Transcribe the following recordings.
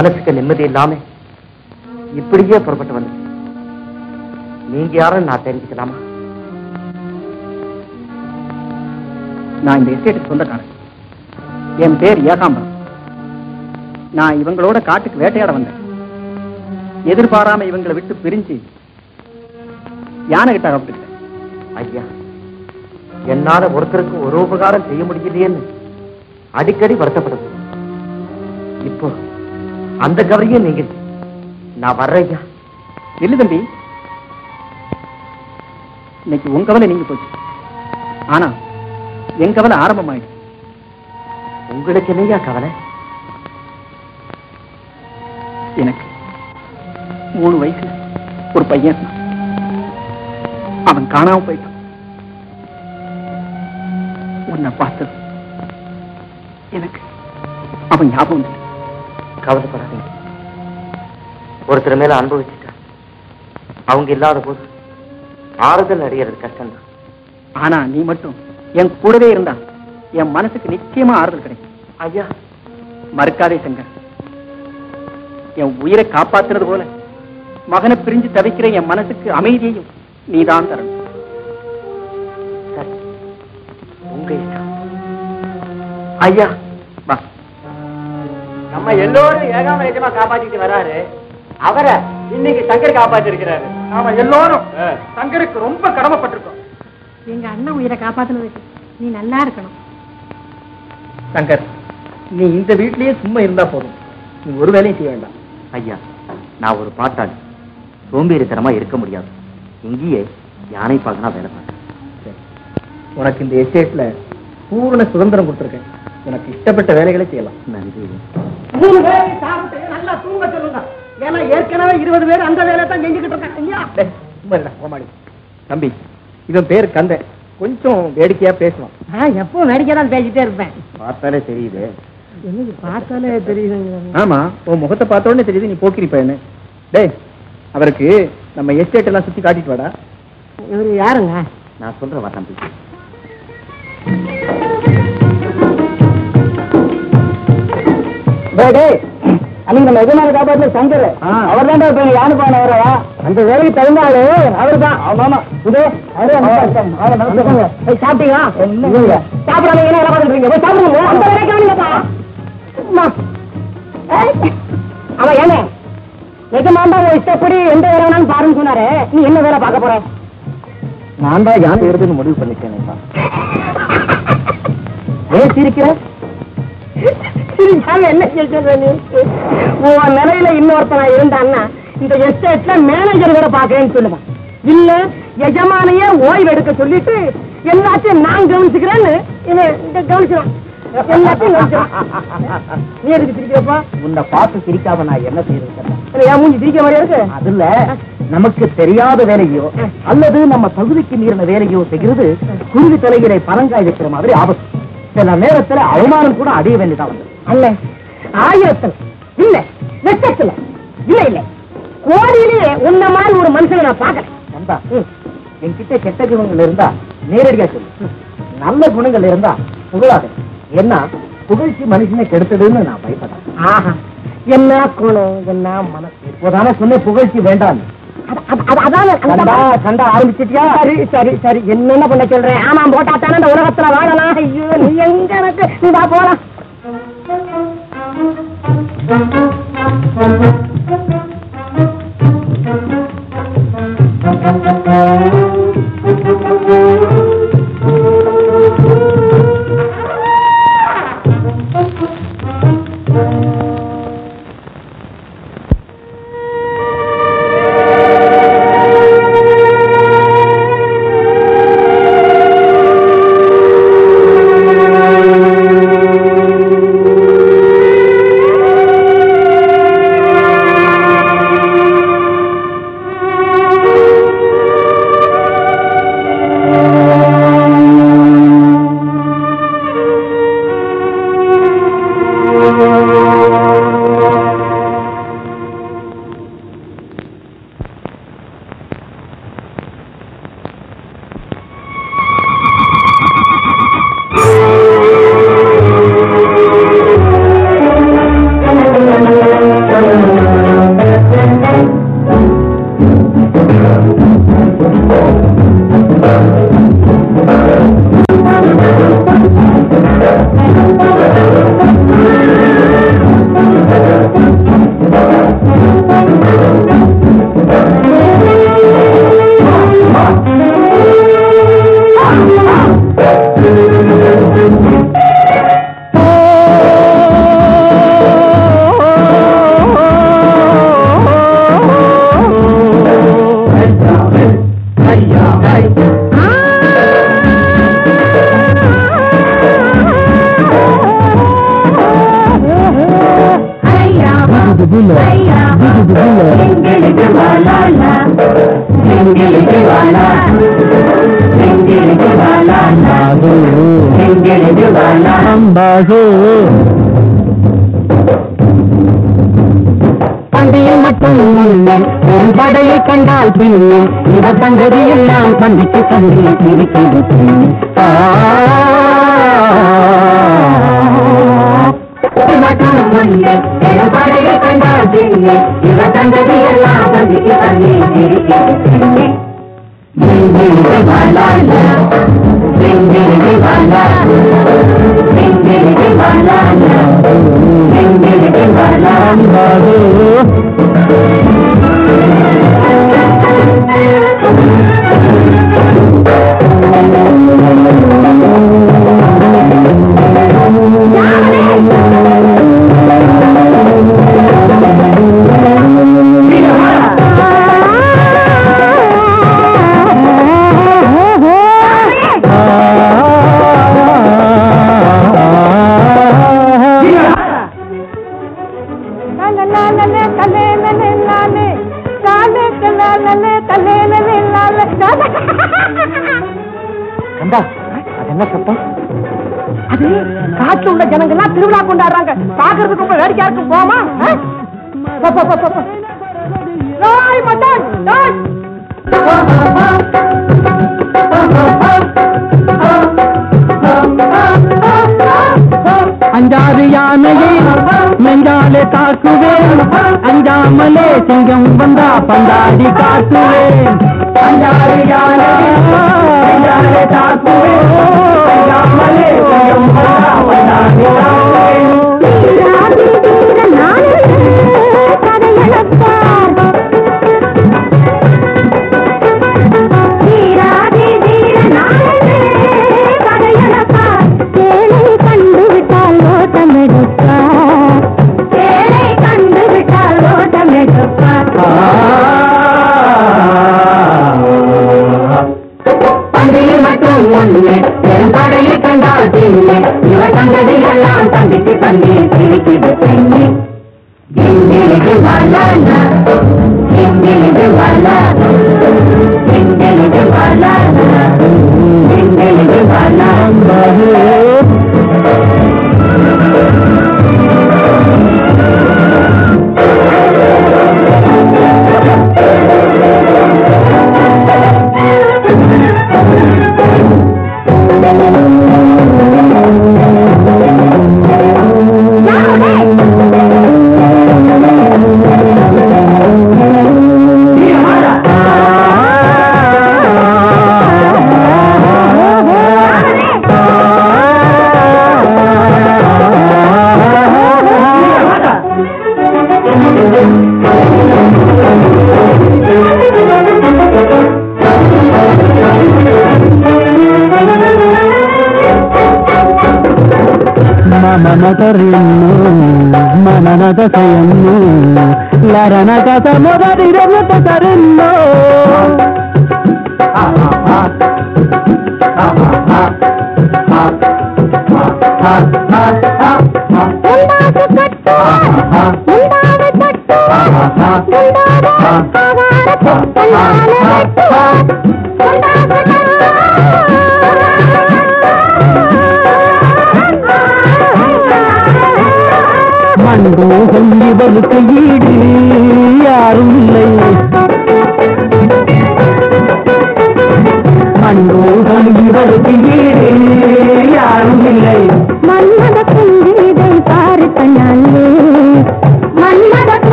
मनसुके नेम्मदी इल्लामे इप्पडिये पुरपट्टु वंदु नींग यारनु नान तेरिंजिक्कलामा नान इंद एस्टेट्टुक्कु सोंदकारन एन पेर याकाम्बरम नान इवंगलोड काट्टुक्कु वेट्टैयाड वंदेन एदिर्पाराम इवंगला विट्टु पिरिंजि यानैकिट्ट अगपट्टुक्केन अय्या एन्नाल ओरुत्तरुक्कु ओरु उपकाரம் செய்ய முடியலையேன்னு அடிக்கடி வருத்தப்பட்டது இப்போ अंद कवरिये नहीं ना वर्या तंबी इनकी उवले नहीं आना कवले आरंभ उन्या कवले मूणु वयस और पयान उन्न पात याद कवपड़ा मेल अनुभव आरदल अड़क कष्ट आना नहीं मूड़े मनसु की निश्चय आरदल क्या मरकादे शंकर उयरे का मगन प्रिंज तविक मनसु की अमदान तर उम्मीद நம்ம எல்லாரும் ஏகாம ஏகமா காப்பாத்திட்டு வராரு. அவரை இன்னைக்கு சங்கர் காப்பாத்தி இருக்கிறாரு. நாம எல்லாரும் சங்கருக்கு ரொம்ப கடமைப்பட்டிருக்கோம். எங்க அண்ணன் உயிரை காப்பாத்தினதுக்கு நீ நல்லா இருக்கணும். சங்கர், நீ இந்த வீட்லயே சும்மா இருந்தா போதும். நீ ஒரு வேலையும் செய்ய வேண்டாம். ஐயா, நான் ஒரு பாட்டாளி. சோம்பேறித்தனமா இருக்க முடியாது. இங்கேயே யானை பாகனா வேலை பார்க்க. உனக்கு இந்த எஸ்டேட்ல பூரண சுதந்திரம் கொடுத்துருக்கேன். உனக்கு இஷ்டப்பட்ட வேலைகளை செய்யலாம். நல்லா தூங்க சொல்லுங்க. ஏன்னா ஏற்கனவே 20 பேர் அந்த வேலை தான் செஞ்சுக்கிட்டு இருக்காங்க. தம்பி, இவன் பேர் கந்த. கொஞ்சம் வேடிக்கையா பேசுவான். எப்பவும் வேடிக்கையா தான் பேசிட்டே இருப்பேன். பார்த்தாலே தெரியுது. பார்த்தாலே தெரியுது. ஆமா, உன் முகத்தை பார்த்தோடனே தெரியுது நீ போக்கிரி பையனு. டேய், அவருக்கு நம்ம எஸ்டேட் எல்லாம் சுத்தி காட்டிட்டு வாடா. இவரு யாருங்க? நான் சொல்றேன் வா தம்பி. நம்ம எதிர்மாரி காப்பாற்ற சங்கர் அவர் தான் யானு பான். அவரா அந்த வேலைக்கு தகுந்தாரு. அவர் தான் சாப்பிட்டீங்களா? அவன் ஏங்க எஜமாண்டா இஷ்டப்படி எந்த வேலை வேணாலும் பாருன்னு சொன்னாரு. நீ என்ன வேலை பார்க்க போற? நான் தான் யானை ஏறுதுன்னு முடிவு பண்ணிட்டேன். ஏன் சிரிக்கிறேன்? என்ன உன் நிறையில இன்னொருத்தனா இருந்தான்னா இந்த எஸ்டேட்ல மேனேஜர் கூட பாக்கிறேன்னு சொல்லுவான். இல்ல எஜமானையே ஓய்வு எடுக்க சொல்லிட்டு எல்லாத்தையும் நான் கவனிச்சுக்கிறேன்னு கவனிச்சிடும். நீ எதுக்கு சிரிக்கிறப்பா? உன்னை பார்த்து சிரிக்காம நான் என்ன செய்யறது? என் மூஞ்சி சிரிக்க மாதிரியா இருக்கு? அதுல நமக்கு தெரியாத வேலையோ அல்லது நம்ம தகுதிக்கு மீறின வேலையோ செய்கிறது குருவி தலைகளை பரங்காய் வைக்கிற மாதிரி ஆபத்து. சில நேரத்துல அவமானம் கூட அடைய வேண்டியதா வந்தது. அல்ல 1000த்துல இல்ல, லட்சத்துல இல்ல, இல்ல கோடியிலேயே உன்ன மாதிரி ஒரு மனுஷனை நான் பாக்கிறேன். என்கிட்ட கெட்ட குணங்கள் இருந்தா நேரடியா சொல்லு, நல்ல குணங்கள் இருந்தா புகழாது. என்ன புகழ்ச்சி மனுஷனை கெடுத்ததுன்னு நான் பயப்படேன். ஆஹா, என்ன குணம், என்ன மனசு. இப்போதான சொன்ன புகழ்ச்சி வேண்டாம். என்னென்ன பண்ண சொல்றேன்? ஆமா, போட்டா தானே இந்த உலகத்துல வாழலாம். ஐயோ, நீ எங்க எனக்கு போலாம்.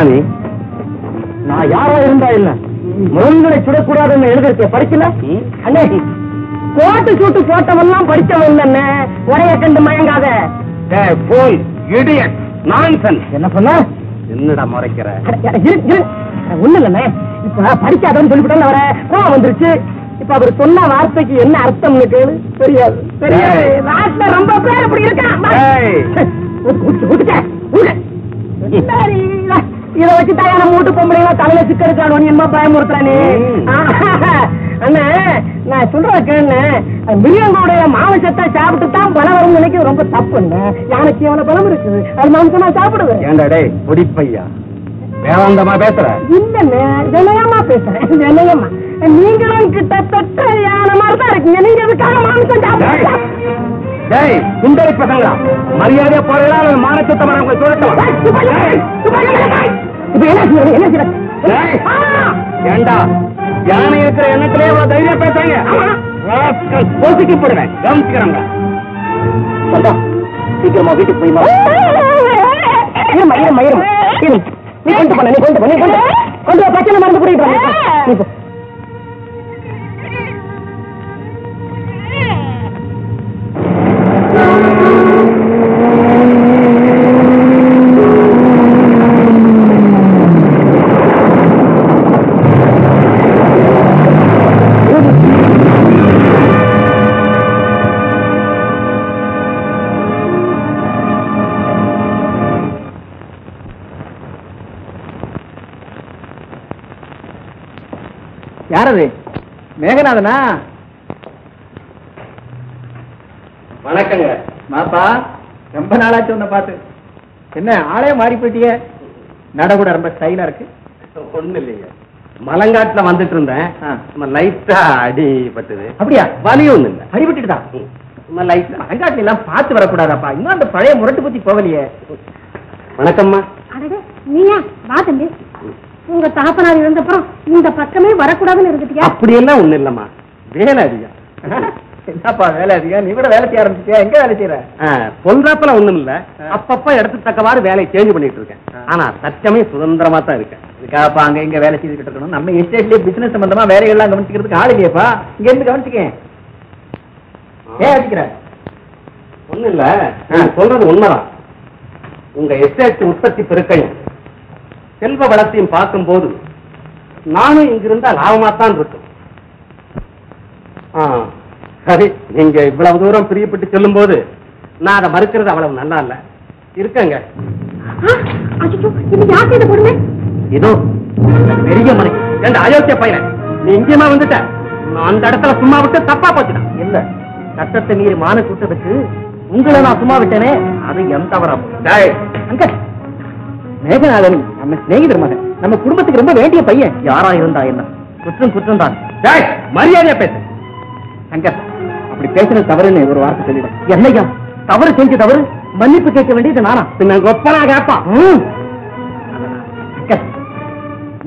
சாமி, நான் யாரா இருந்தா இல்ல முருகனை சுடக்கூடாதுன்னு எழுதிருக்க படிக்கல. அண்ணாடி கோட்டு சூட்டு போட்டவெல்லாம் படிச்சவன் இல்லன்னு உடைய கண்டு மயங்காத. போல் இடியட் நான்சென்ஸ். என்ன சொன்ன? என்னடா மறைக்கிற? ஒண்ணு இல்லண்ணே, இப்ப படிக்காதவன்னு சொல்லிவிட்டோம். அவரை கோவம் வந்துருச்சு. இப்ப அவர் சொன்ன வார்த்தைக்கு என்ன அர்த்தம்னு கேளு. தெரியாது தெரியாது. நாட்டுல ரொம்ப பேர் இப்படி இருக்கான். இத வச்சு தாயான மூட்டு பொம்பளைங்களா தலையில சிக்கெடுக்கானு என்னமா பயமுறுத்துறானே. அண்ணா நான் சொல்றத கேளுண்ணே. மிருகங்களுடைய மாமிசத்தை சாப்பிட்டு தான் பலம் வரும் நினைக்க ரொம்ப தப்புண்ணே. யானைக்கு எவ்வளவு பலம் இருக்குது, அது மாமிசம் நான் சாப்பிடுவேன். ஏண்டா டேய் பொடிப்பையா வேதாந்தமா பேசுற? இல்லண்ணே, வினயமா பேசுறேன். வினயமா நீங்களும் கிட்டத்தட்ட யானை மாதிரிதான் இருக்கீங்க. நீங்க எதுக்காக மாமிசம் சாப்பிடுறீங்க? டேய் குண்டடி பசங்களா, மரியாதையா போறீங்களா? மானச்சத்த வரவங்க ஏண்டா யானை இருக்கிற எண்ணத்திலேயே தைரியா பேசுறாங்க. பொசுக்கி போடுவேன், கவனிச்சுக்கிறாங்க. சீக்கிரமா வீட்டுக்கு போய் நீ கொண்டு பண்ண, நீ கொண்டு பண்ண, கொண்டு பிரச்சனை மறந்து புரியுது. யாரது? மேகநாதனா? வணக்கங்க மாப்பா. ரொம்ப நாளாச்சு உன்னை பார்த்து. என்ன ஆளே மாறி போயிட்டிய? நட கூட ரொம்ப ஸ்டைலா இருக்கு. ஒண்ணு இல்லையா, மலங்காட்டுல வந்துட்டு இருந்தேன், லைட்டா அடிபட்டது. அப்படியா? வலி ஒண்ணு இல்லை, அடிபட்டுதா? மலங்காட்டுல எல்லாம் பார்த்து வரக்கூடாதாப்பா. இன்னும் அந்த பழைய முரட்டு பத்தி போகலையே. வணக்கம்மா. நீயா வாதம்பி? உங்க தாப்பனார் இருந்தப்புறம் இந்த பக்கமே வரக்கூடாதுன்னு இருந்துட்டியா? அப்படி எல்லாம் ஒண்ணு இல்லம்மா, வேலை அதிகம். என்னப்பா வேலை அதிகம்? நீ கூட வேலை செய்ய ஆரம்பிச்சிட்டியா? எங்க வேலை செய்யற? பொன்றாப்பெல்லாம் ஒண்ணும் இல்ல, அப்பப்ப இடத்துக்கு தக்கவாறு வேலையை சேஞ்ச் பண்ணிட்டு இருக்கேன். ஆனா தச்சமே சுதந்திரமா தான் இருக்கேன். இதுக்காகப்பா அங்க இங்க வேலை செய்துக்கிட்டு இருக்கணும். நம்ம எஸ்டேட்லயே பிசினஸ் சம்பந்தமா வேலைகள்லாம் கவனிச்சுக்கிறதுக்கு ஆள் இல்லையப்பா. இங்க இருந்து கவனிச்சுக்கேன். ஏன் அடிக்கிற? ஒண்ணு இல்ல, சொல்றது உண்மைதான். உங்க எஸ்டேட் உற்பத்தி பெருக்கையும் செல்வ வளத்தையும் பார்க்கும் போது நானும் இங்கிருந்தா லாபமாத்தான் இருக்கும். சரி, நீங்க இவ்வளவு தூரம் பிரியப்பட்டு சொல்லும் போது நான் அதை மறுக்கிறது அவ்வளவு நல்லா இல்ல. இருக்கங்க. இதோ பெரிய மனை ரெண்டு அயோக்கிய பையன். நீ இங்கேயுமா வந்துட்ட? அந்த இடத்துல சும்மா விட்டு தப்பா போச்சுட்டேன். இல்ல, சட்டத்தை மீறி மானு கூட்டத்துக்கு உங்களை நான் சும்மா விட்டேனே, அது எந்த தவறாம். மேகநாதன் நம்ம சிநேகிதர் மகன், நம்ம குடும்பத்துக்கு ரொம்ப வேண்டிய பையன். யாரா இருந்தா என்ன, குற்றம் குற்றம் தான். மரியாதையா பேச. சங்கர் அப்படி பேசுறது தவறுன்னு ஒரு வார்த்தை சொல்லிடும். என்னையா தவறு செஞ்ச தவறு மன்னிப்பு கேட்க வேண்டியது நானா? பின்ன ஒப்பனா கேப்பா? சங்கர்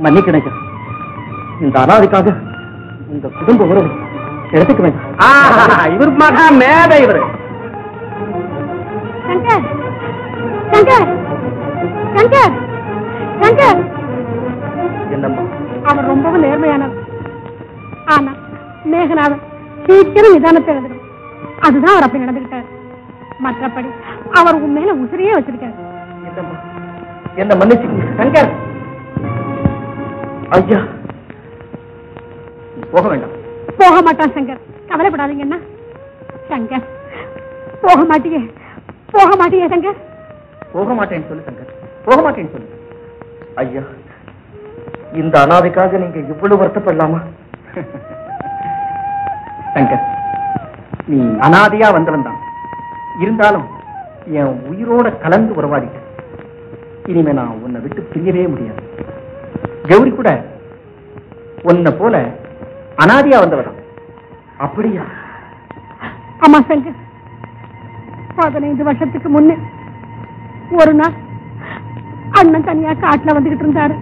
மன்னிக்கணும். இந்த அனாதைக்காக இந்த குடும்ப உறவு எடுத்துக்க வேண்டாம். இவர் மகா மேதை. இவர் சங்கர் சங்கர் சங்கர் சங்கர் என்னம்மா? அவர் ரொம்பவும் நேர்மையானவர். ஆனா மேகநாதன் சீக்கிரம் நிதானத்தை எழுதணும், அதுதான் அவர் அப்படி நடந்துகிட்டார். மற்றபடி அவர் உண்மையில உசிரியே வச்சிருக்காரு. என்ன மன்னிச்சுக்கோங்க சங்கர். ஐயா போக வேண்டாம். போக மாட்டான் சங்கர், கவலைப்படாதீங்கன்னா. சங்கர் போக மாட்டியே, போக மாட்டியே சங்கர். போக மாட்டேன்னு சொல்லு சங்கர், போக மாட்டேன்னு சொல்லு. ஐயா இந்த அனாதைக்காக நீங்க இவ்வளவு வருத்தப்படலாமா? சங்கர் நீ அனாதையா வந்தவன் தான், இருந்தாலும் என் உயிரோட கலந்து உறவாடிட்ட. இனிமே நான் உன்னை விட்டு பிரியவே முடியாது. கௌரி கூட உன்னை போல அனாதையா வந்தவன். அப்படியா? ஆமா சங்கர். 15 வருஷத்துக்கு முன்னே ஒரு நாள் அண்ணன் தனியா காட்டுல வந்துகிட்டு இருந்தாரு.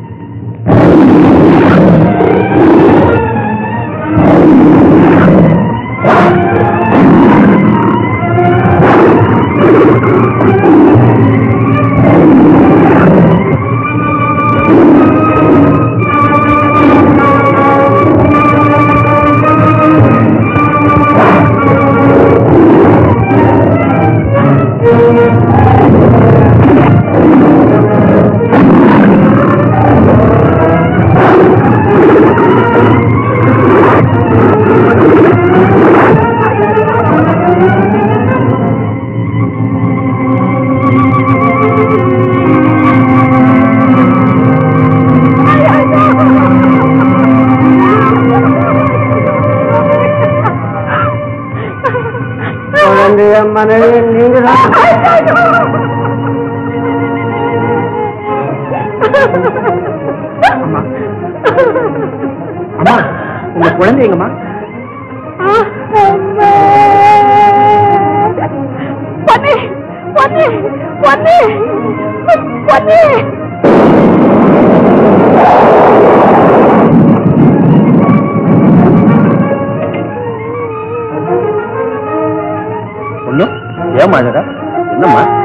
குழந்தைங்கம்மா என்னம்மா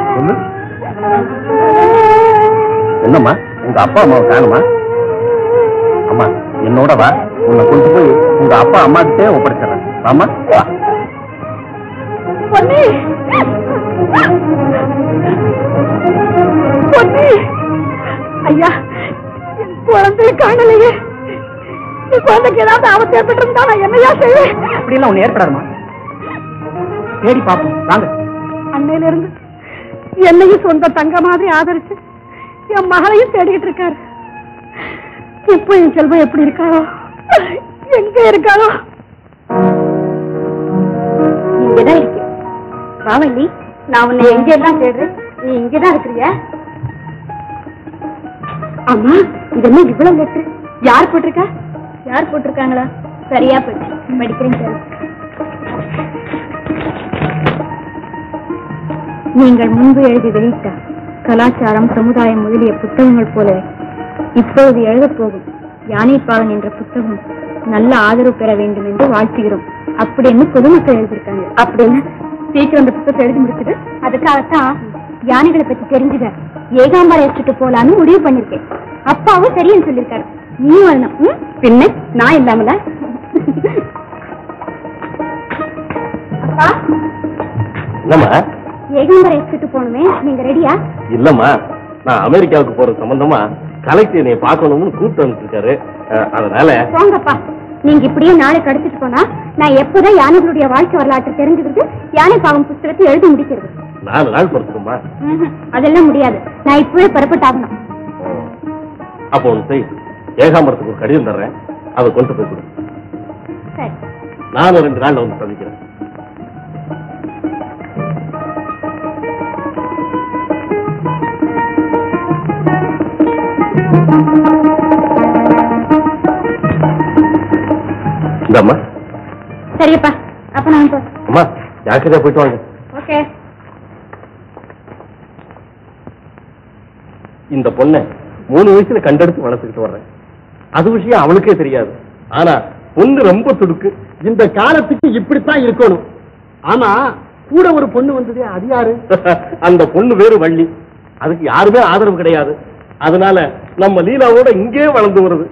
என்னம்மா உங்க அப்பா அம்மாவை காணுமா? அம்மா என்னோட வா, உன்னை கொண்டு போய் உங்க அப்பா அம்மா கிட்டே ஒப்படைச்சிடறேன். ஆமா ஐயா, குழந்தைய காணலையே, குழந்தைக்கு ஏதாவது ஆபத்து ஏற்பட்டிருந்தா நான் என்னையா செய்வேன்? அப்படின்னா உன்னை ஏற்படாதுமா, தேடி பார்ப்போம் வாங்க. அன்னையிலிருந்து என்னையும் சொந்த தங்க மாதிரி ஆதரிச்சு என் மகளையும் தேடிட்டு இருக்காரு. இப்போ என் செல்வம் எப்படி இருக்காரோ, எங்க இருக்காரோ? இங்கதான் இருக்கு பாவண்ணி, நான் உன்னை எங்க எல்லாம் தேடுறேன், நீ இங்கதான் இருக்கிறியா? ஆமா, இதெல்லாம் இவ்வளவு லெட்டர் யார் போட்டிருக்கா? யார் போட்டிருக்காங்களா? சரியா போயிட்டு படிக்கிறேன் சார். நீங்கள் முன்பு எழுதி வெளியிட்ட கலாச்சாரம், சமுதாயம் முதலிய புத்தகங்கள் போலவே இப்போது எழுதப்போகும் யானைப்பாளன் என்ற புத்தகம் நல்ல ஆதரவு பெற வேண்டும் என்று வாழ்த்துகிறோம் அப்படின்னு பொதுமக்கள் எழுதியிருக்காங்க. அப்படின்னு சீக்கிரம் அந்த புத்தகத்தை எழுதி முடிச்சது, அதுக்காகத்தான் யானைகளை பற்றி தெரிஞ்சுக்க ஏகாம்பரம் எடுத்துட்டு போலான்னு முடிவு பண்ணிருக்கேன். அப்பாவும் சரின்னு சொல்லியிருக்காரு, நீ வரணும். பின்ன நான் இல்லாமல ஏகாம்பரம் எடுத்துட்டு போகணுமே, நீங்க ரெடியா? இல்லம்மா, நான் அமெரிக்காவுக்கு போற சம்பந்தமா கலெக்டர் என்னை பார்க்கணும்னு கூப்பிட்டு வந்துருக்காரு. அதனால போங்கப்பா, நீங்க இப்படியே நாளை கடிச்சிட்டு போனா நான் எப்போதான் யானைகளுடைய வாழ்க்கை வரலாற்று தெரிஞ்சுக்கிறது, யானை பாவம் புத்தகத்தை எழுதி முடிக்கிறது? 4 நாள் பொறுத்துக்குமா? அதெல்லாம் முடியாது, நான் இப்பவே புறப்பட்டாகணும். அப்போ ஒன்று, ஏகாம்பரத்துக்கு ஒரு கடிதம் தர்றேன், அதை கொண்டு போய் கொடு. சரி, நானும் 2 நாள்ல வந்து சந்திக்கிறேன். சரியப்பா, அப்ப நான் ஜாக்கிரதையா போயிட்டு வாங்க. இந்த பொண்ணை 3 வயசுல கண்டெடுத்து வளர்த்துக்கிட்டு வர்றேன். அது விஷயம் அவளுக்கே தெரியாது. ஆனா பொண்ணு ரொம்ப துடுக்கு, இந்த காலத்துக்கு இப்படித்தான் இருக்கணும். ஆனா கூட ஒரு பொண்ணு வந்தது, அது யாரு? அந்த பொண்ணு வேறு வள்ளி, அதுக்கு யாருமே ஆதரவு கிடையாது. அதனால நம்ம லீலாவோட இங்கே வளர்ந்து வருது.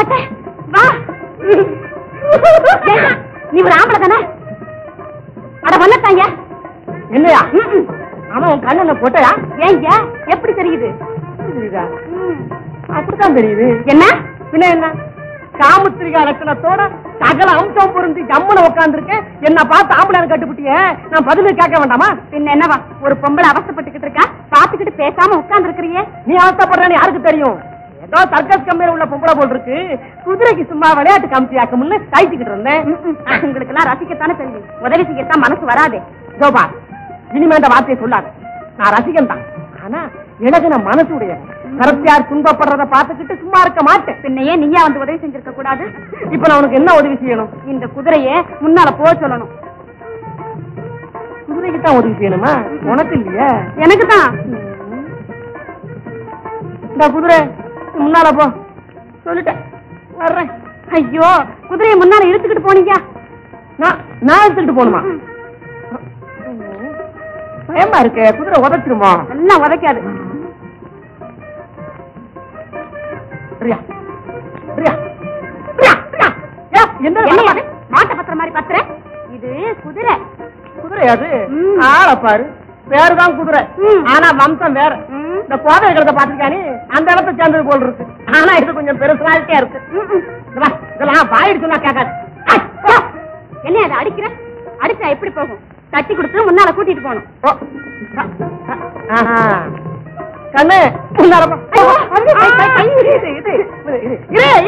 उसे तो सर्कस कम्बेर उल्ला पोपड़ा बोल रही है, कुदरे की सुम्मा वाले आठ काम किया कमुल्ले साई टिकट रंदे, उनके लिए राशि के ताने चली, वधेरी सी के तान मानस वरा दे, दो बार, जिन्हीं मैंने बात ये सुला, ना राशि के तान, हाँ ना, ये ना क्या ना मानस उड़े हैं, करते यार सुंदर पड़ रहा था पाते कितने सुमार कमाते, पिन्ने ये निया अंदर वधेरी सिंजर का कुड़ा दे, इपना उनके ना उधरी सी नो, इनके कुदरे ये मुन्ना ला पोच चलो नो, कुदरे कितना उधरी सी ना माँ, मोना किल्ली है, ये ना कितना, ना कुदरे मुन्ना ला पो, सोलिटा, अरे, अयो, कुदरे मुन्ना रे इरुत्तु किट पोनी क्या? ना इरुत्तु पोन माँ, ऐम बार के कुदरे वादा चिर माँ, ना वादा क्या दे? रिया, यार, येंदर वाला माँ, माँटा पत्र मारी पत्रे, इधर कुदरे यारे, आला पर, पैर गांव कुदरे, आना वामसम पैर, ना पौधे करता पाती क्या नहीं? अंदर वाला तो चंद्र बोल रहे हैं। हाँ ना इसको कुछ बेरोजगार क्या रखते हैं? दबा, दबा हाँ बाहर तो ना क्या कर? अच्छा, ये नहीं आड़ी किरा, आड़ी से ऐपड़ पोगो, ताटी कुड़ते मुन्ना लकूट इट पोनो। हाँ, कन्ने मुन्ना लकूट।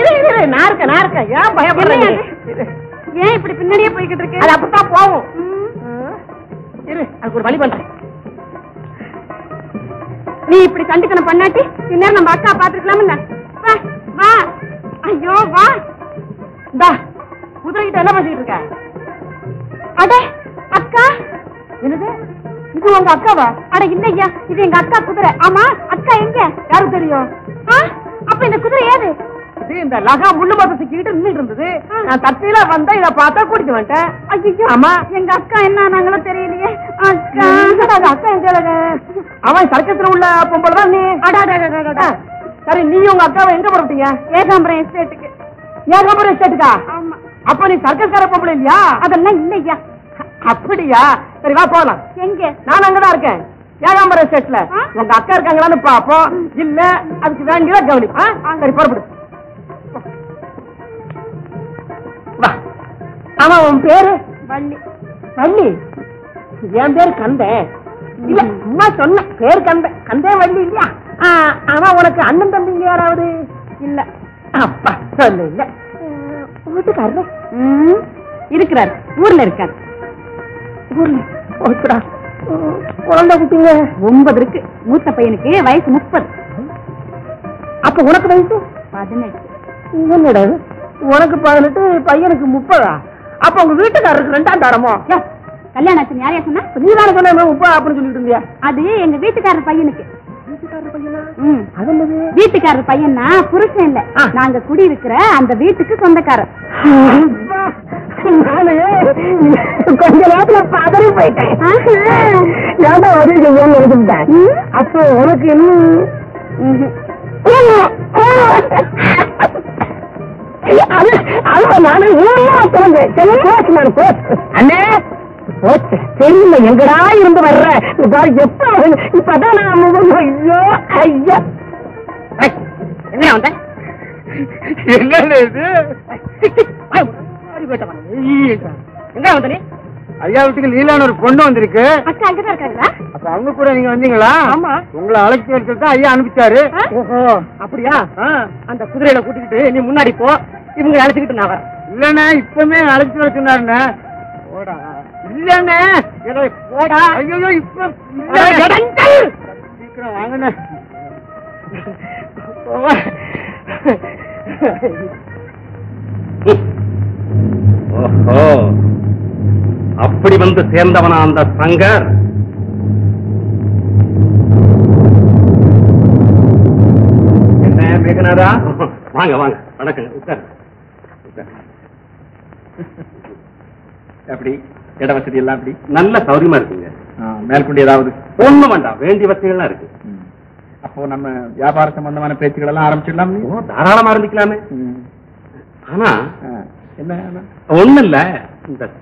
इरे नार का यार भया पड़ रही है। ये ऐपड़ पिन्नड़िया पोई किधर के? अरे अपना पोगो। इरे अगुरबाली बन रही। नहीं इपड़ी संधिकन पन्ना टी इन्हें नम बाका पात्र क्लामन ना वाह वाह अयो वाह दा उधर इधर ना बजी रखा है अरे अक्का इन्हें इधर वंगा अक्का वाह अरे इन्हें क्या इधर इंगा अक्का कुदरे अमा अक्का इंगे यार उधर यो हाँ अपने इधर कुदरे याद है इधर इंदर लाखा मुल्ल बात से कीटर मिल रहे थे ना आवाज़ सरकस में उल्ला पंपल वाले आड़ा आड़ा आड़ा आड़ा आड़ा सारे नियों का क्या वहीं का पड़ती है ये कमरे स्टेट के ये कमरे स्टेट का अपने सरकस का पंपले लिया अदर नहीं क्या अपड़ी या तेरी बात बोला क्योंकि ना नंगा डाल के ये कमरे स्टेट ले वो गाकर कंगला ने पापा जिल्ले अब किसान गिरा गवनी हाँ तेरी पर वाह आमा उन पैर बल्ली बल्ली ये अंदर कंधे इल्ला अम्मा சொன்ன பேர் கண்டே வள்ளி இல்லையா ஆமா உனக்கு அண்ணன் தம்பி யாராவது இல்ல அப்பா சொல்ல இல்ல ஊட்டுக்காரர் இருக்கிறார் ஊர்ல இருக்கார் ஊர்ல ஓடுடா குழந்தை குட்டிங்க 9 இருக்கு மூத்த பையனுக்கு வயசு 30 அப்ப உனக்கு வயசு 18 என்னடா உனக்கு 18 பையனுக்கு 30 அப்ப உங்க வீட்டுக்காரருக்கு ரெண்டாம் தரமோ कल्याण यार अ ஓச்சே தெரியல எங்கடா இருந்து வர்ற பாரு எப்ப இப்பதா நான் ஐயோ ஐயா என்ன வந்த என்ன இது பாரு பேட்டமா எங்க வந்த நீ ஐயா வீட்டுக்கு லீலான ஒரு பொண்ணு வந்திருக்கு அக்கா அங்க தான் இருக்காங்களா அப்ப அவங்க கூட நீங்க வந்தீங்களா ஆமா உங்களை அழைச்சு வந்துட்டா ஐயா அனுப்பிச்சாரு ஓஹோ அப்படியா அந்த குதிரையில கூட்டிட்டு நீ முன்னாடி போ இவங்க அழைச்சிட்டு நான் வரேன் இல்லனே இப்பமே அழைச்சு வந்துட்டானே ஓடா இல்லனே ஏலே போடா ஐயோ இப்ப கடந்தல் சீக்கிரம் வாங்கனே ஓஹோ அப்படி வந்து சேர்ந்தவனா அந்த சங்கர் என்ன மேகனாரா வாங்க வாங்க வணக்கம் உட்கார் உட்கார் அப்படி इट वसती नौर्यम मेलकोड़ा अब नम व्यापार संबंध आरमचल धारा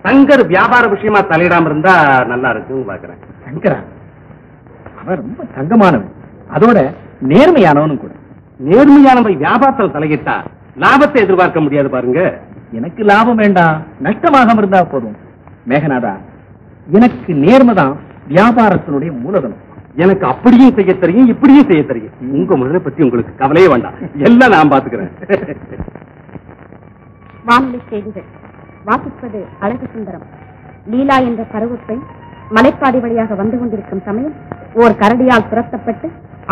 சங்கர் வியாபார விஷயமா தலையிடாம இருந்தா நல்லா இருக்கு. சங்கரா அவர் ரொம்ப தங்கமானவன், அதோட நேர்மையானவனும் கூட. நேர்மையானவன் வியாபாரத்தில் தலையிட்டா லாபத்தை எதிர்பார்க்க முடியாது பாருங்க. எனக்கு லாபம் வேண்டாம், நஷ்டமாக இருந்தா போதும். மேகநாதா, எனக்கு நேர்மைதான் வியாபாரத்தினுடைய மூலதனம். எனக்கு அப்படியும் செய்ய தெரியும், இப்படியும் செய்ய தெரியும். உங்க முதலை பத்தி உங்களுக்கு கவலையே வேண்டாம், எல்லாம் நான் பாத்துக்கிறேன். வானொலி செய்திகள் வாசிப்பது அழகு சுந்தரம். லீலா என்ற பருவத்தை மலைப்பாடி வழியாக வந்து கொண்டிருக்கும் சமயம் ஓர் கரடியால் துரத்தப்பட்டு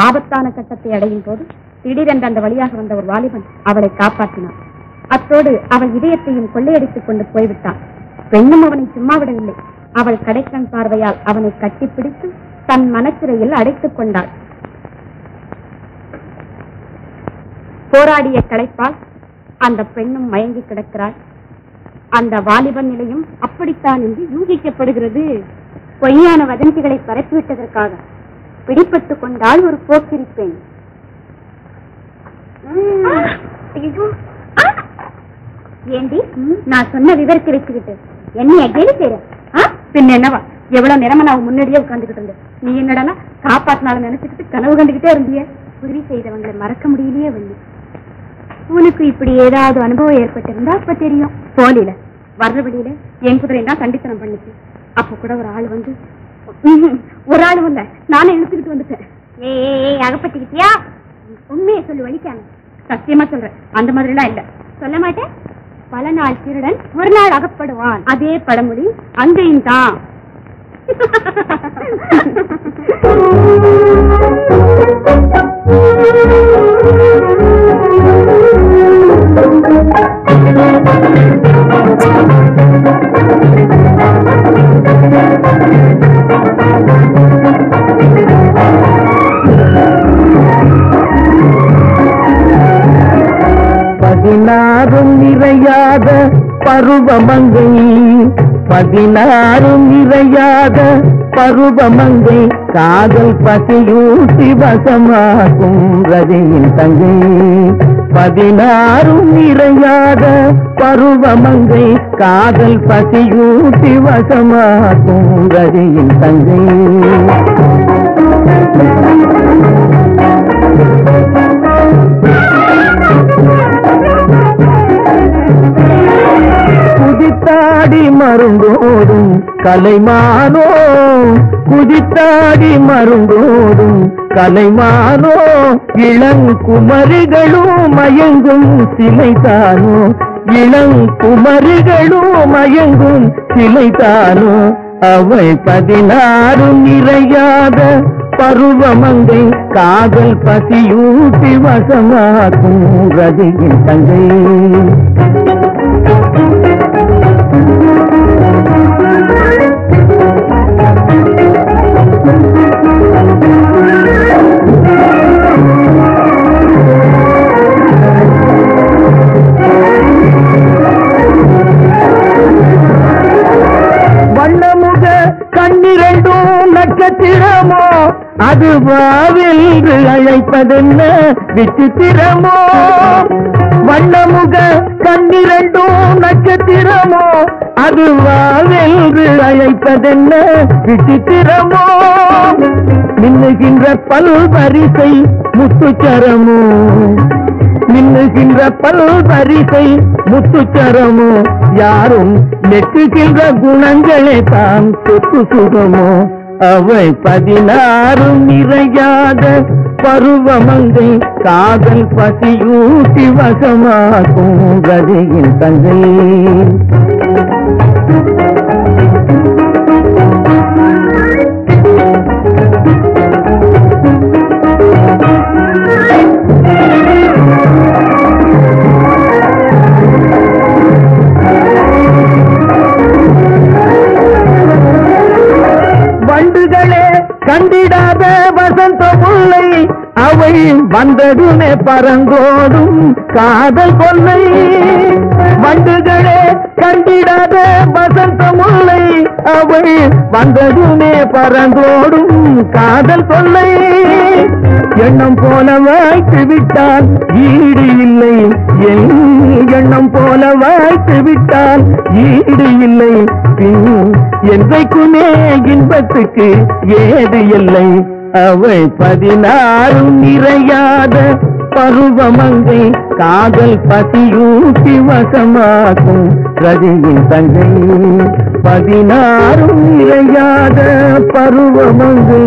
ஆபத்தான கட்டத்தை அடையும் போது திடீரென்று அந்த வழியாக வந்த ஒரு வாலிபன் அவளை காப்பாற்றினான். அத்தோடு அவள் இதயத்தையும் கொள்ளையடித்துக் கொண்டு போய்விட்டான். பெண்ணும் அவனை சும்மா விடவில்லை. அவள் கடைக்கண் பார்வையால் அவனை கட்டிப்பிடித்து தன் மனச்சிறையில் அடைத்துக் கொண்டாள். போராடிய களைப்பால் அந்த பெண்ணும் மயங்கி கிடக்கிறாள். அந்த வாலிபன் நிலையும் அப்படித்தான் என்று யூகிக்கப்படுகிறது. பொய்யான வதந்திகளை பரப்பிவிட்டதற்காக பிடிபட்டுக் கொண்டால் ஒரு போக்கிரி பெண். ஏண்டி நான் சொன்ன விவரத்தை வச்சுக்கிட்டு என்னைய கேலி செய்யற? பின்ன என்னவா, எவ்வளவு நேரமா நான் முன்னாடியே உட்கார்ந்துகிட்டு இருந்தேன். நீ என்னடா காப்பாத்தினாலும் நினைச்சுக்கிட்டு கனவு கண்டுகிட்டே இருந்திய. உதவி செய்தவங்களை மறக்க முடியலையே வள்ளி. உனக்கு இப்படி ஏதாவது அனுபவம் ஏற்பட்டிருந்தா அப்ப தெரியும். போலில வர்றபடியில என் குதிரை தான் கண்டித்தனம் பண்ணிச்சு. அப்ப கூட ஒரு ஆள் வந்து, ஒரு ஆள் வந்த நானும் இழுத்துக்கிட்டு வந்துட்டேன். ஏய் அகப்பட்டுக்கிட்டியா? உண்மையை சொல்லி வலிக்காங்க. சத்தியமா சொல்றேன், அந்த மாதிரி எல்லாம் இல்ல. சொல்ல மாட்டேன். பல நாள் திருடன் ஒரு நாள் அகப்படுவான், அதே பழமொழி அங்கேயும் தான். பதினாறும் நிறையாத பருவமங்கை, பதினாறும் நிறையாத பருவமங்கை, காதல் பசியூட்டி வசமாகும் ரஜையின் தங்கை. பதினாறும் நிறையாத பருவமங்கை, காதல் பசியூட்டி வசமாகும் ரஜையின் தங்கை. குதித்தாடி மருங்கோடும் கலைமானோ, குதித்தாடி மருங்கோடும் கலைமானோ, இளங்குமரிகளும் மயங்கும் சிலைதானோ, இளங்குமரிகளும் மயங்கும் சிலைதானோ, அவள் பதினாறும் நிறையாத பருவமங்கை, காதல் பசியூட்டி வசமாகும் ரஜையின் தங்கை. திறமோ அது வாவென்று அழைப்பதென்ன விசித்திரமோ, வண்ணமுக கண்ணிரண்டும் நட்சத்திரமோ அது வாவென்று அழைப்பதென்ன விசித்திரமோ, மின்னுகின்ற பல்வரிசை முத்துச்சரமோ, மின்னுகின்ற பல்வரிசை முத்துச்சரமோ, யாரும் நெட்டுகின்ற குணங்களே தான் சொத்து சுகமோ, அவள் பதினாறும் நிறையாத பருவமங்கை, காதல் பசியூட்டி வசமாகும் ரஜையின் தங்கை. கண்டிடாத வசந்த முல்லை அவள் வந்ததுமே பறந்தோடும் காதல் கொல்லை, பண்டுகளே கண்டிடாத வசந்த முல்லை அவை வந்ததுமே பறந்தோடும் காதல் தொல்லை எண்ணம் போல வாய்த்து விட்டால் ஈடு இல்லை என் எண்ணம் போல வாய்த்து விட்டால் ஈடு இல்லை பின் என்றைக்குமே இன்பத்துக்கு ஏது இல்லை அவை 16 நிறையாத பருவமங்கை காதல் பசியூட்டி வசமாகும் ரதியின் தங்கை 16 நிறையாத பருவமங்கை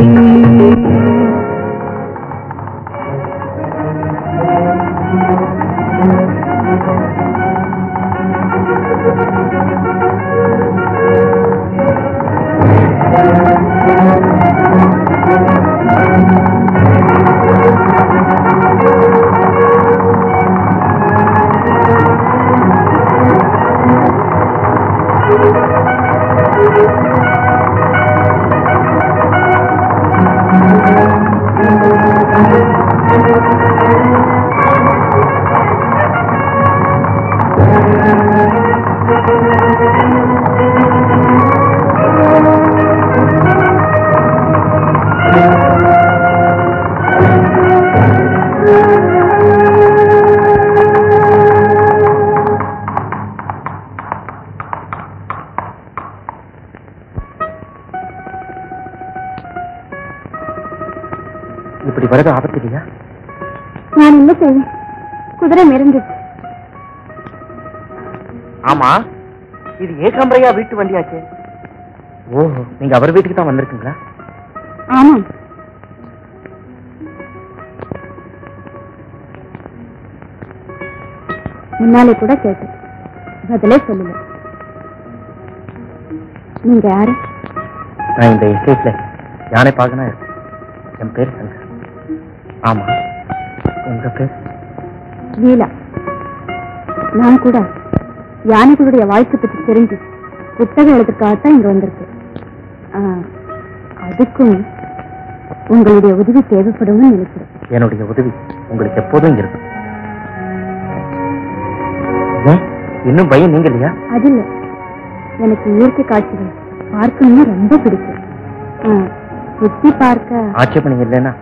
வீட்டு வண்டியாச்சு. ஓஹோ, நீங்க அவர் வீட்டுக்கு தான் வந்திருக்கீங்களா? ஆமா. முன்னாலே கூட கேட்டேன், பதிலே சொல்லல. நீங்க யாரு? நான் இந்த எஸ்டேட்ல யானை பார்க்கனா இருக்கேன். என் பேர் சங்கர். ஆமா, உங்க பேர்? லீலா. நான் கூட யானைகளுடைய வாழ்க்கை பற்றி தெரிஞ்சு புத்தகம் எழுதுக்காகத்தான் இங்க வந்திருக்கு. அதுக்கும் உங்களுடைய உதவி தேவைப்படும் நினைக்கிறேன். என்னுடைய உதவி உங்களுக்கு எப்போதும் இருக்கும். இன்னும் பயம் நீங்க இல்லையா? அது இல்லை, எனக்கு இயற்கை காட்சிகள் பார்க்கணும்னு ரொம்ப பிடிக்கும். சுற்றி பார்க்க ஆட்சேபணி இல்லைன்னா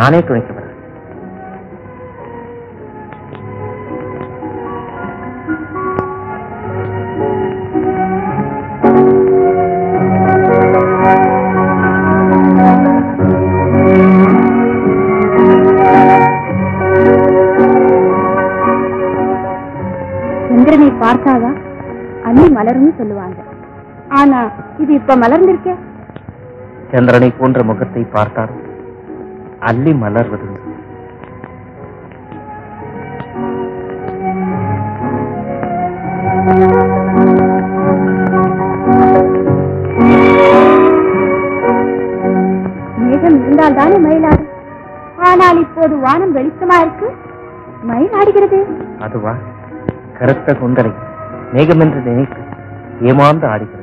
நானே துணைக்கப்படுறேன். பார்த்தாதா அன்னி மலர்னு சொல்லுவாங்க. ஆனா இது இப்ப மலர்ந்திருக்க. சந்திரனை போன்ற முகத்தை பார்த்தார் அள்ளி மலர்வது. மேகம் இருந்தால் தானே மயிலாடு. ஆனால் இப்போது வானம் வெளிச்சமா இருக்கு, மயிலாடுகிறது. அதுவா கருத்த சுந்தரை மேகம் என்று நினைத்து ஏமாந்து ஆடுகிறது.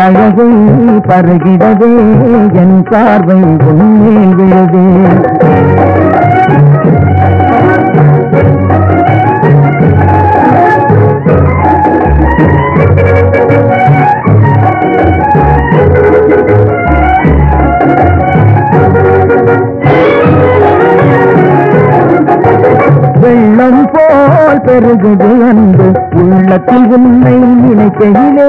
நழுகை பருகிடவே என் பார்வை உன்மேல் விழுதே. வெள்ளம் போல் பெருகுது அன்பு உள்ளத்தில் உன்னை நினைக்கையிலே,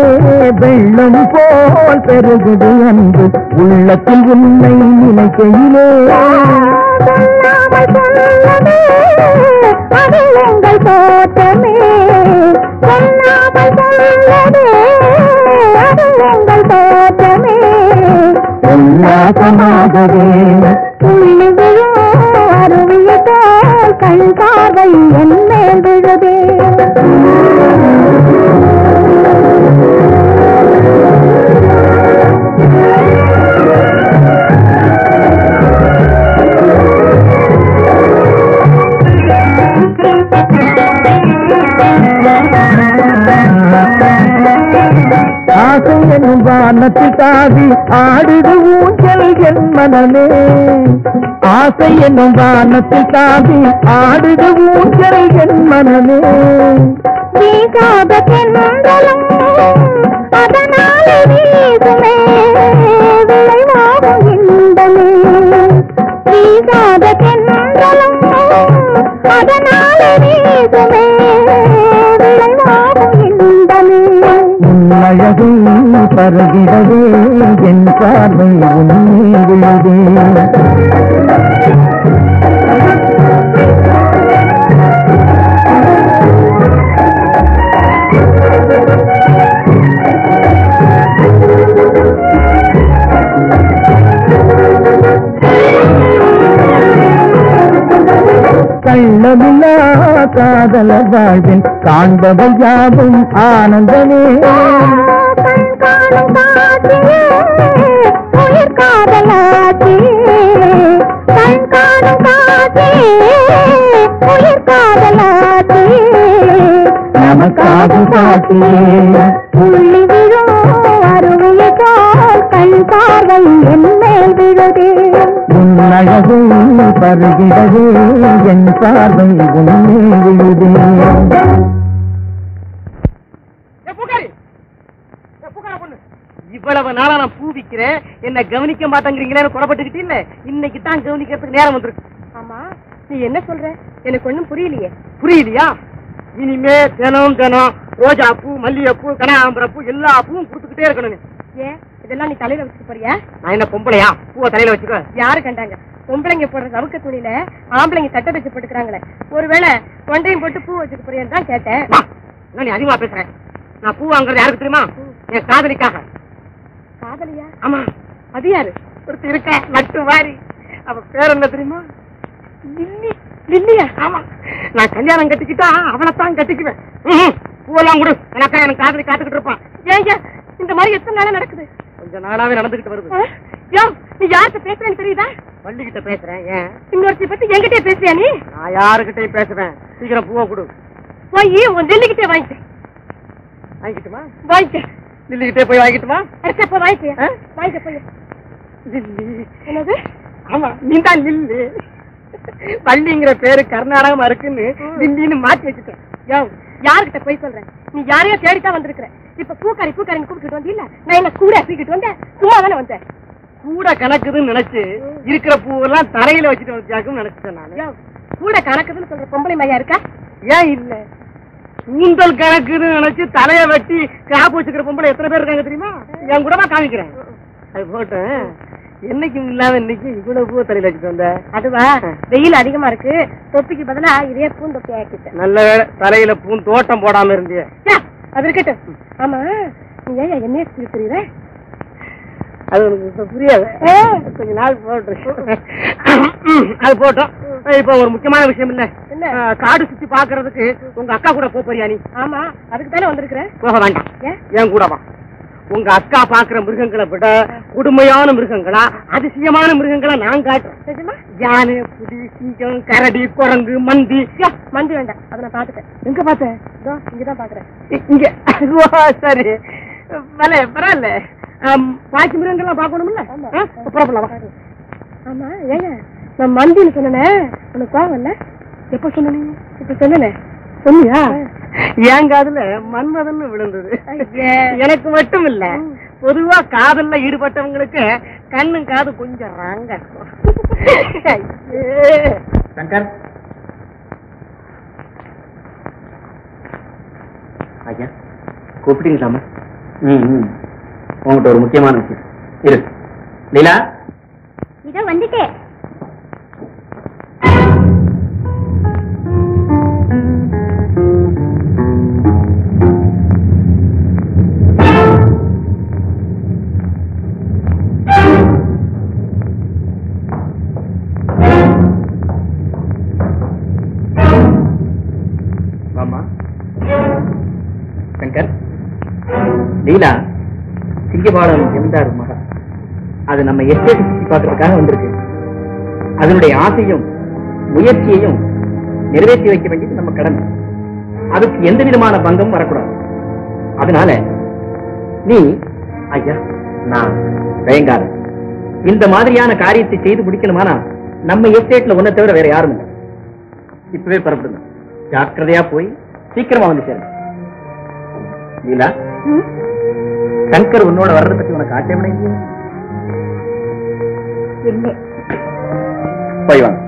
வெள்ளம் போல் பெருகுது அன்பு உள்ளத்தில் உன்னை நினைக்கையிலே. வானத்துக்காகி ஆடுது ஊஞ்சல் என் மனமே, ஆசை என்னும் வானத்துக்காகி ஆடுது ஊஞ்சல் என் மனமே. அழகை பருகிடவே என் பார்வை உன்மேல் விழுதே. கள்ளமில்லா காதல வாழ்வில் காண்பவள் யாவும் ஆனந்தமே. நமக்காகும் காட்டியே புள்ளி விழும் அருவியதால் கண் பார்வை என்மேல் விழுதே. உன்னழகு பருகிடவே என் பார்வை உன்மேல் விழுதே. இவ்வளவு நாளா நான் பூவிக்கிறேன், என்ன கவனிக்க மாட்டேங்கிறீங்களேன்னு குறப்பட்டுக்கிட்டே இல்ல, இன்னைக்கு தான் கவனிக்கிறதுக்கு நேரம் வந்துருக்கு. ஆமா, நீ என்ன சொல்ற? எனக்கு ஒண்ணும் புரியலையே. புரியலையா? இனிமே தினம் தினம் ரோஜா பூ, மல்லிகைப்பூ, கனகாம்பரம் பூ, எல்லா பூவும் கொடுத்துக்கிட்டே இருக்கணுங்க. ஏன் இதெல்லாம் நீ தலையில வச்சுக்க போறியா? நான் என்ன பொம்பளையா பூவை தலையில வச்சுக்க? யாரு கண்டாங்க? பொம்பளைங்க போடுற சவுக்க துணியில ஆம்பளைங்க சட்டை வச்சு போட்டுக்கிறாங்களே, ஒருவேளை ஒன்றையும் போட்டு பூ வச்சுக்க போறியான்னு தான் கேட்டேன். இன்னும் நீ அதிகமா பேசுறேன். நான் பூ வாங்குறது யாருக்கு தெரியுமா? என் காதலிக்காக. காதலியா? ஆமா. அது யாரு? ஒருத்தர் இருக்க நட்டு வாரி, அவ பேர் என்ன தெரியுமா? லில்லி. லில்லியா? ஆமா. நான் கல்யாணம் கட்டிக்கிட்டா அவளைத்தான் கட்டிக்குவேன். பூவெல்லாம் கொடு, எனக்கா எனக்கு காதலி காத்துக்கிட்டு இருப்பான். ஏங்க இந்த மாதிரி எத்தனை நாளா நடக்குது? கொஞ்ச நாளாவே நடந்துகிட்டு வருது. நீ யார்கிட்ட பேசுறேன்னு தெரியுதா? வள்ளிகிட்ட பேசுறேன். ஏன் இன்னொருத்தி பத்தி என்கிட்டயே பேசுறியா நீ? நான் யாருகிட்டயும் பேசுறேன். சீக்கிரம் பூவை கொடு. போய் உன் லில்லிக்கிட்டே வாங்கிட்டேன். வாங்கிட்டுமா? வாங்கிக்க. லில்லிக்கிட்டே போய் வாங்கிட்டுமா? அடுத்த போய் வாங்கிக்க. வாங்கிக்க போய். லில்லி என்னது? ஆமா, நீ தான் லில்லி. பள்ளிங்கிற பேரு கர்நாடகமா இருக்குன்னு திண்டின்னு மாத்தி வச்சுட்டேன். யாருகிட்ட போய் சொல்றேன்? நீ யாரையோ தேடித்தான் வந்திருக்கிறேன். இப்ப பூக்காரி பூக்காரின்னு கூப்பிட்டு வந்து இல்ல, நான் என்ன கூட தூக்கிட்டு வந்தேன்? சும்மா தானே வந்தேன். கூட கணக்குதுன்னு நினைச்சு இருக்கிற பூவெல்லாம் தரையில வச்சுட்டு வந்துச்சாக்குன்னு நினைச்சிட்டேன். நான் கூட கணக்குதுன்னு சொல்ற பொம்பளை மையா இருக்கா? ஏன் இல்ல, கூந்தல் கணக்குன்னு நினைச்சு தலைய வெட்டி காப்பு வச்சுக்கிற பொம்பளை எத்தனை பேர் இருக்காங்க தெரியுமா? என் கூடமா காமிக்கிறேன். அது போட்டேன். என்னைக்கும் இல்லாம இன்னைக்கு இவ்வளவு பூ தலையில வச்சுட்டு வந்த? அதுவா, வெயில் அதிகமா இருக்கு, தொப்பிக்கு பதிலா இதே பூந்தொப்பி ஆக்கிட்டேன். நல்ல தலையில பூந்தோட்டம் போடாம இருந்தியே. அது இருக்கட்டும். ஆமா, நீ ஏன் என்னைய சொல்லிக்கிறீங்க? அது உனக்கு புரியாது, கொஞ்ச நாள் போட்டு அது போட்டோம். இப்ப ஒரு முக்கியமான விஷயம் இல்ல, காடு சுத்தி பாக்குறதுக்கு உங்க அக்கா கூட போறியா நீ? ஆமா, அதுக்கு தானே வந்திருக்கிறேன். போக வேண்டாம், என் கூட வா. உங்க அக்கா பாக்குற மிருகங்களை விட கொடுமையான மிருகங்களா அதிசயமான மிருகங்களா நான் காட்டுறேன். யானை, புலி, சிங்கம், கரடி, குரங்கு, மந்தி. மந்தி வேண்டாம், அதை நான் பாத்துட்டேன். எங்க பாத்தேன்? இங்கதான் பாக்குறேன். இங்க சரி, பரவாயில்ல. பாக்கி மிருகங்கள்லாம் பார்க்கணும்ல. புறப்படலாம் வா. ஆமா ஏங்க நான் மந்தின்னு சொன்னேன் உனக்கு கோவம் இல்லை? எப்போ சொன்னேன்? இப்போ சொன்னேன் சொன்னியா? என் காதுல மன்மதன் விழுந்தது. எனக்கு மட்டும் இல்ல, பொதுவா காதல்ல ஈடுபட்டவங்களுக்கு கண்ணும் காது கொஞ்சம் ராங்கா இருக்கும். ஐயா கூப்பிட்டீங்களாமா? ம் உங்கள்கிட்ட ஒரு முக்கியமான விஷயம் இரு. லீலா இதோ வந்துட்டேன். லீலா சிங்கபாலம் எம்ஜிஆர் மகள், அது நம்ம எஸ்டேட் சுற்றி பார்க்கறதுக்காக வந்திருக்கு. அதனுடைய ஆசையும் முயற்சியையும் நிறைவேற்றி வைக்க வேண்டியது நம்ம கடமை. அதுக்கு எந்த விதமான பங்கம் வரக்கூடாது. அதனால நீ ஐயா நான் பயங்கார இந்த மாதிரியான காரியத்தை செய்து முடிக்கணுமானா நம்ம எஸ்டேட்ல ஒன்றை தவிர வேற யாரும் இல்லை. இப்பவே புறப்படுங்க. ஜாக்கிரதையா போய் சீக்கிரமா வந்து சேருங்க. லீலா சங்கர் உன்னோட வர்றதை பத்தி உனக்கு ஆட்சேபனை இல்லை? போய் வாங்க.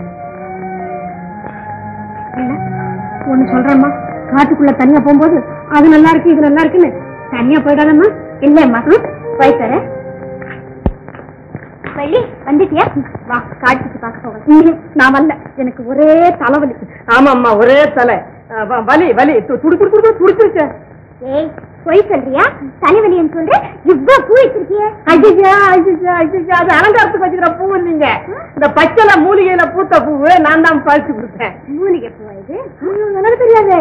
ஒண்ணு சொல்றேம்மா, காட்டுக்குள்ள தனியா போகும்போது அது நல்லா இருக்கு இது நல்லா இருக்குன்னு தனியா போயிடாதம்மா. இல்லையம்மா போய் தர பள்ளி வந்துட்டியா? வா காட்டுக்கு பார்க்க போக. நான் வரல, எனக்கு ஒரே தலைவலி. ஆமாம்மா ஒரே தலை வலி வலி துடி துடி துடிச்சிருச்ச. ஏய் போய் சொல்றியா தனிவலியும் சொல்ற? இவ்வளவு பூ வச்சிருக்கிய அது அலங்காரத்துக்கு வச்சுக்கிற பூ இல்லைங்க, இந்த பச்சளை மூலிகையில பூத்த பூவு நான் தான் பாய்ச்சி கொடுத்தேன். மூலிகை பூ இது எனக்கு தெரியாது.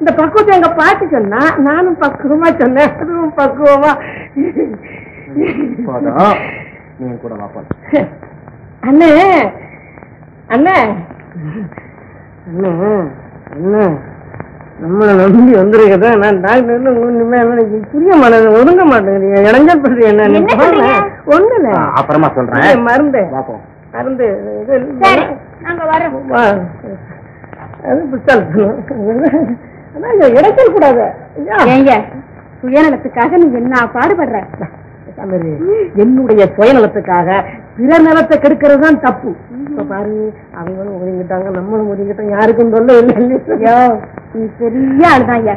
இந்த பக்குவத்தை எங்க பாய்ச்சி சொன்னா நானும் பக்குவமா சொன்னேன். அதுவும் பக்குவமா கூட அண்ணே அண்ணே அண்ணே நம்மளை நம்பி வந்திருக்கதான். நான் டாக்டர் புரிய மாட்டேன், ஒதுங்க மாட்டேங்கிறீங்க, இடைஞ்சல் பண்றீங்க. என்ன ஒண்ணுல அப்புறமா சொல்றேன். மருந்து மருந்து இடைச்சல் கூடாது. சுயநலத்துக்காக நீ என்ன பாடுபடுற? என்னுடைய சுயநலத்துக்காக பிற நலத்தை கெடுக்கிறது தான் தப்பு. இப்ப பாரு அவங்களும் ஒதுங்கிட்டாங்க நம்மளும் ஒதுங்கிட்டோம். யாருக்கும் சொல்ல இல்லையா? நீ பெரிய ஆளுதான் ஐயா.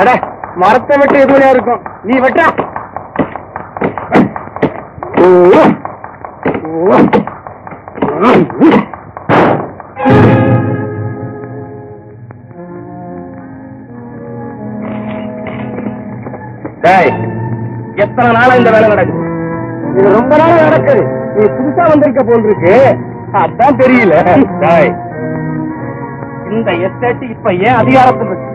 அட மரத்தை விட்டு எதுவும் இருக்கும் நீ விட்டா எத்தனை நாளா இந்த வேலை நடக்குது? இது ரொம்ப நாளா நடக்குது. நீ புதுசா வந்திருக்க போல் இருக்கு, அதான் தெரியல. இந்த எஸ்டேட் இப்ப ஏன் அதிகாரத்தில் இருக்கு?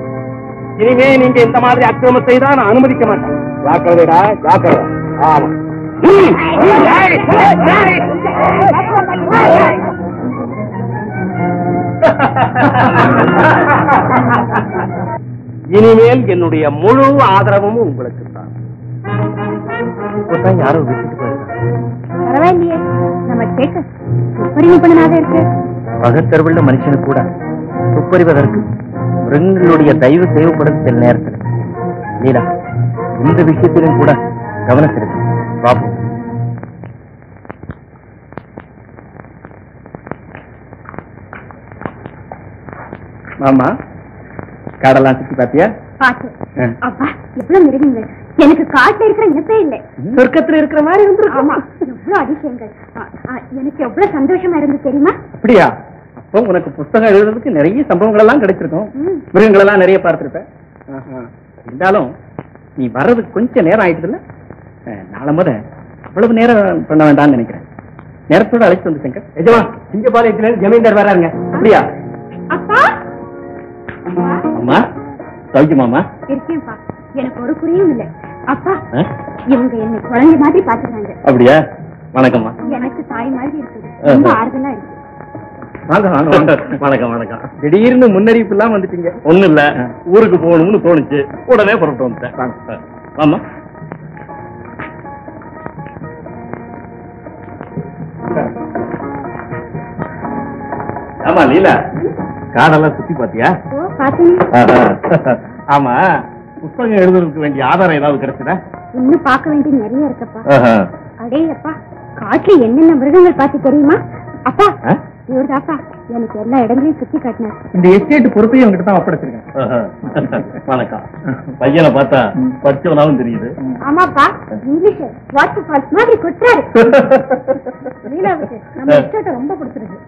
இனிமே நீங்க இந்த மாதிரி அக்கிரமத்தை தான் நான் அனுமதிக்க மாட்டேன். ஜாக்கிரதைடா, ஜாக்கிரதை. ஆமா, இனிமேல் என்னுடைய முழு ஆதரவும் உங்களுக்கு தான். யாரும் வீட்டுக்கு பரவாயில்லையே, நம்ம கேட்க துப்பறிவு பண்ணனாக இருக்கு. பகத்தருவுள்ள மனுஷனு கூட துப்பறிவதற்கு உங்களுடைய தயவு தேவைப்படும் சில நேரத்தில். நீலா, இந்த விஷயத்திலும் கூட கவனம் செலுத்து. பாப்போம். மாமா, காடெல்லாம் சுத்தி பாத்தியா? அப்பா, எவ்வளவு நிறைவீங்க. எனக்கு காட்டுல இருக்கிற இனப்பே இல்லை, சொர்க்கத்துல இருக்கிற மாதிரி இருந்து. ஆமா, எவ்வளவு அதிசயங்கள். எனக்கு எவ்வளவு சந்தோஷமா இருந்து தெரியுமா? அப்படியா? உனக்கு புத்தகம் எழுதுறதுக்கு நிறைய சம்பவங்கள் எல்லாம் கிடைச்சிருக்கும், மிருகங்கள் எல்லாம் நிறைய பார்த்திருப்பேன். இருந்தாலும் நீ வர்றதுக்கு கொஞ்சம் நேரம் ஆயிடுது இல்ல? நாளை முறை அவ்வளவு நேரம் பண்ண வேண்டாம்னு நினைக்கிறேன். நேரத்தோட அழைத்து வந்து சங்கர். எஜமா, சிங்கப்பாளையத்துல ஜமீன்தார் வராருங்க. அப்படியா? அம்மா சௌக்கியமாமா? இருக்கேன்ப்பா, எனக்கு ஒரு குறையும் இல்லை. அப்பா, இவங்க என்ன குழந்தை மாதிரி பாத்துக்கிறாங்க. அப்படியா? வணக்கம்மா. எனக்கு தாய் மாதிரி இருக்குது, ரொம்ப ஆறுதலா இருக்கு. வணக்கம் வணக்கம். திடீர்னு முன்னறிவிப்பு எல்லாம் வந்துட்டீங்க. ஒண்ணும் இல்ல, ஊருக்கு போகணும்னு தோணுச்சு, உடனே புறப்பட்டு வந்துட்டேன். ஆமா, ஆமா. லீலா, காடெல்லாம் சுத்தி பாத்தியா? ஆமா, புத்தகம் எழுதுறதுக்கு வேண்டிய ஆதாரம் ஏதாவது கிடைச்சதா? இன்னும் பார்க்க வேண்டியது நிறைய இருக்கப்பா. அடே அப்பா, காட்டுல என்னென்ன மிருகங்கள் பார்த்து தெரியுமா? அப்பா, இவருதாப்பா எனக்கு எல்லா இடங்களையும் சுத்தி காட்டினார். இந்த எஸ்டேட் பொறுப்பையும் அவங்ககிட்ட தான் ஒப்படைச்சிருக்கேன். வணக்கம். பையனை பார்த்தா பச்சவனாவும் தெரியுது. ஆமாப்பா, இங்கிலீஷ் வாட்டர் ஃபால்ஸ் மாதிரி கொட்டுறாரு. லீலாவுக்கு நம்ம எஸ்டேட்டை ரொம்ப பிடிச்சிருக்கு.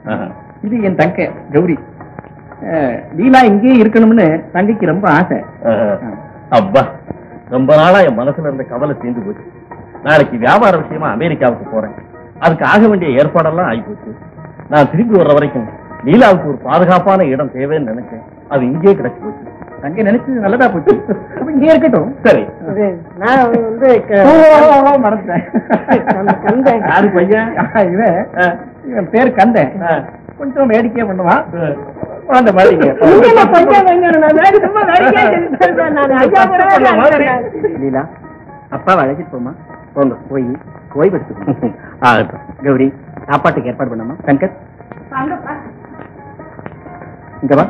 இது என் தங்கை கௌரி. லீலா இங்கேயே இருக்கணும்னு தங்கைக்கு ரொம்ப ஆசை. அப்பா, ரொம்ப நாளா என் மனசுல இருந்த கவலை சேர்ந்து போச்சு. நாளைக்கு வியாபார விஷயமா அமெரிக்காவுக்கு போறேன். அதுக்கு ஆக வேண்டிய ஏற்பாடெல்லாம் ஆகி போச்சு. நான் திரும்பி வர்ற வரைக்கும் லீலாவுக்கு ஒரு பாதுகாப்பான இடம் தேவைன்னு நினைச்சேன். அது இங்கே கிடைச்சி போச்சு. அங்கே நினைச்சது நல்லதா போச்சு. இங்கே இருக்கட்டும். சரி, நான் வந்து மறந்துட்டேன். யாரு பையன்? இவன் பேர் கந்தன். கொஞ்சம் வேடிக்கையா பண்ணுவான். அந்த மாதிரி லீலா அப்பாவை அழைச்சிட்டு போமா? போங்க, போய் ஓய்வு எடுத்துக்கோங்க. கௌரி, சாப்பாட்டுக்கு ஏற்பாடு பண்ணாமா? சங்கர், இங்க வா.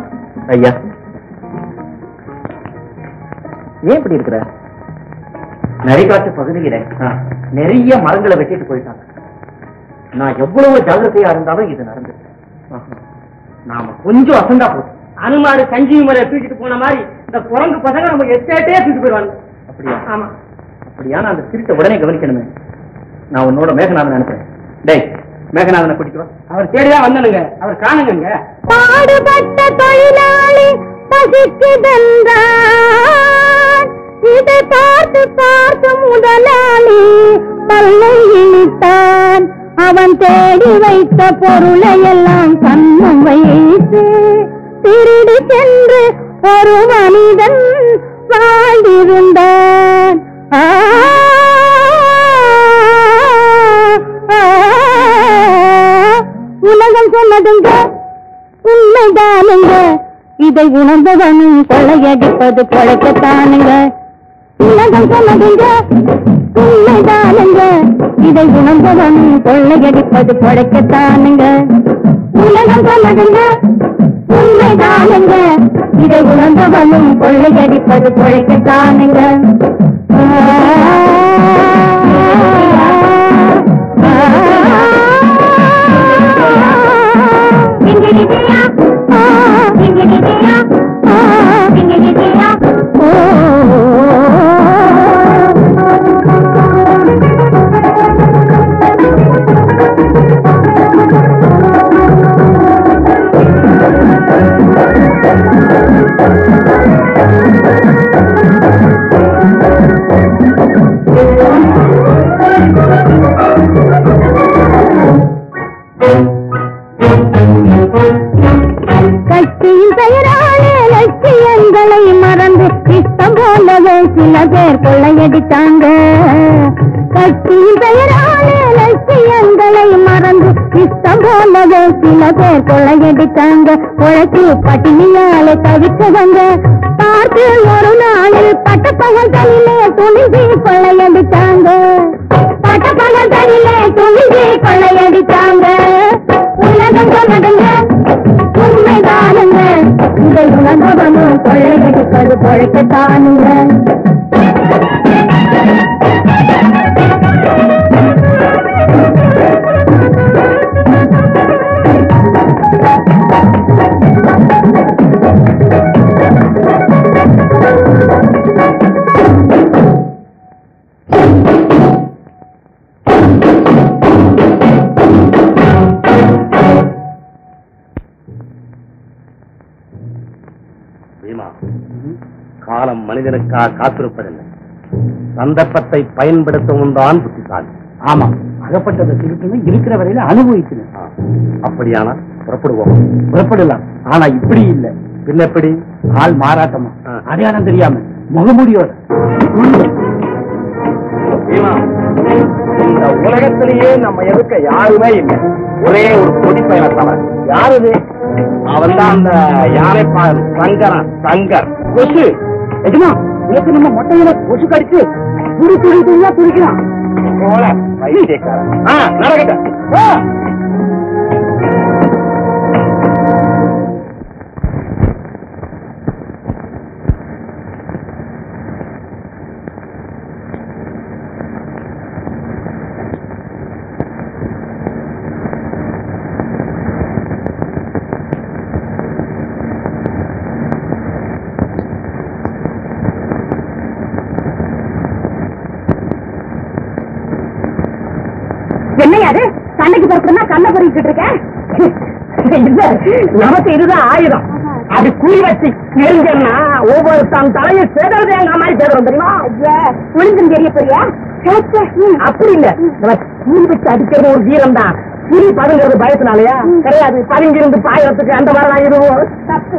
ஐயா, ஏன் இப்படி இருக்கிற? நரிக்காட்டு பகுதியில நிறைய மரங்களை வெட்டிட்டு போயிட்டாங்க. நான் எவ்வளவு ஜாகிரதையா இருந்தாலும் இது நடந்துச்சு. நாம கொஞ்சம் அசந்தா போதும். அனுமாரு சஞ்சீவி முறையை தூக்கிட்டு போன மாதிரி இந்த குரங்கு பசங்க நம்ம எஸ்டேட்டே தூக்கிட்டு போயிடுவாங்க. அப்படியா? ஆமா. அப்படியா? நான் அந்த திருட்டை உடனே கவனிக்கணுமே. நான் உன்னோட மேகநாதன் அனுப்புறேன். டேய், மேகநாதனை கூட்டிட்டு வா. அவர் தேடியா வந்தனுங்க, அவர் காணுங்க. பாடுபட்ட தொழிலாளி பசிக்குதென்றான், இதை பார்த்து பார்த்து முதலாளி பல்லை இழித்தான். அவன் தேடி வைத்த பொருளை எல்லாம் கண்ணம் வைத்து திருடி சென்று ஒரு மனிதன் வாழ்ந்திருந்தான். உலகம் சொன்னதுங்க உண்மைதானுங்க, இதை உணர்ந்தவனும் கொலையடிப்பது பழக்கத்தானுங்க. உலகம் சொன்னதுங்க உண்மைதானுங்க, இதை உணர்ந்தவனும் கொள்ளையடிப்பது பழக்கத்தானுங்க. உலகம் சொன்னதுங்க உண்மைதானுங்க, இதை உணர்ந்தவனும் கொள்ளையடிப்பது பழக்கத்தானுங்க. காத்திருப்பதில்லை, சந்தர்ப்பத்தை பயன்படுத்தவும் தான் புத்திசாலி. ஆமா, அகப்பட்டதை திருத்தணும், இருக்கிற வரையில அனுபவிக்கணும். அப்படியானா புறப்படுவோம். புறப்படலாம், ஆனா இப்படி இல்லை. பின்ன எப்படி? ஆள் மாறாட்டமா, அடையாளம் தெரியாம, முகமூடியோட. இந்த உலகத்திலேயே நம்ம எதுக்க யாருமே இல்லை, ஒரே ஒரு பொடி பயணத்தான். யாரு அவன் தான்? அந்த யாரை சங்கரன் சங்கர் கொசு. எஜமா உனக்கு நம்ம மொட்டையில கொசு கடிச்சு துடி துடி துணியா துடிக்கிறான். நமக்கு இதுதான் ஆயுதம். அது குறி வச்சு நெருஞ்சா ஒவ்வொரு தான் தலையை சேதறது எங்க மாதிரி சேதம் தெரியுமா? ஒளிஞ்சம் தெரிய போறியா? அப்படி இல்ல, நம்ம குறி வச்சு அடிக்கிறது ஒரு வீரம் தான். குறி பதுங்கிறது பயத்தினாலயா? கிடையாது, பதுங்கிருந்து பாயறதுக்கு அந்த மாதிரிதான் இதுவும் தப்பு.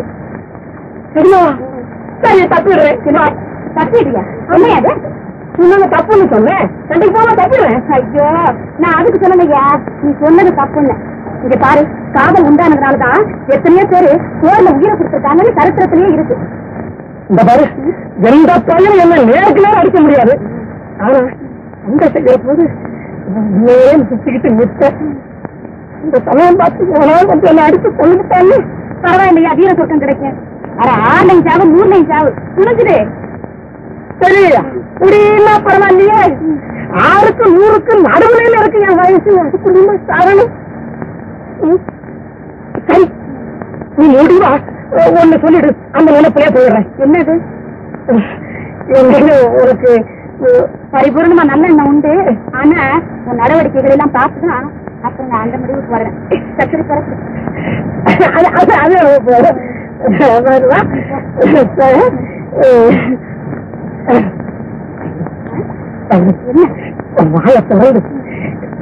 சரியா? சரி, தப்பிடுறேன். தப்பிடுறியா? உண்மையாது சொன்ன தப்புன்னு சொன்னேன். ரெண்டு போக தப்பிடுறேன். ஐயோ, நான் அதுக்கு சொன்னதையா? நீ சொன்னது தப்புன்னு. இங்க பாரு, காதல் உண்டானதுனாலதான் எத்தனையோ பேரு போர்ல உயிரை கொடுத்திருக்காங்கன்னு சரித்திரத்திலேயே இருக்கு. இந்த பாரு, எந்த பையனும் என்ன நேருக்கு நேரம் அடிக்க முடியாது. ஆனா உங்க செய்யற போது நேரம் சுத்திக்கிட்டு நிற்க இந்த சமயம் பார்த்து எவனாலும் கொஞ்சம் என்ன அடித்து கொண்டுட்டாங்க. பரவாயில்லையா, வீர சொர்க்கம் கிடைக்கும். ஆனா 6 லைன் சாவு 3 லைன் சாவு துணிஞ்சுடு. சரி, புரியல பரவாயில்லையே. 6க்கு 100க்கு நடுவுல இருக்கு என் வயசு. அது புரியுமா? சரணம். சரி, நீ முடிவா ஒண்ணு சொல்லிடு, அந்த நினைப்பிலே போயிடுறேன். என்னது? உனக்கு பரிபூர்ணமா நல்ல எண்ணம் உண்டு, ஆனா உன் நடவடிக்கைகள் எல்லாம் பார்த்துதான் அப்புறம் நான் அந்த முடிவுக்கு வர்றேன். அது வாழ தொடர்ந்து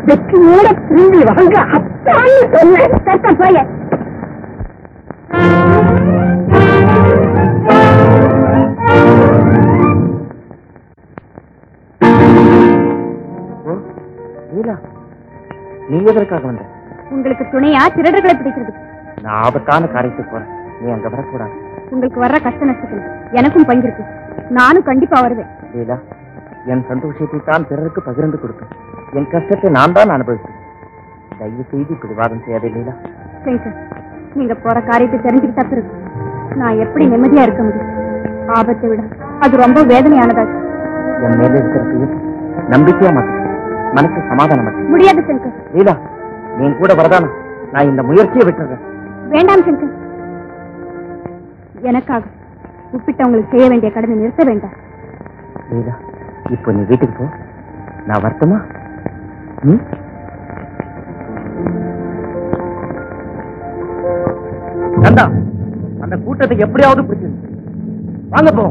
வெற்றியோட திரும்பி வாங்க அப்பான்னு சொன்ன தட்ட போய நீ எதற்காக வந்த? உங்களுக்கு துணையா திருடர்களை பிடிக்கிறது. நான் ஆபத்தான காரியத்துக்கு போறேன், நீ அங்க வரக்கூடாது. உங்களுக்கு வர்ற கஷ்ட நஷ்டத்தில் எனக்கும் பங்கிருக்கு, நானும் கண்டிப்பா வருவேன். லீலா, என் சந்தோஷத்தை தான் பிறருக்கு பகிர்ந்து கொடுப்பேன், என் கஷ்டத்தை நான் தான் அனுபவிப்பேன். தயவு செய்து இப்படி வாதம் செய்யாதே லீலா. சரி சார், நீங்க போற காரியத்தை தெரிஞ்சுக்கிட்டா பிறகு நான் எப்படி நிம்மதியா இருக்க முடியும்? ஆபத்தை விட அது ரொம்ப வேதனையானதாக என் மேல இருக்கிறது. நம்பிக்கையா மாட்டேன், மனசு சமாதானம் முடியாது. சங்கர் லீலா, நீ கூட வரதான நான் இந்த முயற்சியை விட்டுறேன். வேண்டாம் சங்கர், எனக்காக உப்பிட்டவங்களுக்கு செய்ய வேண்டிய கடமை நிறுத்த வேண்டாம். லீலா, இப்போ நீ வீட்டுக்கு போ, நான் வரட்டுமா? நந்தா, அந்த கூட்டத்தை எப்படியாவது பிடிச்சது, வாங்க போ.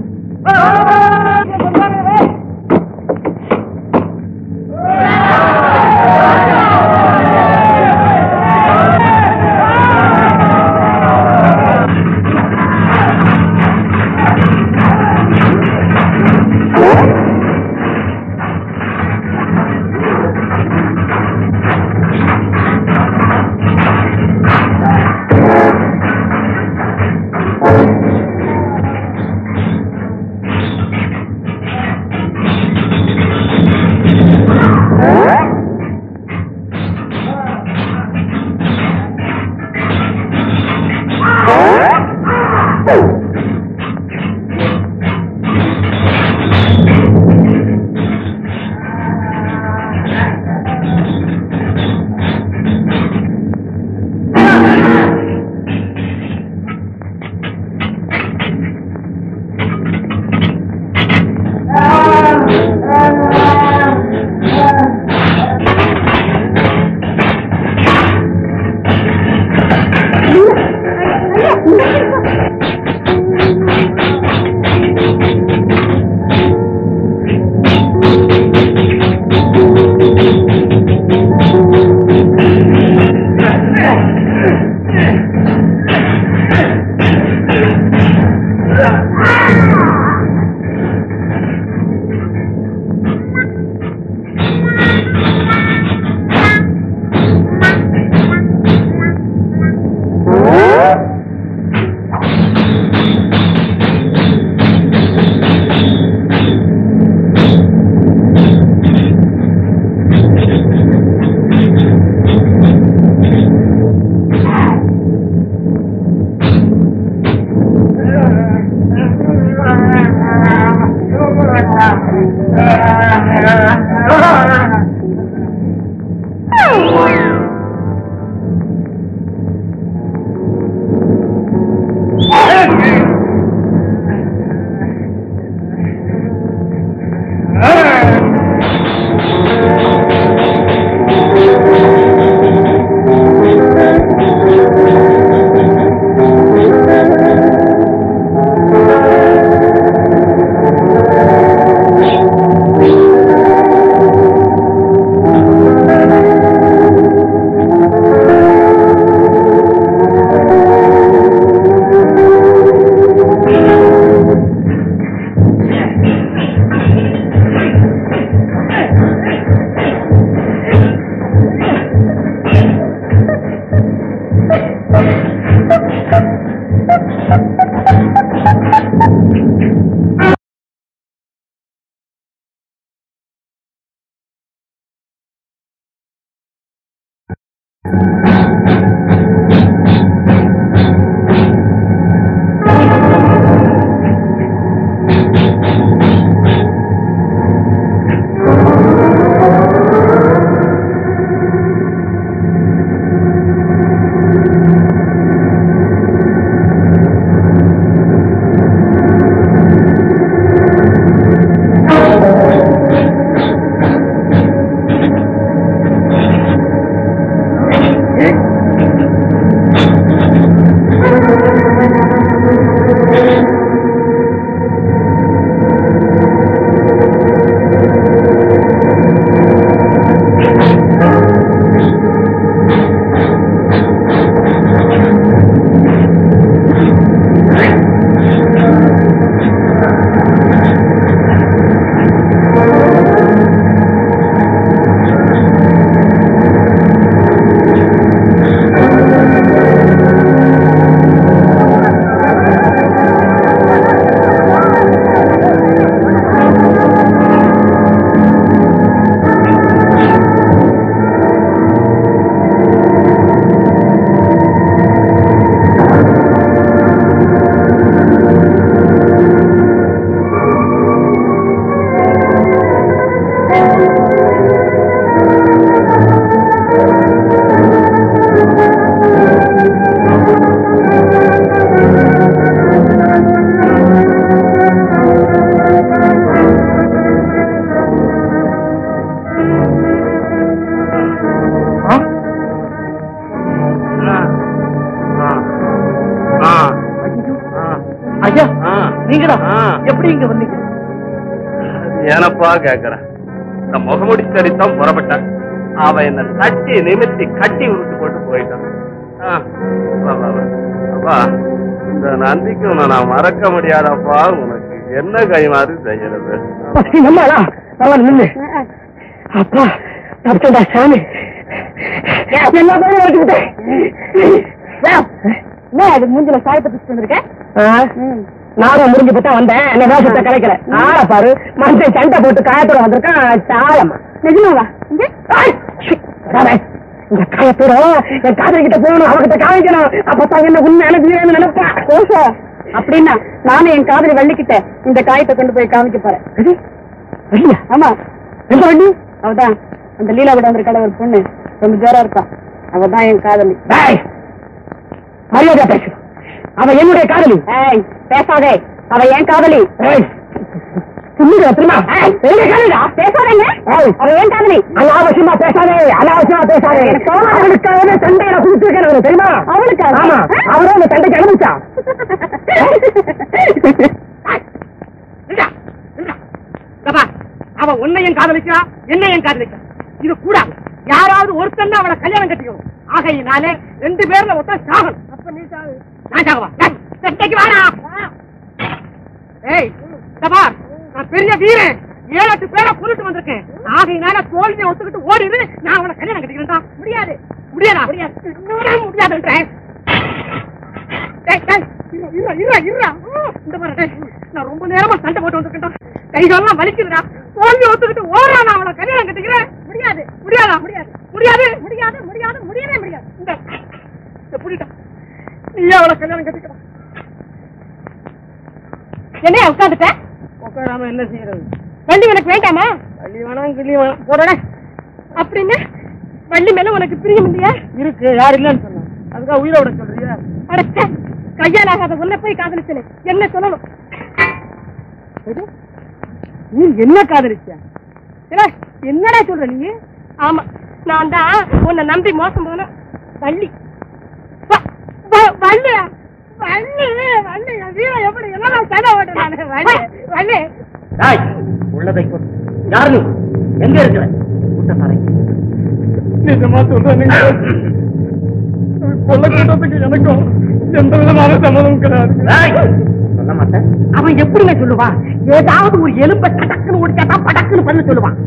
ஏன்பா கேக்குற? நம்ம முகமுடி சரிதான் புறப்பட்டான். அவன் என்ன தட்டி நிமித்தி கட்டி உருட்டு போட்டு போயிட்டான். அப்பா இந்த நந்திக்கு நான் மறக்க முடியாதப்பா. உனக்கு என்ன கை மாதிரி செய்யறது? அப்பா தப்பா சாமி மூஞ்சில சாயப்பட்டு நானும் முடிஞ்சு போட்டா வந்தேன். என்ன கிடைக்கல ஆள பாரு, மனுஷன் சண்டை போட்டு காயத்தோட வந்திருக்கான். நிஜமாவா? இந்த காயத்தோட என் காதல் கிட்ட போகணும், அவகிட்ட காய்க்கணும். அப்பதான் என்ன உண்மை எனக்கு நினைப்பா ஓசோ அப்படின்னா நானும் என் காதல் வள்ளிக்கிட்ட இந்த காயத்தை கொண்டு போய் காமிக்க போறேன். ஆமா எந்த வள்ளி? அவதான் அந்த லீலா விட வந்திருக்கால ஒரு பொண்ணு, ரொம்ப ஜோரா இருப்பான். அவதான் என் காதலி. மரியாதையா பேசு. அவ என்னுடைய காதலி. பேசாதே, அவ என் காதலி. அனாவசியமா பேசாதே, அனாவசியமா பேசாதே. அவளுக்காக சண்டையில குடிச்சு வைக்கிறவரு தெரியுமா? அவளுக்கா? ஆமா, அவரும் அந்த சண்டை கிளம்பிச்சா. அவ உன்னையும் காதலிச்சா, என்னையும் காதலிச்சா. இது கூடாது. யாராவது ஒருத்தன் அவளை கல்யாணம் கட்டிக்கணும். ஆகையினாலே ரெண்டு பேர்ல ஒருத்தன் சாகணும். அப்ப நீ சாகு, நான் சாகவா? நான் பெரிய வீரன், 7-8 பேரை புரிட்டு வந்திருக்கேன். ஆகையினால தோல்வியை ஒத்துக்கிட்டு ஓடிடு. நான் அவளை கல்யாணம் கட்டிக்கிறேன்டா. முடியாது. முடியாதா? முடியாது. நான் ரொம்ப நேரமா சண்டை போட்டு வந்திருக்கேன். கைகாலெல்லாம் வலிக்குதுடா. தோல்வியை ஒத்துக்கிட்டு ஓடுறா. நான் அவளை கல்யாணம் கட்டிக்கிறேன். முடியாது. முடியாதா? முடியாது. முடியாது. முடியாது. முடியாது. முடியவே முடியாது. நீ அவளை கல்யாணம் கட்டிக்கிறேன். என்ன உட்காந்துட்ட? உட்காராம என்ன செய்யறது? வள்ளி உனக்கு வேண்டாமா? வள்ளி வேணாம், கிள்ளி வேணாம் போடனே அப்படின்னு. வள்ளி மேல உனக்கு பிரியம் இல்லையா? இருக்கு, யார் இல்லன்னு சொன்ன. அதுக்காக உயிரை விட சொல்றியா? அடச்சே, கல்யாணம் ஆகாத உள்ள போய் காதலிச்சனே என்ன சொல்லணும்? நீ என்ன காதலிச்சியா? என்னடா சொல்ற நீ? ஆமா, நான் தான் உன்னை நம்பி மோசம் போன வள்ளி. வள்ளியா? எனக்கும் எந்த விதமான சம்மதமும் கிடையாது. அவன் எப்படிங்க சொல்லுவான்? ஏதாவது ஒரு எலும்பை கடக்குன்னு ஓடிச்சாதான் படக்குன்னு பண்ண சொல்லுவான்.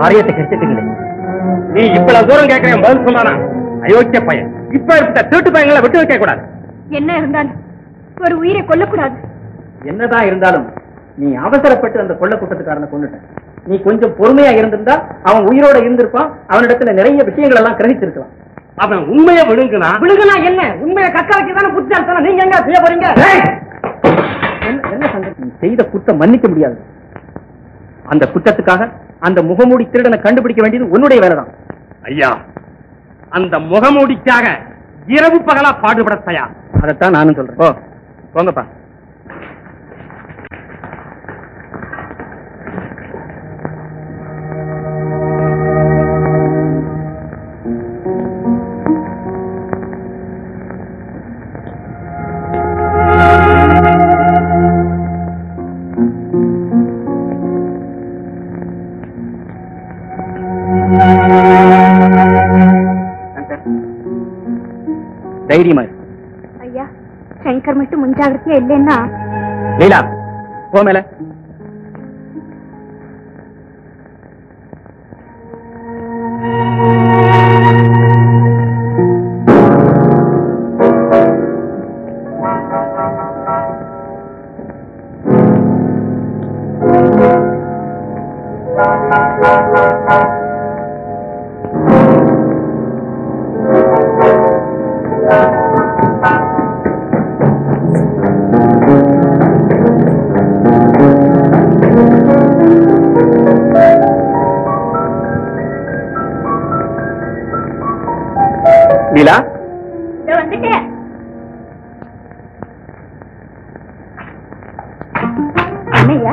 காரியத்தை கெடுத்துட்டீங்களே. நீ இவ்வளவு தூரம் கேட்கிறேன், பதில் சொல்லானா? அயோக்கிய பையன். இப்ப இருக்க திருட்டு பையங்களை விட்டு வைக்க கூடாது. என்ன இருந்தாலும் ஒரு உயிரை கொல்லக்கூடாது. என்னதான் இருந்தாலும் நீ அவசரப்பட்டு அந்த கொள்ள கூட்டத்துக்காரனை கொண்டுட்ட. நீ கொஞ்சம் பொறுமையா இருந்திருந்தா அவன் உயிரோட இருந்திருப்பான். அவனிடத்துல நிறைய விஷயங்கள் எல்லாம் கிரகிச்சிருக்கலாம். அவன் உண்மையை விழுங்குனா விழுங்குனா என்ன? உண்மையை கக்காக்கிதான புத்தி அர்த்தம். நீங்க என்ன செய்ய போறீங்க? என்ன சங்கடம்? செய்த குற்றம் மன்னிக்க முடியாது. அந்த குற்றத்துக்காக அந்த முகமூடி திருடனை கண்டுபிடிக்க வேண்டியது உன்னுடைய வேலைதான். ஐயா, அந்த முகமூடிக்காக இரவு பகலா பாடுபட தயார். அதைத்தான் நானும் சொல்றேன். போங்கப்பா. சங்கர் மட்டும் முன்ஜாகிரதையா இல்லைன்னா லீலா போ மேல. நீலா வந்துட்டேன். என்னையா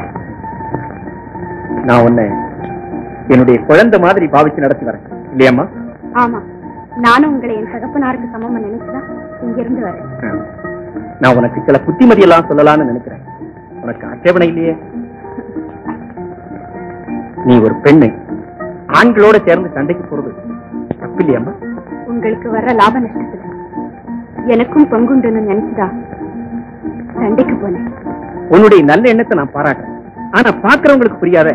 நான் உன்னை என்னுடைய குழந்தை மாதிரி பாவிச்சு நடத்தி வரேன் இல்லையாம்மா? ஆமா, நானும் உங்களை என் சகப்பனாருக்கு சமமா நினைச்சுதான் இங்க இருந்து வரேன். நான் உனக்கு சில புத்திமதி எல்லாம் சொல்லலாம்னு நினைக்கிறேன். உனக்கு ஆட்சேபனை இல்லையே? நீ ஒரு பெண்ணை ஆண்களோட சேர்ந்து சண்டைக்கு போறது தப்பில்லையாம்மா? உங்களுக்கு வர்ற லாப நஷ்டத்துக்கு எனக்கும் பங்குண்டு நினைச்சுதா சண்டைக்கு போனேன். உன்னுடைய நல்ல எண்ணத்தை நான் பாராட்டுறேன். ஆனா பாக்குறவங்களுக்கு புரியாத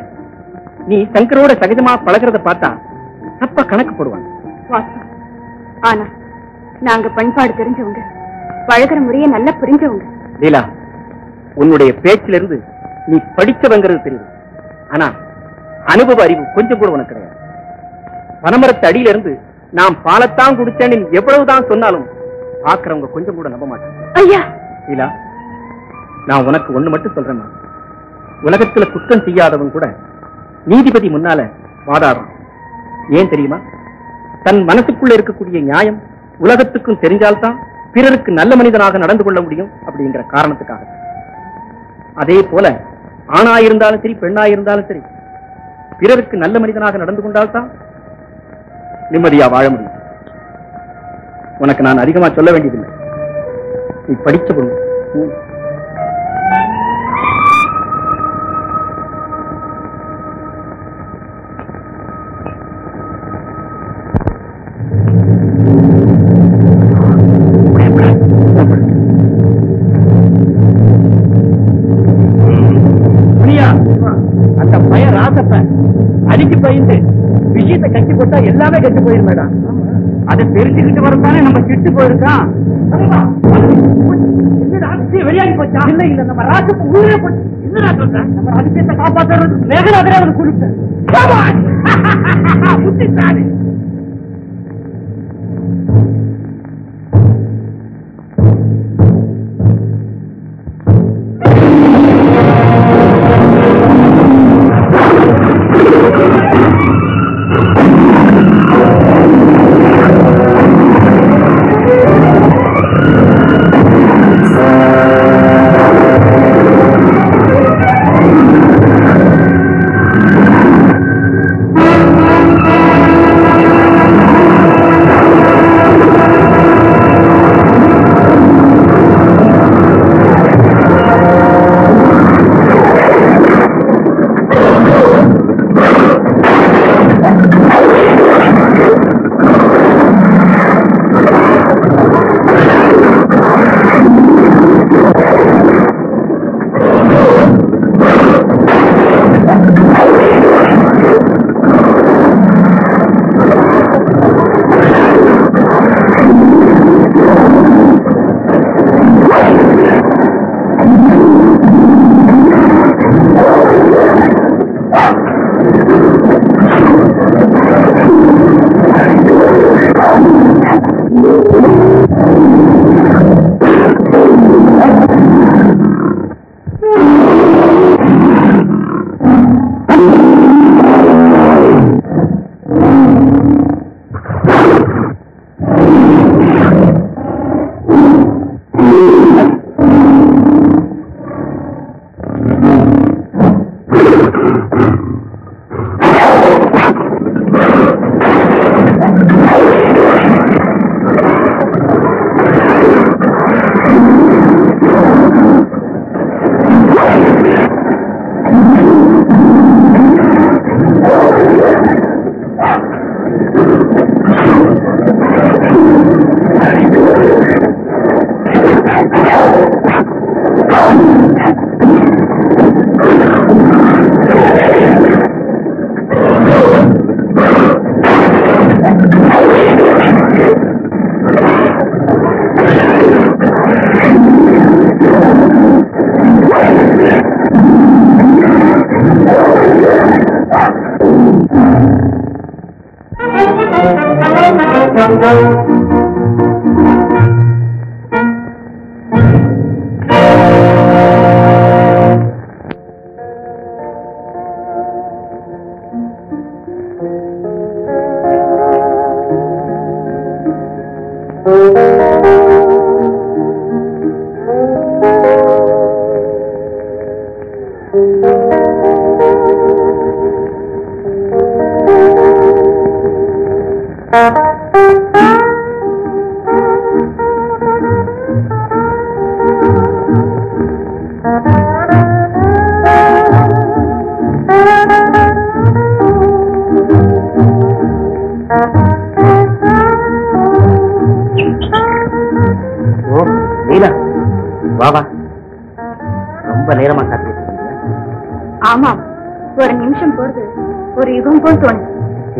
நீ சங்கரோட சகஜமா பழகிறத பார்த்தா தப்பா கணக்கு போடுவாங்க. ஆனா நாங்க பண்பாடு தெரிஞ்சவங்க, பழகிற முறைய நல்லா புரிஞ்சவங்க. லீலா, உன்னுடைய பேச்சில இருந்து நீ படிச்சவங்கிறது தெரியும். ஆனா அனுபவ அறிவு கொஞ்சம் கூட உனக்கு கிடையாது. பனமரத்து அடியில இருந்து நாம் பாலத்தான் குடிச்சேன்னு எவ்வளவுதான் சொன்னாலும் பாக்குறவங்க கொஞ்சம் கூட நம்ப மாட்டாங்க. ஐயா லீலா, நான் உனக்கு ஒண்ணு மட்டும் சொல்றேன். உலகத்துல குற்றம் செய்யாதவன் கூட நீதிபதி முன்னால வாதாடும். ஏன் தெரியுமா? தன் மனசுக்குள்ள இருக்கக்கூடிய நியாயம் உலகத்துக்கும் தெரிஞ்சால்தான் பிறருக்கு நல்ல மனிதனாக நடந்து கொள்ள முடியும் அப்படிங்கிற காரணத்துக்காக. அதே போல ஆணாயிருந்தாலும் சரி, பெண்ணாயிருந்தாலும் சரி, பிறருக்கு நல்ல மனிதனாக நடந்து கொண்டால்தான் நிம்மதியா வாழ முடியும். உனக்கு நான் அதிகமா சொல்ல வேண்டியதில்லை. நீ படிச்ச பொண்ணு. எல்லாமே கெட்டு போயிரு மேடம். அதை தெரிஞ்சுக்கிட்டு வரதானே நம்ம கெட்டு போயிருக்கான். வெளியாகி போச்சா? இல்ல இல்ல, நம்ம ராஜுக்கு ஊரே போச்சு. என்ன நான் சொல்றேன், நம்ம ராஜ்யத்தை காப்பாற்றுறது மேகநாதரே அவர் குறிப்பிட்டாரு.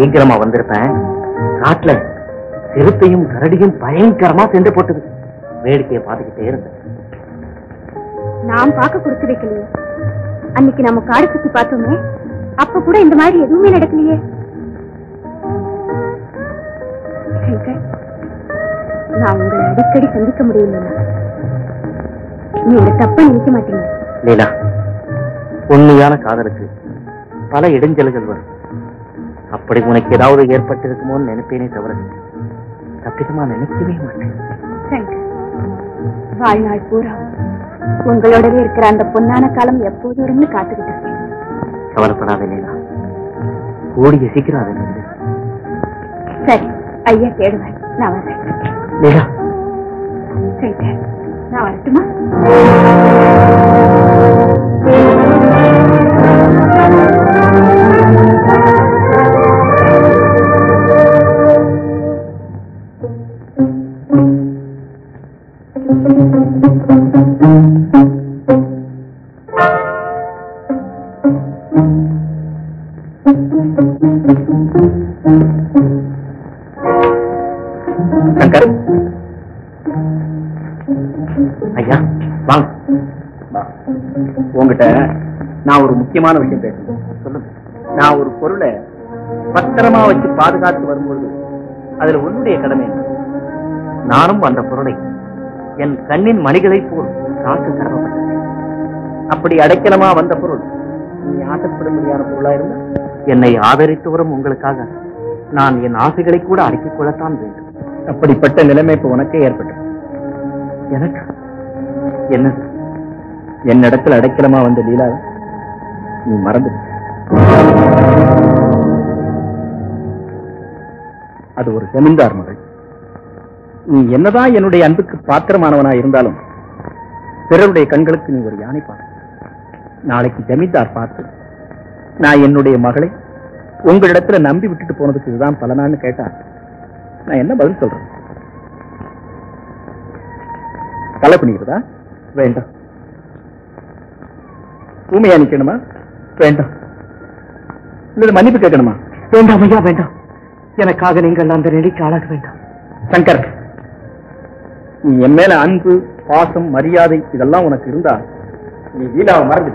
சீக்கிரமா வந்திருப்பேன். காட்டுல சிறுத்தையும் கரடியும் பயங்கரமா சேர்ந்து போட்டது. வேடிக்கையை பார்த்துக்கிட்டே இருந்தேன். நாம் பார்க்க கொடுத்து வைக்கலையே. அன்னைக்கு நம்ம காடு சுத்தி பார்த்தோமே, அப்ப கூட இந்த மாதிரி எதுவுமே நடக்கலையே. நான் உங்களை அடிக்கடி சந்திக்க முடியல. நீங்க தப்ப நினைக்க மாட்டீங்க லீலா. உண்மையான காதலுக்கு பல இடைஞ்சல்கள் வரும். அப்படி உனக்கு ஏதாவது ஏற்பட்டிருக்குமோன்னு நினைப்பேனே தவிர தப்பிதமா நினைக்கவே மாட்டேன். வாழ்நாள் பூரா உங்களோடவே இருக்கிற அந்த பொன்னான காலம் எப்போதும் காத்துக்கிட்டு இருக்கேன். கவலைப்படாதீங்களா, கூடிய சீக்கிரம் அதை நின்று. சரி ஐயா தேடுவேன், நான் வரேன். நான் வரட்டுமா? முக்கியமான விஷயம் பேசணும். சொல்லுங்க. நான் ஒரு பொருளை பத்திரமா வச்சு பாதுகாத்து வரும்போது அதுல உன்னுடைய கடமை. நானும் அந்த பொருளை என் கண்ணின் மணிகளை போல் காத்து தரப்பட்ட அப்படி அடைக்கலமா வந்த பொருள் நீ ஆசைப்படும்படியான பொருளா இருந்த என்னை ஆதரித்து வரும் உங்களுக்காக நான் என் ஆசைகளை கூட அடக்கிக் கொள்ளத்தான் வேண்டும். அப்படிப்பட்ட நிலைமை இப்ப உனக்கே ஏற்பட்டது. எனக்கு என்ன என்னிடத்தில் அடைக்கலமா வந்த லீலா நீ மறந்து அது ஒரு ஜமீன்தார் மகள். நீ என்னதான் என்னுடைய அன்புக்கு பாத்திரமானவனா இருந்தாலும் பிறருடைய கண்களுக்கு நீ ஒரு யானை பார்க்க. நாளைக்கு ஜமீன்தார் பார்த்து நான் என்னுடைய மகளை உங்களிடத்துல நம்பி விட்டுட்டு போனதுக்கு இதுதான் பலனான்னு கேட்டா நான் என்ன பதில் சொல்றேன்? தலை குனிக்கிறதா? வேண்டாம். ஊமையா நிக்கணுமா? வேண்டாம். இல்ல மன்னிப்பு கேட்கணுமா? வேண்டாம் ஐயா, வேண்டாம். எனக்காக நீங்கள் அந்த நிலைக்கு ஆளாக வேண்டாம். சங்கர், நீ என் மேல அன்பு, பாசம், மரியாதை இதெல்லாம் உனக்கு இருந்தா நீ லீலாவை மறந்து.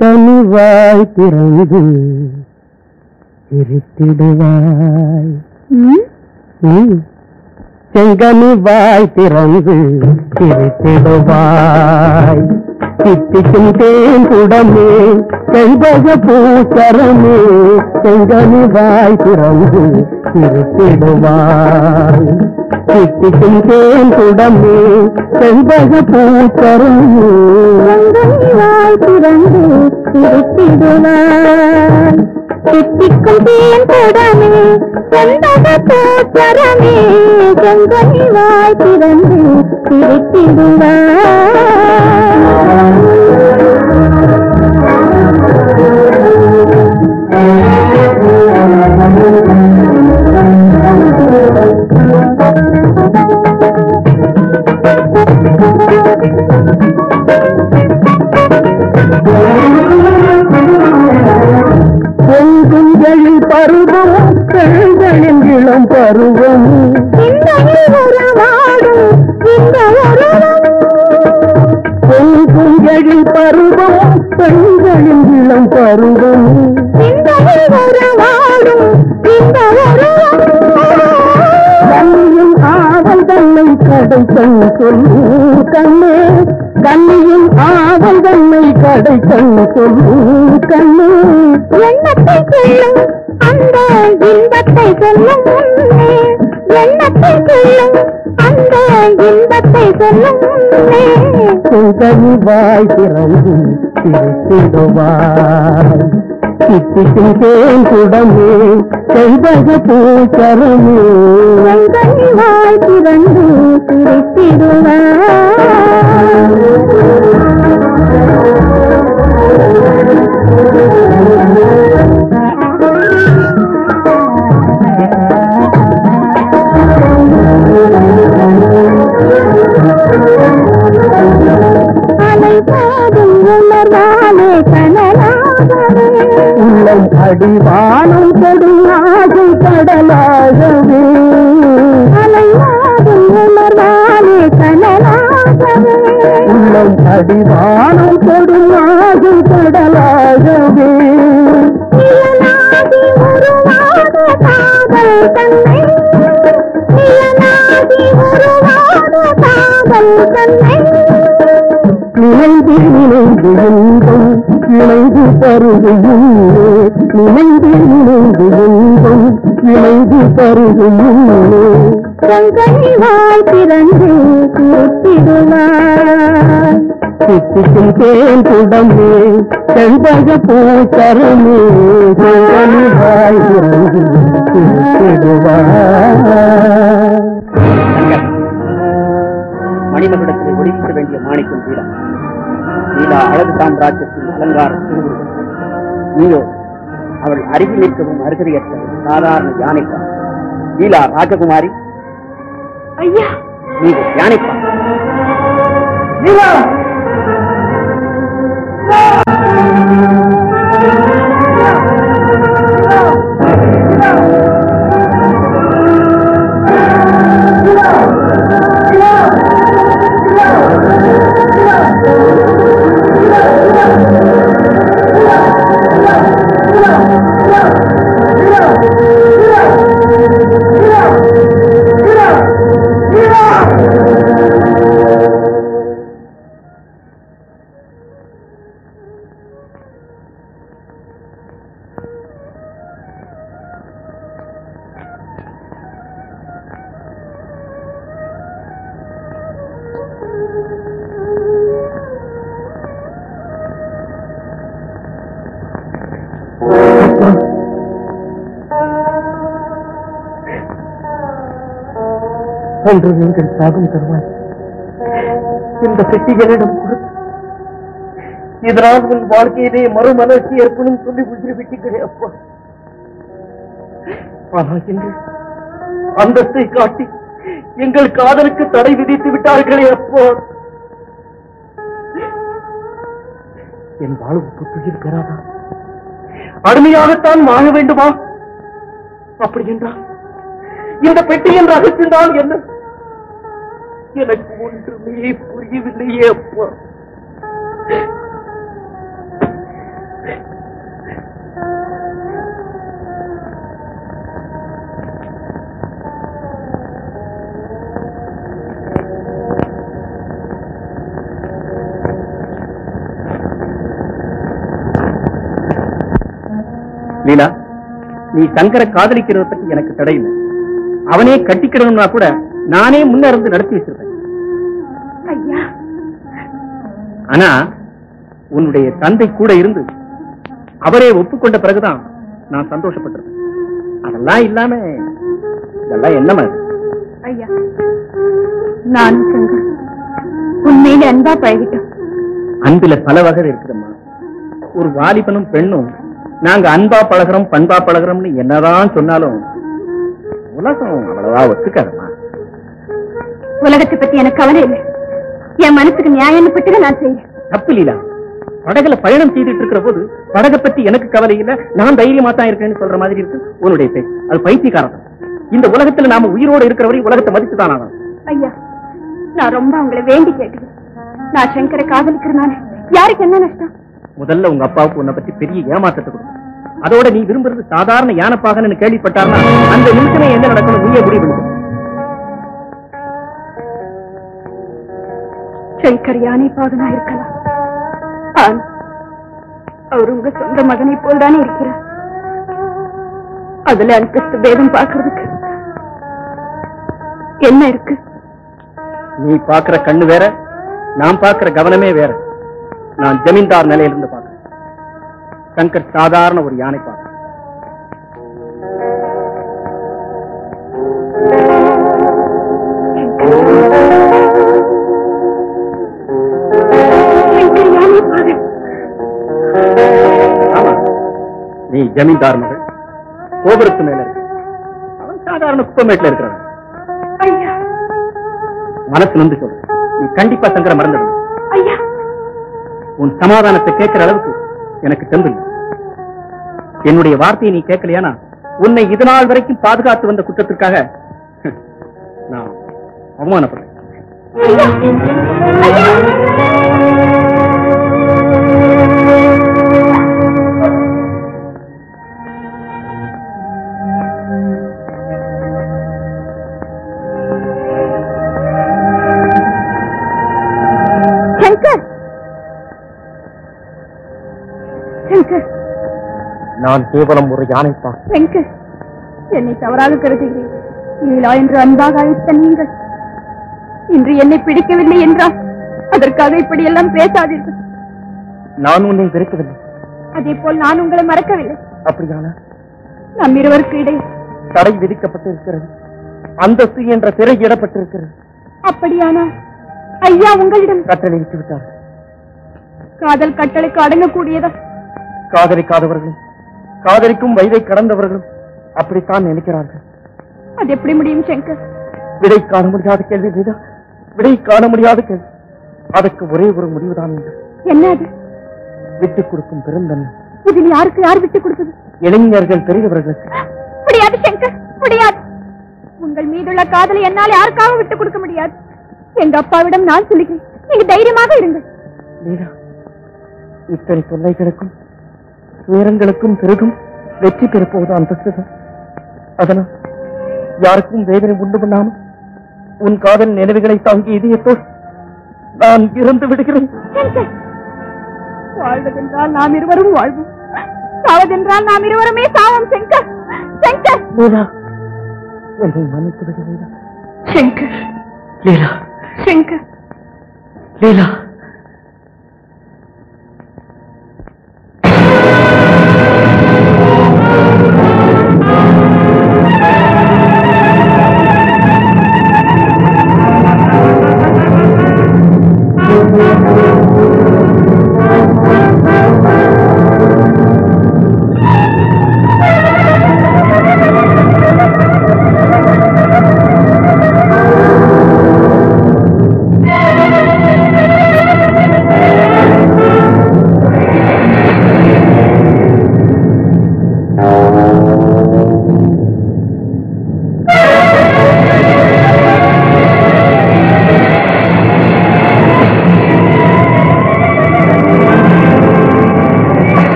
கனிவாய் திறந்து இருத்திடுவாய். செங்கனிவாய் திறந்து இருத்திடுவாய். சித்திக்கும் தேன் குடமே செண்பக பூச்சரமே செங்கனிவாய் திறந்து இருத்திடுவாய். சித்திக்கும் தேன் குடமே செண்பக பூச்சரமே செங்கனிவாய் திறந்து இருத்திடுவாய். சித்திக்கும் தேன் குடமே செண்பக பூச்சரமே செங்கனிவாய் திறந்து இருத்திடுவாய். செங்கனிவாய் திறந்து இருத்திடுவாய். சித்திக்கும் தேன் குடமே செண்பக பூச்சரமே செங்கனிவாய் திறந்து இருத்திடுவாய். அடிவானம் கொடுங்காது கடலாகவே அலைவாடும் உணர்வானே கடலாகவே உள்ளம் அடிவானம் கொடுங்காது கடலாகவே நிலநாடி உருவாத காதல் தன்னை நிலநாடி உருவாத காதல் தன்னை நினைந்து நினைந்து என்றும் இணைந்து தருகையுள்ளே நினைந்து நினைந்து என்றும் இணைந்து தருகையுள்ளே செங்கனிவாய் திறந்து இருத்திடுவாய். சித்திக்கும் தேன் குடமே செண்பக பூச்சரமே செங்கனிவாய் திறந்து இருத்திடுவாய். மணிமகுடத்தை ஒளிக்க வேண்டிய மாணிக்கம் வீரா லீலா அழகு சாம்ராஜ்யத்தின் அலங்கார திருவுருவம் நீயோ. அவள் அருகில் நிற்கவும் அருகதையற்ற சாதாரண யானைப்பான். லீலா ராஜகுமாரி ஐயா நீயோ யானைப்பான். ஒன்று நீங்கள் சாகும் தருவாய். இந்த பெட்டிகளிடம் இதனால் உன் வாழ்க்கையிலே மறுமலர்ச்சி ஏற்படும் சொல்லி உயிர் விட்டுக்கிறே அப்பா. ஆனால் எங்கள் அந்தத்தை காட்டி எங்கள் காதலுக்கு தடை விதித்து விட்டார்களே அப்பா. என் வாழ்வு புத்துயிர் பெறாதா? அடிமையாகத்தான் வாழ வேண்டுமா? அப்படி என்றால் இந்த பெட்டியின் ரகசியம்தான் என்ன? எனக்கு ஒன்றுமே புரியவில்லையே அப்பா. நீ சங்கரை காதலிக்கிறதுக்கு எனக்கு தடையில்லை. அவனே கட்டிக்கிறவனா கூட நானே முன்ன இருந்து நடத்தி வச்சிருக்கேன். ஆனா உன்னுடைய தந்தை கூட இருந்து அவரே ஒப்புக்கொண்ட பிறகுதான் நான் சந்தோஷப்பட்டிருக்கேன். அதெல்லாம் இல்லாம இதெல்லாம் என்ன மாதிரி? ஐயா, நான் சங்கர் உண்மையில அன்பா பழகிட்டோம். அன்புல பல வகை இருக்குதுமா. ஒரு வாலிபனும் பெண்ணும் நாங்க அன்பா பழகிறோம் பண்பா பழகிறோம்னு என்னதான் சொன்னாலும் உலகம் அவ்வளவா ஒத்துக்காதமா. உலகத்தை பத்தி எனக்கு கவலை இல்லை. என் மனசுக்கு நியாயம் பட்டு நான் செய்யறேன். தப்பு இல்லா. படகுல பயணம் செய்துட்டு இருக்கிற போது படகை பத்தி எனக்கு கவலை இல்லை, நான் தைரியமா தான் இருக்கேன்னு சொல்ற மாதிரி இருக்கு உன்னுடைய பேர். அது பைத்தியக்காரன். இந்த உலகத்துல நாம உயிரோடு இருக்கிற வரை உலகத்தை மதித்துதான் ஆகணும். ஐயா, நான் ரொம்ப உங்களை வேண்டி கேட்கிறேன். நான் சங்கரை காதலிக்கிறேன். யாருக்கு என்ன நஷ்டம்? முதல்ல உங்க அப்பாவுக்கு உன்னை பத்தி பெரிய ஏமாற்றத்தை கொடுக்கும். அதோட நீ விரும்புறது சாதாரண யானைப்பாகன்னு கேள்விப்பட்டாருன்னா அந்த நிமிஷமே என்ன நடக்கணும் நீயே முடிவு. சங்கர் யானைப்பாகனா இருக்கலாம். அவர் உங்க சொந்த மகனை போல் தானே இருக்கிறார். அதுல அந்தஸ்து பேதம் பாக்குறதுக்கு என்ன இருக்கு? நீ பாக்குற கண்ணு வேற, நான் பாக்குற கவனமே வேற. நான் ஜமீன்தார் நிலையிலிருந்து பாக்குறேன். சங்கர் சாதாரண ஒரு யானை பாக்குறேன். நீ ஜமீன்தார் மகள், கோபுரத்து மேல இருக்கு. அவன் சாதாரண குப்பமேட்ல இருக்கிறான். மனசு நொந்து சொல். நீ கண்டிப்பா சங்கர மறந்துடும். உன் சமாதானத்தை கேட்கிற அளவுக்கு எனக்கு தெம்பில்லை. என்னுடைய வார்த்தையை நீ கேட்கலையானா உன்னை இதனால் வரைக்கும் பாதுகாத்து வந்த குற்றத்திற்காக நான் அவமானப்படுறேன். நான் கேவலம் ஒரு யானைப்பான். வெங்கட், என்னை தவறாக கருதுகிறேன். நீலா என்று அன்பாக அழைத்த நீங்கள் இன்று என்னை பிடிக்கவில்லை என்றால் அதற்காக இப்படியெல்லாம் பேசாதீர்கள். நான் உன்னை வெறுக்கவில்லை, அதே போல் நான் உங்களை மறக்கவில்லை. அப்படியான நம் இருவருக்கு இடையே தடை விதிக்கப்பட்டிருக்கிறது. அந்தஸ்து என்ற திரை இடப்பட்டிருக்கிறது. அப்படியானால் ஐயா உங்களிடம் கட்டளை இட்டு விட்டார். காதல் கட்டளைக்கு அடங்கக்கூடியதா? காதலிக்காதவர்களும் காதலிக்கும் வயதை கடந்தவர்களும் அப்படித்தான் நினைக்கிறார்கள். அது எப்படி முடியும் சங்கர்? விடை காண முடியாத கேள்வி நீதா, விடை காண முடியாத கேள்வி. அதற்கு ஒரே ஒரு முடிவுதான். என்ன அது? விட்டுக் கொடுக்கும் பெருந்தன்மை. இதில் யாருக்கு யார் விட்டுக் கொடுத்தது? இளைஞர்கள் பெரியவர்களுக்கு. முடியாது சங்கர், முடியாது. உங்கள் மீதுள்ள காதலை என்னால் யாருக்காக விட்டுக் கொடுக்க முடியாது. எங்க அப்பாவிடம் நான் சொல்லுகிறேன். நீங்க தைரியமாக இருங்கள். நீதா, இத்தனை தொல்லைகளுக்கும் உயரங்களுக்கும் பிறகும் வெற்றி பெறப்போவது அந்தஸ்து. அதனால் யாருக்கும் வேதனை உண்டு பண்ணாமல் உன் காதல் நினைவுகளை தாங்கிய இதயத்தோடு நான் இறந்து விடுகிறேன். வாழ்வதென்றால் நாம் இருவரும் வாழ்வோம், சாவதென்றால் நாம் இருவருமே சாவோம். சங்கர், சங்கர். லீலா, என்னை மன்னித்து விடுகிறீரா? சங்கர். லீலா. சங்கர். லீலா.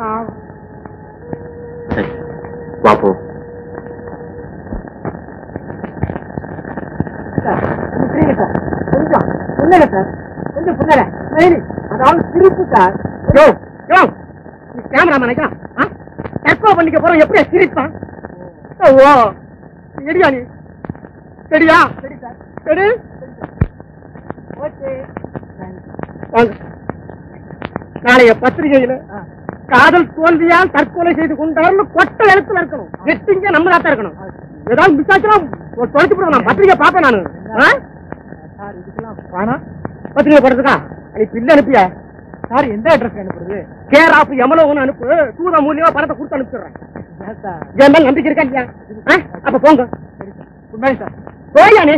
साहब। बापू காதல் தோல்வியால் தற்கொலை செய்து கொண்டார் கொட்ட எழுத்துல இருக்கணும், நம்ம தான் இருக்கணும். ஏதாவது மிஸ் ஆச்சுன்னா தொலைச்சு போடுவேன். பத்திரிகை பார்ப்பேன் நானு. பத்திரிகை போடுறதுக்கா நீ பில்லு அனுப்பியா? சார், எந்த அட்ரஸ் அனுப்புறது? கேர் ஆஃப் எமலோன்னு அனுப்பு. தூதா மூலியமா பணத்தை கொடுத்து அனுப்பிச்சுடுறேன். என் மேல நம்பிக்கை இருக்கா இல்லையா? அப்ப போங்க. போயா நீ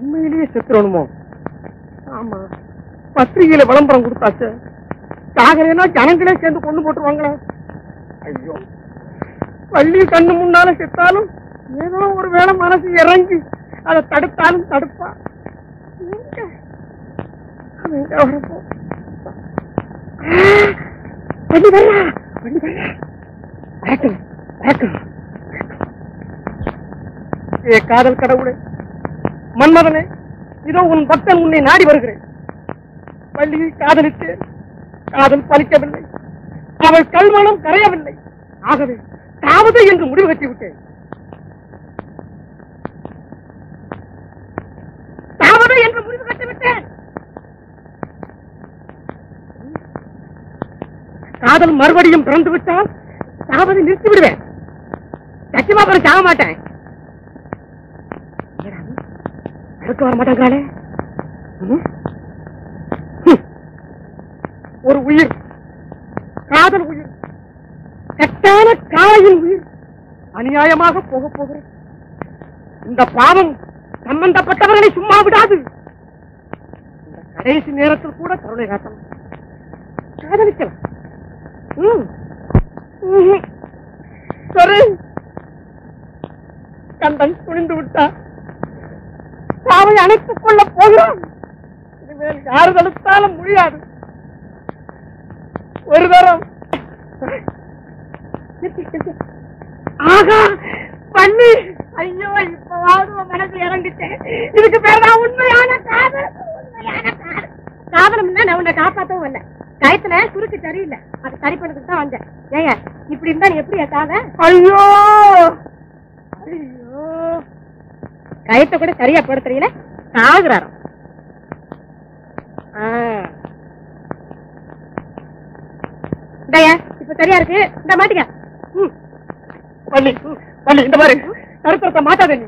உண்மையிலேயே செத்துறணுமோ? ஆமா, பத்திரிகையில விளம்பரம் கொடுத்தாச்சு. சாகரேனா ஜனங்களே சேர்ந்து கொண்டு போட்டுருவாங்களே. ஐயோ, பள்ளி கண்ணு முன்னால செத்தாலும் ஏதோ ஒரு வேளை மனசு இறங்கி அதை தடுத்தாலும் தடுப்பா. ஏ காதல் கடவுளே, மன்மதனே, இதோ உன் பக்தன் உன்னை நாடி வருகிறேன். பள்ளியை காதலித்தேன், காதல் பலிக்கவில்லை, அவள் கல்மணம் கரையவில்லை. ஆகவே தாவது என்று முடிவு கட்டிவிட்டேன். தாவது என்று முடிவு கட்டிவிட்டேன். காதல் மறுபடியும் பிறந்து விட்டால் தாவது நிறுத்தி விடுவேன். சத்தியமா பிறகு சாக மாட்டேன். அதுக்கு வர மாட்டாங்களே. ஒரு உயிர், காதல் உயிர், கட்டான காயின் உயிர் அநியாயமாக போக போகிறது. இந்த பாவம் சம்பந்தப்பட்டவர்களை சும்மா விடாது. இந்த கடைசி நேரத்தில் கூட கருணை காட்டலாம், காதலிக்கலாம். கண்டன் துணிந்து விட்டார். சாவை அணைத்துக் கொள்ள போகிறோம். இனிமேல் யாரு தடுத்தாலும் முடியாது. ஒரு தரம் ஆகா பண்ணி, ஐயோ இப்பவாவது மனசு இறங்கிட்டேன். இதுக்கு பேர் தான் உண்மையான காதல். உண்மையான காதல் காதலம்னா நான் உன்னை காப்பாற்றவும் இல்லை. கயத்துல சுருக்கு சரியில்லை, அது சரி பண்ணுறதுக்கு தான் வந்தேன். ஏங்க இப்படி இருந்தா நீ எப்படி காதல்? ஐயோ ஐயோ, கயத்தை கூட சரியா படுத்துறீங்களே, சாகுறாரோ. இப்ப சரியா இருக்கு. இந்த மாட்டிக்க இந்த மாதிரி கருத்தரத்தை மாட்டாத நீ.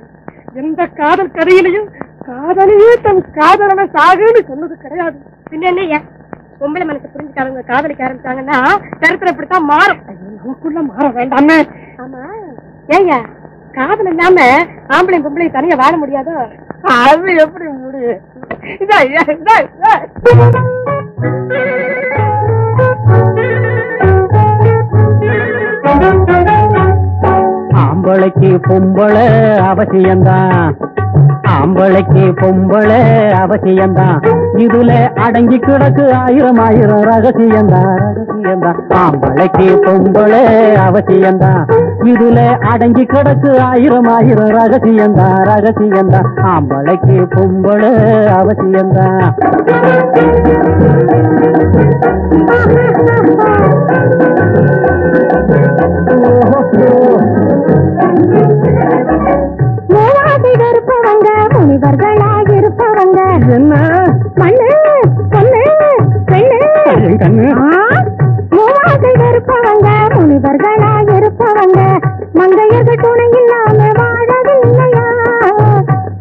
எந்த காதல் கதையிலையும் காதலையே தன் காதலனை சாகுன்னு சொன்னது கிடையாது. பின்ன என்ன? பொம்பளை மனசை புரிஞ்சுக்காரங்க காதலிக்க ஆரம்பிச்சாங்கன்னா கருத்துல இப்படித்தான் மாறும். நமக்குள்ள மாற வேண்டாமே. ஆமா, ஏயா காதல் இல்லாம ஆம்பளை பொம்பளை தனியா வாழ முடியாதோ? அது எப்படி முடியும்? ஆம்பளைக்கு பொம்பளை அவசியம்தான், ஆம்பளைக்கு பொம்பளை அவசியம்தான். இதுல அடங்கி கிடக்கு ஆயிரம் ஆயிரம் ரகசியம்தான், ரகசியம்தான். ஆம்பளைக்கு பொம்பளை அவசியம்தான், இதுல அடங்கி கிடக்கு ஆயிரம் ஆயிரம் ரகசியம்தான், ரகசியம்தான். ஆம்பளைக்கு பொம்பளை அவசியம்தான். முனிவர்களாக இருப்பவங்க என்ன மண்ணு கண்ணு பெண்ணு கண்ணு மூவாசையில் இருப்பவங்க, முனிவர்களாக இருப்பவங்க மங்கையர்கள் துணை இல்லாம வாழவில்லையா?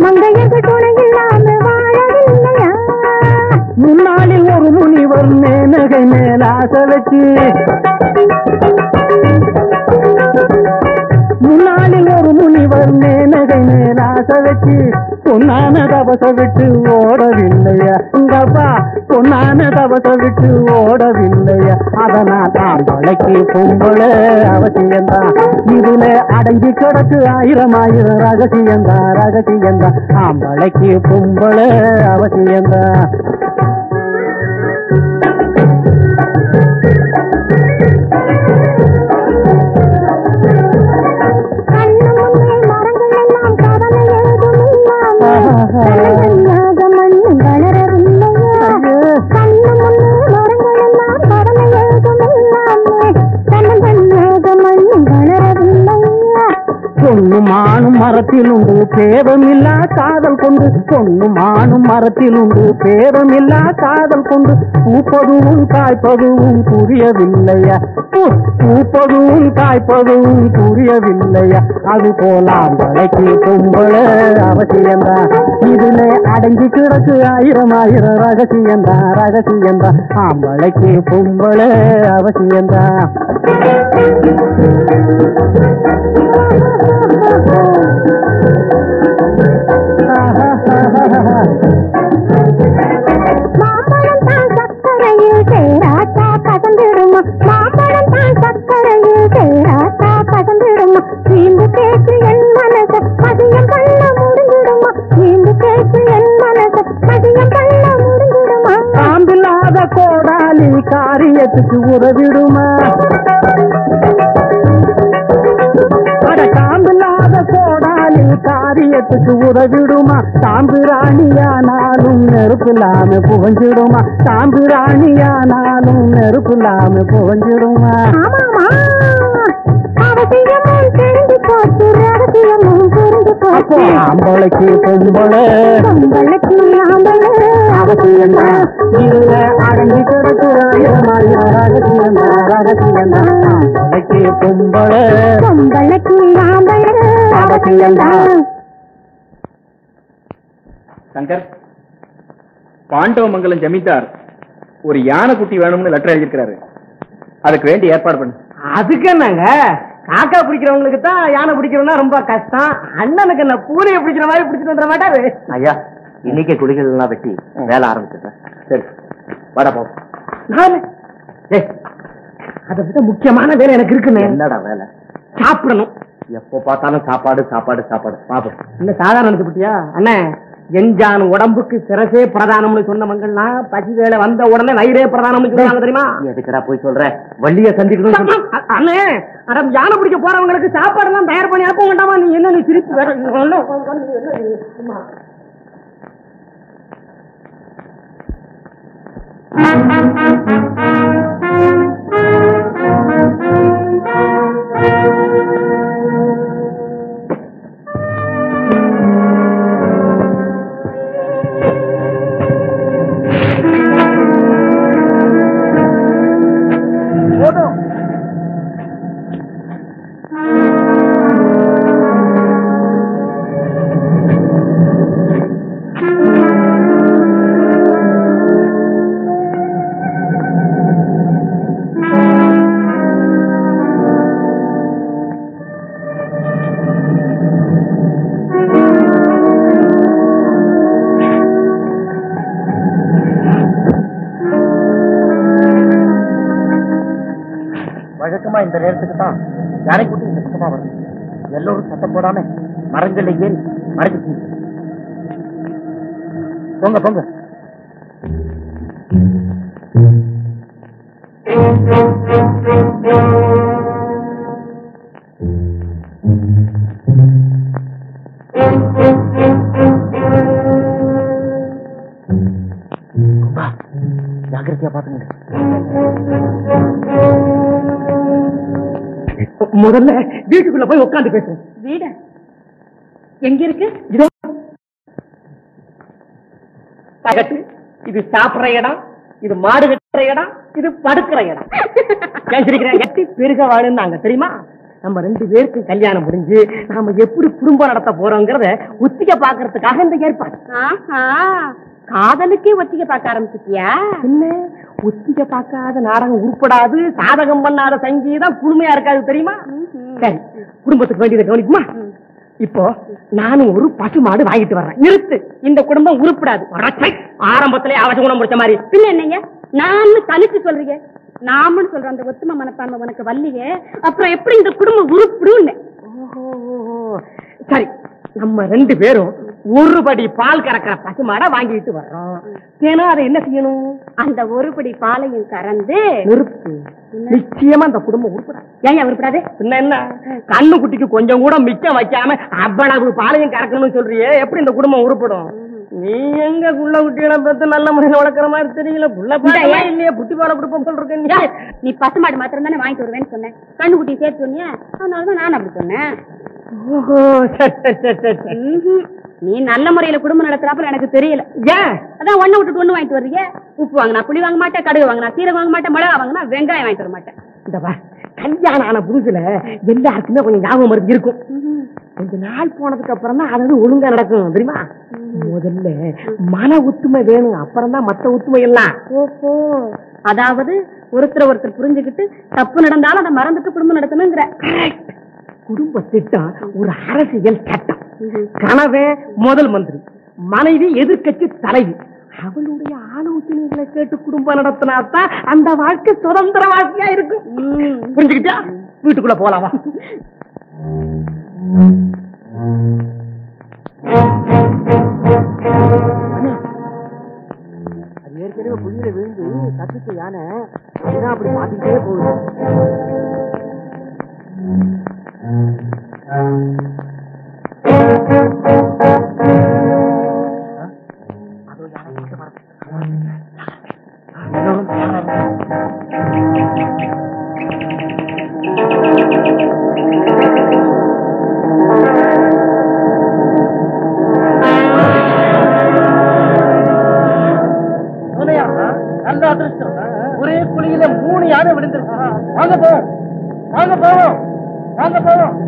மங்கையர்கள் துணை இல்லாம வாழவில்லையா? முன்னாளில் ஒரு முனிவர் மேனகை மேலாச வச்சு, முன்னாளில் ஒரு முனிவர் மேனகை மேலாச வச்சு பொன்னான தவச விட்டு ஓடவில்லையா? உங்கப்பா பொன்னான தவச விட்டு ஓடவில்லையா? அதனால் ஆம்பளைக்கு பொம்பளை அவசியம்தான், இதுல அடங்கி கிடக்கு ஆயிரம் ஆயிரம் ரகசியம்தான், ரகசியம்தான். ஆம்பளைக்கு பொம்பளை அவசியம்தான். மரத்திலுண்டு பேதமில்லா காதல் கொண்டு, பொண்ணுமானும் மரத்திலுண்டு பேதமில்லா காதல் கொண்டு, பூப்பதுவும் காய்ப்பதுவும் புரியவில்லையா, பூப்பதுவும் காய்ப்பதுவும் புரியவில்லையா, அது போலாம் தலைக்கு பொம்பள அவசியம்தான், இதுல அடங்கி கிடக்கு ஆயிரம் ஆயிரம் ரகசியம்தான் ரகசியம்தான், ஆம்பளைக்கு பொம்பள அவசியம்தான். காரியத்துக்கு உறவிடுமா அட காம்பில்லாத கோடாலி காரியத்துக்கு உறவிடுமா, தாம்பிராணியானாலும் நெருப்பில்லாம புகஞ்சிடுமா, தாம்பிராணியானாலும் நெருப்பில்லாம புகஞ்சிடுமா. ஆம்பளைக்கு பொம்பளை அடங்கி கிடக்குற ஆம்பளைக்கு பொம்பளை சங்கர் பாண்டவமங்கலம் ஜமீன்தார் ஒரு யானை குட்டி வேணும்னு லெட்டர் எழுதியிருக்கிறாரு, அதுக்கு வேண்டிய ஏற்பாடு பண்ணு. அதுக்கு என்னங்க, காக்கா பிடிக்கிறவங்களுக்கு தான் யானை பிடிக்கிறவனா ரொம்ப கஷ்டம், அண்ணனுக்கு என்ன பூனையை பிடிக்கிற மாதிரி பிடிச்சிட்டு வந்துட மாட்டாரு. ஐயா இன்னைக்கு குடிக்கலாம் வெட்டி வேலை ஆரம்பிச்சிட்டேன். சரி வாடா போய், அதை விட முக்கியமான வேலை எனக்கு இருக்குன்னு. என்னடா வேலை? சாப்பிடணும். எப்போ பார்த்தாலும் சாப்பாடு சாப்பாடு சாப்பாடு. பாப்போம் இன்னும் சாதாரணத்துக்கு பிடியா அண்ணே, எஞ்சான் உடம்புக்கு சிரசே பிரதானம்னு சொன்னவங்கன்னா பசி வேலை வந்த உடனே நயிரே பிரதானம் சொன்னாங்க தெரியுமா? எதுக்குடா போய் சொல்ற, வள்ளிய சந்திக்கணும் அண்ணே. அடம் யானை பிடிக்க போறவங்களுக்கு சாப்பாடு எல்லாம் தயார் பண்ணி ஆப்ப வேண்டாமா? நீ என்ன நீ திருப்பி வேற இந்த நேரத்துக்கு தான் யானை கூட்டி இந்த பக்கமா வரும். எல்லோரும் சத்தம் போடாம மரங்கள் ஏறி மறைஞ்சி போங்க போங்க. ஜாக்கிரதையா பாத்துங்க. முதல்ல வீட்டுக்குள்ள போய் உட்காந்து பேசுவோம். வீட எங்க இருக்கு? இது சாப்பிடுற இடம், இது மாடு கட்டுற இடம், இது படுக்கிற இடம். பெருக வாழ்ந்தாங்க தெரியுமா? நம்ம ரெண்டு பேருக்கு கல்யாணம் முடிஞ்சு நாம எப்படி குடும்பம் நடத்த போறோங்கிறத ஒத்திக்க பாக்குறதுக்காக இந்த ஏற்பாடு. காதலுக்கே ஒத்திக்க பார்க்க ஆரம்பிச்சிட்டியா? என்ன ஒத்திக்க பார்க்காத நாடகம் உருப்படாது, சாதகம் பண்ணாத சங்கீதம் குழுமையா இருக்காது தெரியுமா? சரி குடும்பத்துக்கு வேண்டியதை கவனிக்குமா? இப்போ நானும் ஒரு பசு மாடு வாங்கிட்டு வர்றேன். நிறுத்து, இந்த குடும்பம் உருப்படாது. ஆரம்பத்திலே அவசர குணம் முடிச்ச மாதிரி இல்ல. என்னங்க நானு தனிச்சு சொல்றீங்க? நாமன்னு சொல்றேன். அந்த ஒத்துமை மனப்பான்மை உனக்கு வல்லியே, அப்புறம் எப்படி இந்த குடும்பம் உருப்பிடும்? சரி நம்ம ரெண்டு பேரும் ஒரு படி பால் கறக்கிற பசுமாட வாங்கிட்டு வர்றோம். ஏன்னா அதை என்ன செய்யணும்? அந்த ஒரு படி பாலையும் கறந்து நிறுத்து. நிச்சயமா அந்த குடும்பம் உருப்படாது. ஏன் உருப்படாது? என்ன என்ன கண்ணு குட்டிக்கு கொஞ்சம் கூட மிச்சம் வைக்காம அவ்வளவு பாலையும் கறக்கணும்னு சொல்றியே, எப்படி இந்த குடும்பம் உருப்படும்? நீ எங்க குள்ள குட்டியோட பார்த்து நல்ல முறையில வளர்க்குற மாதிரி தெரியல. புள்ள பாலையா இல்லையா? புட்டி பாலை கொடுப்போம் சொல்றேன். நீ பசுமாடு மாத்திரம் தானே வாங்கிட்டு வருவேன்னு சொன்னேன், கண்ணு குட்டி சேர்த்து சொன்னியா, அதனாலதான் நான் அப்படி சொன்னேன். நீ நல்ல முறையில குடும்பம் நடத்துறாப்புல எனக்கு தெரியல. அதான் ஒண்ணு விட்டு ஒண்ணு வாங்கிட்டு வர்றீங்க. உப்பு வாங்கினா புளி வாங்க மாட்டேன், கடுகு வாங்கினா சீரகம் வாங்க மாட்டேன், மிளகா வாங்கினா வெங்காயம் வாங்கிட்டு வர மாட்டேன். இந்தப்பா கல்யாணம் ஆன புதுசுல எல்லாருக்குமே கொஞ்சம் ஞாபகம் மருந்து இருக்கும். கொஞ்ச நாள் போனதுக்கு அப்புறம் தான் அது ஒழுங்கா நடக்கும் தெரியுமா. முதல்ல மன ஒத்துமை வேணும், அப்புறம் தான் மத்த ஒத்துமை எல்லாம். ஓஹோ, அதாவது ஒருத்தர் ஒருத்தர் புரிஞ்சுக்கிட்டு தப்பு நடந்தாலும் அதை மறந்துட்டு குடும்பம் நடத்தணுங்கிற குடும்ப திட்டம் ஒரு அரசியல் சட்டம். கனவே முதல் மந்திரி, மனைவி எதிர்கட்சி தலைவி, அவளுடைய ஆலோசனைகளை கேட்டு குடும்பம் நடத்தினாத்தான் அந்த வாழ்க்கை சுதந்திர வாழ்க்கையா இருக்கும். புரிஞ்சுக்கிட்டா? வீட்டுக்குள்ள போலாமா? ஏற்கனவே புயல விழுந்து தப்பிச்ச யானை அப்படி மாத்திக்கிட்டே போகுது. ஒரே குழியில 3 யானை விழுந்திருக்கு. வாங்க போவோம், வாங்க போவோம், வாங்க போவோம்.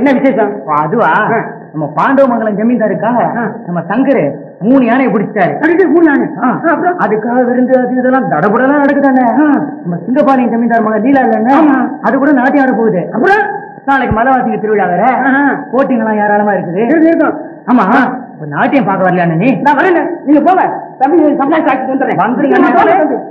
என்ன விசேஷம்? அதுவா நம்ம பாண்டவமங்கலம் ஜமீன்தாருக்காக நம்ம சங்கரு 3 யானையை பிடிச்சாரு. அதுக்காக விருந்து அது இதெல்லாம் தடபுடலாம் நடக்குதானே. நம்ம சிங்கபாணி ஜமீன்தார் மகன் லீலா இல்லைன்னா அது கூட நாட்டி ஆட போகுது. அப்புறம் நாளைக்கு மலைவாசிக்கு திருவிழா வேற, போட்டிங்கெல்லாம் ஏராளமா இருக்குது. ஆமா நாட்டியம் பார்க்க வரலையா? நீ நான் வரல, நீங்க போங்க. தமிழ் சப்ளை காட்சி வந்துடுறேன், வந்துருங்க.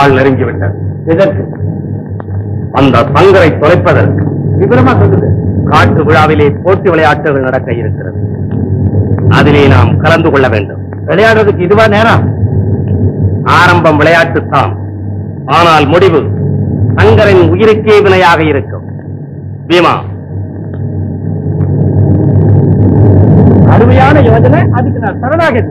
நாள் நெருங்கிவிட்டது. எதற்கு? அந்த சங்கரை தொலைப்பதற்கு. விவரமா சொல்லுது. காட்டு விழாவிலே போட்டி விளையாட்டுகள் நடக்க இருக்கிறது. அதிலே நாம் கலந்து கொள்ள வேண்டும். விளையாடுறதுக்கு இதுவா நேரம்? ஆரம்பம் விளையாட்டுத்தான், ஆனால் முடிவு சங்கரின் உயிருக்கே வினையாக இருக்கும். பீமா, அருமையான யோஜனை. அதுக்கு நான் சரணாக.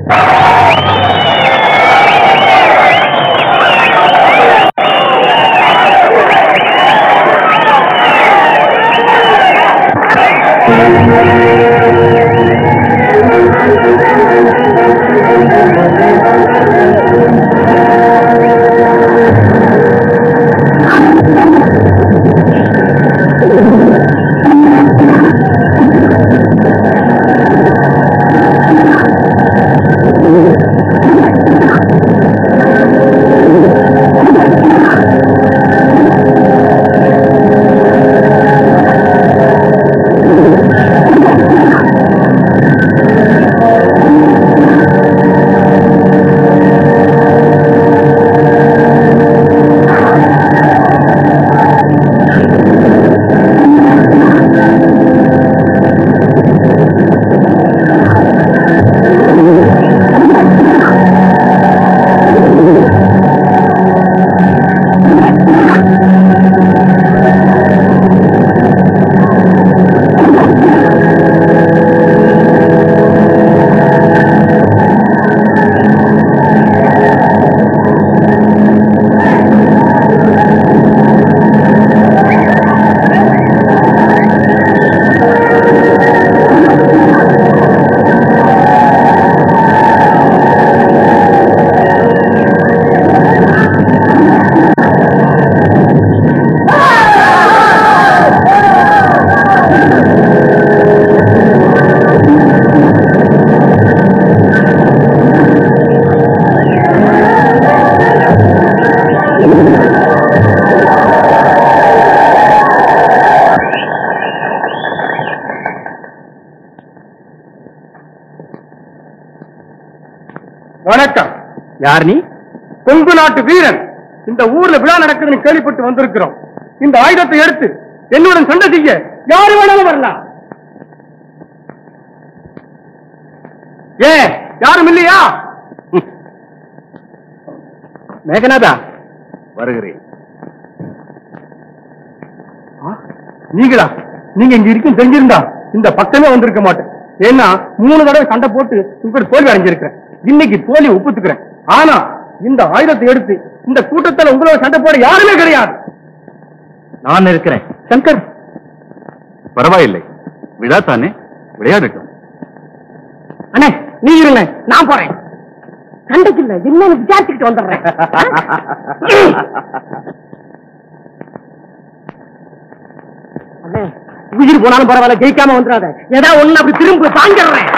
யார் நீ? கொங்கு நாட்டு வீரன். இந்த ஊர்ல விழா நடக்குதுன்னு கேள்விப்பட்டு வந்திருக்கிறோம். இந்த ஆயுதத்தை எடுத்து என்னுடன் சண்டை செய்ய யாரு வேணாலும் வரலாம். ஏ, யாரும் இல்லையா? மேகநாதா, வருகிறேன். நீங்களா? நீங்க இங்க இருக்கும் தெரிஞ்சிருந்தா இந்த பக்கமே வந்திருக்க மாட்டேன். ஏன்னா 3 தடவை சண்டை போட்டு உங்களுக்கு தோல்வி அடைஞ்சிருக்கிறேன். இன்னைக்கு தோல்வி ஒப்புத்துக்கிறேன். ஆனா இந்த ஆயுதத்தை எடுத்து இந்த கூட்டத்தில் உங்களோட சண்டை போட யாருமே கிடையாது. நான் இருக்கிறேன். சங்கர், பரவாயில்லை, விழா தானே, விளையாடட்டும். அண்ணே, நீ இருங்க, நான் போறேன். சண்டைக்கு இல்லை, இன்னும் விசாரிச்சுக்கிட்டு வந்துடுறேன். உயிர் போனாலும் பரவாயில்ல, ஜெயிக்காம வந்துடாத. ஏதாவது ஒண்ணு அப்படி திரும்ப தாங்கிடுறேன்.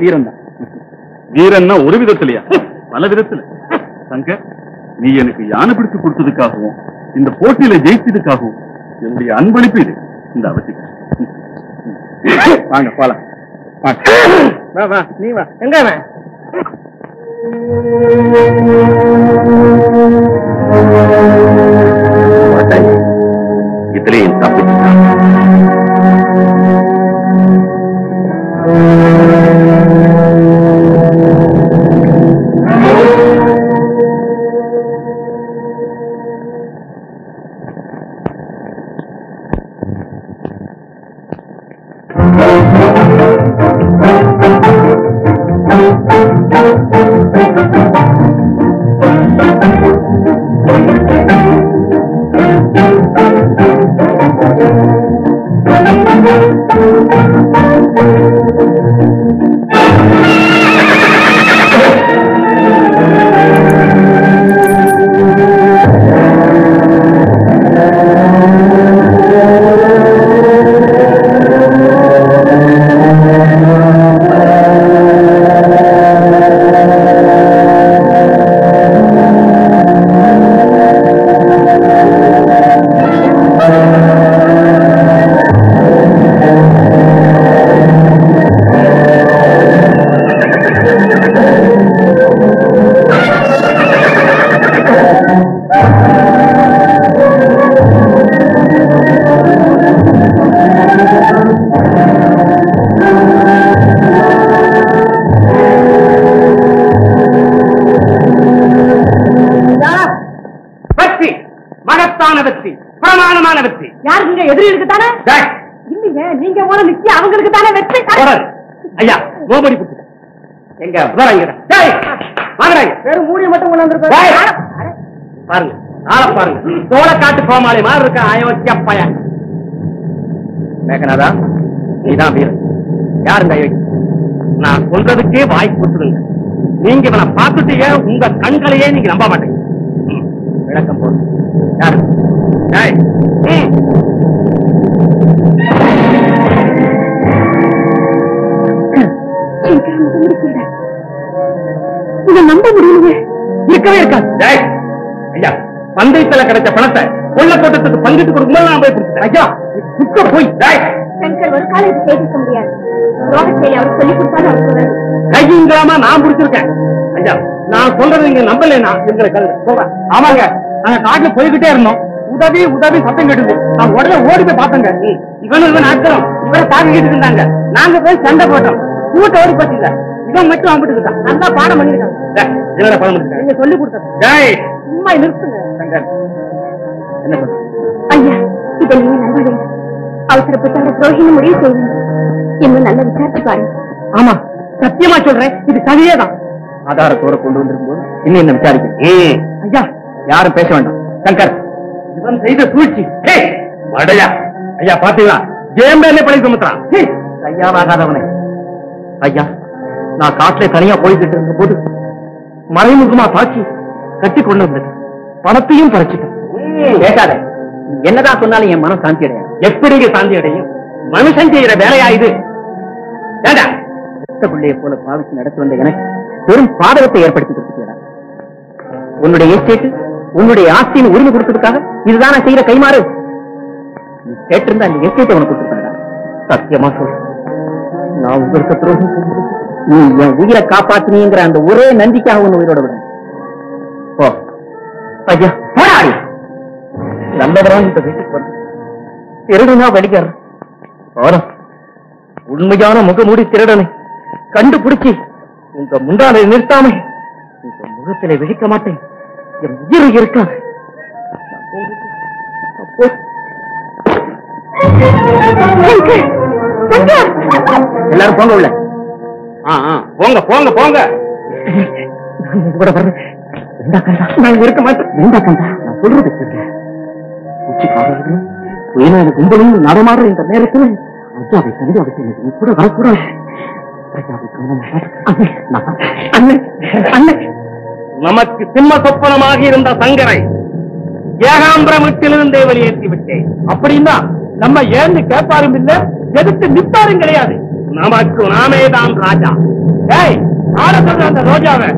वीरन वीरन और विधतिया पल विधति शंकर நீ எனக்கு யானை பிடிச்சு கொடுத்ததுக்காகவும் இந்த போட்டியில ஜெயிச்சதுக்காகவும் என்னுடைய அன்பளிப்பு இது இந்த அவசியம் வாங்க போலாம் வா வா நீ வா எங்க வா மாட்டை இதலே கோமாளி மாதிரி இருக்க அயோக்கிய பையன் மேகநாதா நீதான் வீரன் யாருங்க அயோக்கிய நான் சொல்றதுக்கே வாய் கொடுத்துருங்க நீங்க இவனை பார்த்துட்டீங்க உங்க கண்களையே நீங்க நம்ப மாட்டீங்க விளக்கம் போடுங்க யாரு இதை நம்ப முடியல இருக்கவே இருக்காது ஐயா பந்தயத்துல கிடைச்ச பணத்தை கொள்ளத்தோட்டத்துக்கு பங்கிட்டு கொடுக்கும்போது நான் போய் கொடுத்துட்டேன் ஐயா புக்க போய் சங்கர் ஒரு காலம் இது பேசிக்க முடியாது அவர் சொல்லி கொடுத்தாரு அவர் சொல்றாரு கையுங்காம நான் பிடிச்சிருக்கேன் ஐயா நான் சொல்றது நீங்க நம்பலைன்னா எங்களை கல்வி ஆமாங்க நாங்க காட்டுல போய்கிட்டே இருந்தோம் உதவி உதவி சத்தம் கேட்டுது நான் உடனே ஓடி போய் பார்த்தங்க இவனு இவன் ஆட்கிறோம் இவரை தாக்கிட்டு இருந்தாங்க நாங்க போய் சண்டை போட்டோம் கூட்ட ஓடி போச்சுங்க இவன் மட்டும் அவங்கிட்டு இருக்கான் நல்லா பாடம் பண்ணிருக்காங்க பாடம் நீங்க சொல்லி கொடுத்தேன் சும்மா நிறுத்துங்க சங்கர் மறைமுகமா தாக்கி கட்டி கொண்டு வந்தது பணத்தையும் பறிச்சிட்டேன் என்னதான் சொன்னாலும் என் மனம் சாந்தி அடையும் எப்படி சாந்தி அடையும் மனுஷன் செய்யற வேலையாயுது போல பாவிச்சு நடத்தி வந்த எனக்கு பெரும் பாதகத்தை ஏற்படுத்தி கொடுத்துட்டா உன்னுடைய எஸ்டேட் உன்னுடைய ஆஸ்தியின் உரிமை கொடுத்ததுக்காக இதுதான் செய்யற கைமாறு நீ கேட்டிருந்தா அந்த எஸ்டேட்டை உனக்கு கொடுத்துருக்கா சத்தியமா சொல்றேன் நான் உங்களுக்கு துரோகம் நீ என் உயிரை காப்பாத்தினீங்கிற அந்த ஒரே நன்றிக்காக உன் உயிரோட விடும் ஓ ஐயா போராடி நல்லவரான் இந்த வீட்டுக்கு வந்து திருடுனா வடிகார் உண்மையான முகமூடி திருடனை கண்டுபிடிச்சி உங்க முன்னாடி நிறுத்தாம உங்க முகத்திலே விழிக்க மாட்டேன் என் உயிரை இருக்காது அப்போ எல்லாரும் போங்க உள்ள. போங்க போங்க போங்க. கூட வர நான் இருக்க மாட்டேன். நான் சொல்றது உயிரான கும்பலும் நடமாற இந்த நேரத்தில் அஞ்சாவை சரி அவசியம் கூட வரக்கூடாது. நமக்கு சிம்ம சொப்பனமாக இருந்த சங்கரை ஏகாம்பர வீட்டிலிருந்தே வெளியேற்றி விட்டேன். அப்படின்னா நம்ம ஏந்து கேட்பாரும் இல்லை, எதிர்த்து நிற்பாரும் கிடையாது. நமக்கு நாமே தான் ராஜா. ஏய் ஆட சொல்ற அந்த ரோஜாவை.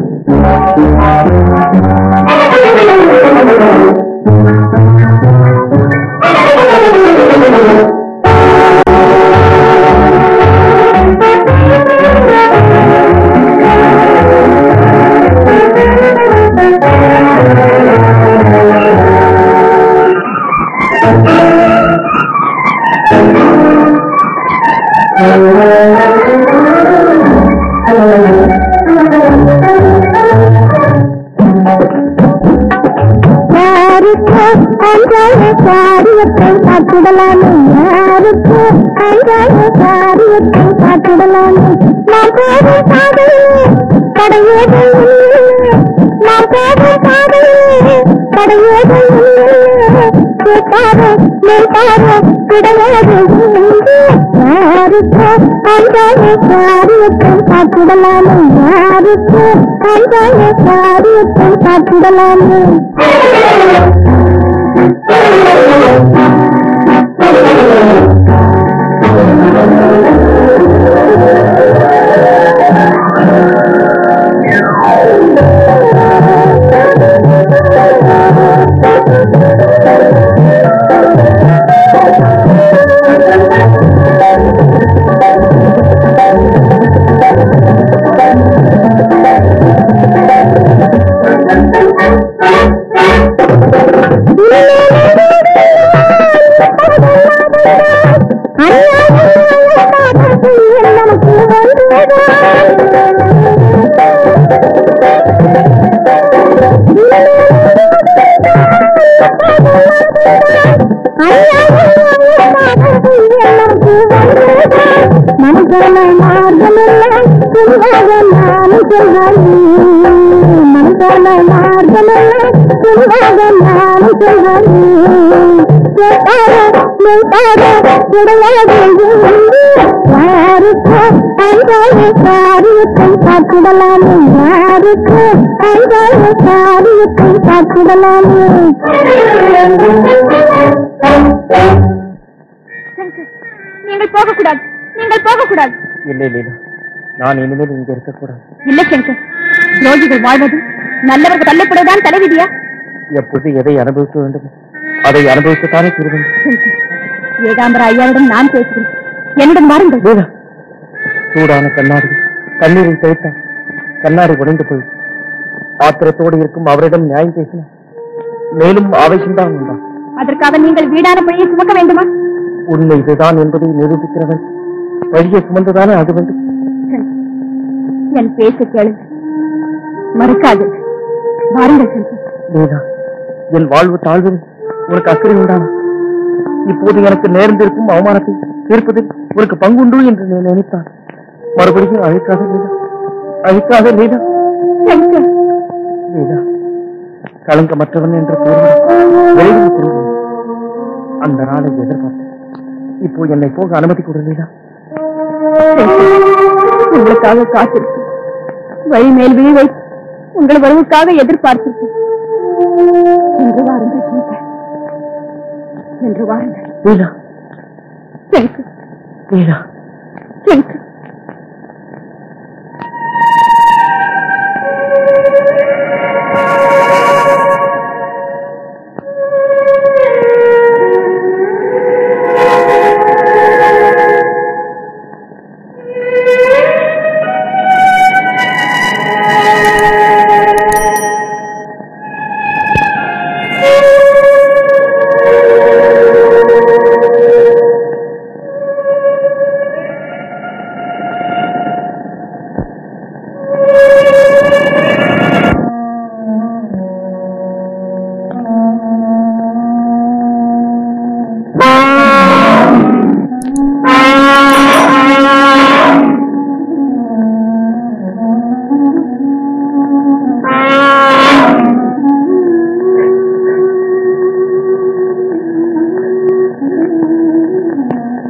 நான் இனிமேல் இங்க இருக்கக்கூடாது. இல்லை சங்கர், ரோகிகள் வாழ்வது நல்லவர்கள் தள்ளப்படுவதுதான் தலைவிதியா? எப்போது எதை அனுபவிக்க வேண்டும் அதை அனுபவிக்கத்தானே திரும்ப. ஏகாம்பர ஐயாவிடம் நான் பேசுகிறேன், என்னிடம் வாருங்கள். சூடான கண்ணாடி கண்ணீரில் தேய்த்தான். கண்ணாடி உடைந்து போய் ஆத்திரத்தோடு இருக்கும் அவரிடம் நியாயம் பேசினார். மேலும் ஆவேசம்தான் உண்டான். அதற்காக நீங்கள் வீடான பழியை சுமக்க வேண்டுமா? உண்மை இதுதான் என்பதை நிரூபிக்கிறவன் பழியை சுமந்ததானே அது வேண்டும். என் பேச கேளு, மறுக்காது வாருங்கள். என் வாழ்வு தாழ்வில் உனக்கு அக்கறை உண்டான இப்போது எனக்கு நேர்ந்திருக்கும் அவமானத்தை தீர்ப்பதில் உனக்கு பங்குண்டு என்று நினைத்தான். மறுபடியும் அழைக்காத நீதா, அழைக்காத நீதா. நீதா கலங்கமற்றவன் என்ற பெயர் அந்த நாளை எதிர்பார்த்தேன். இப்போ என்னை போக அனுமதி கொடு நீதா. உங்களுக்காக காத்திருக்கும் வழி மேல் விழி வைத்து உங்கள் வரவுக்காக எதிர்பார்த்திருக்கும். என்று வாருங்கள் சங்கர், என்று வாருங்கள். வீரா சங்கர், வீரா சங்கர்.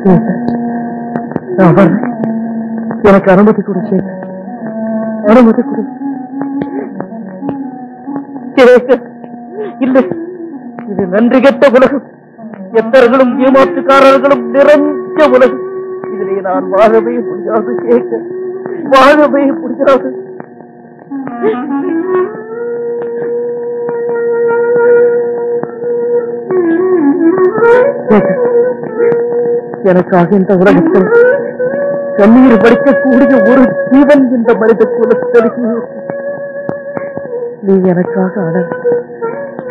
कन्नीर पड़कून और जीवन मनि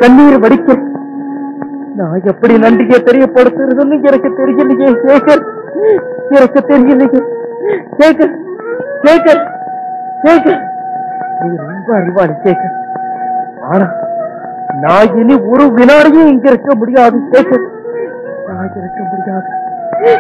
कन्नीर पड़क ना एपड़ी नंबिके आना ना इन और विनाड़े इंक मुड़ा मुझे याद यानी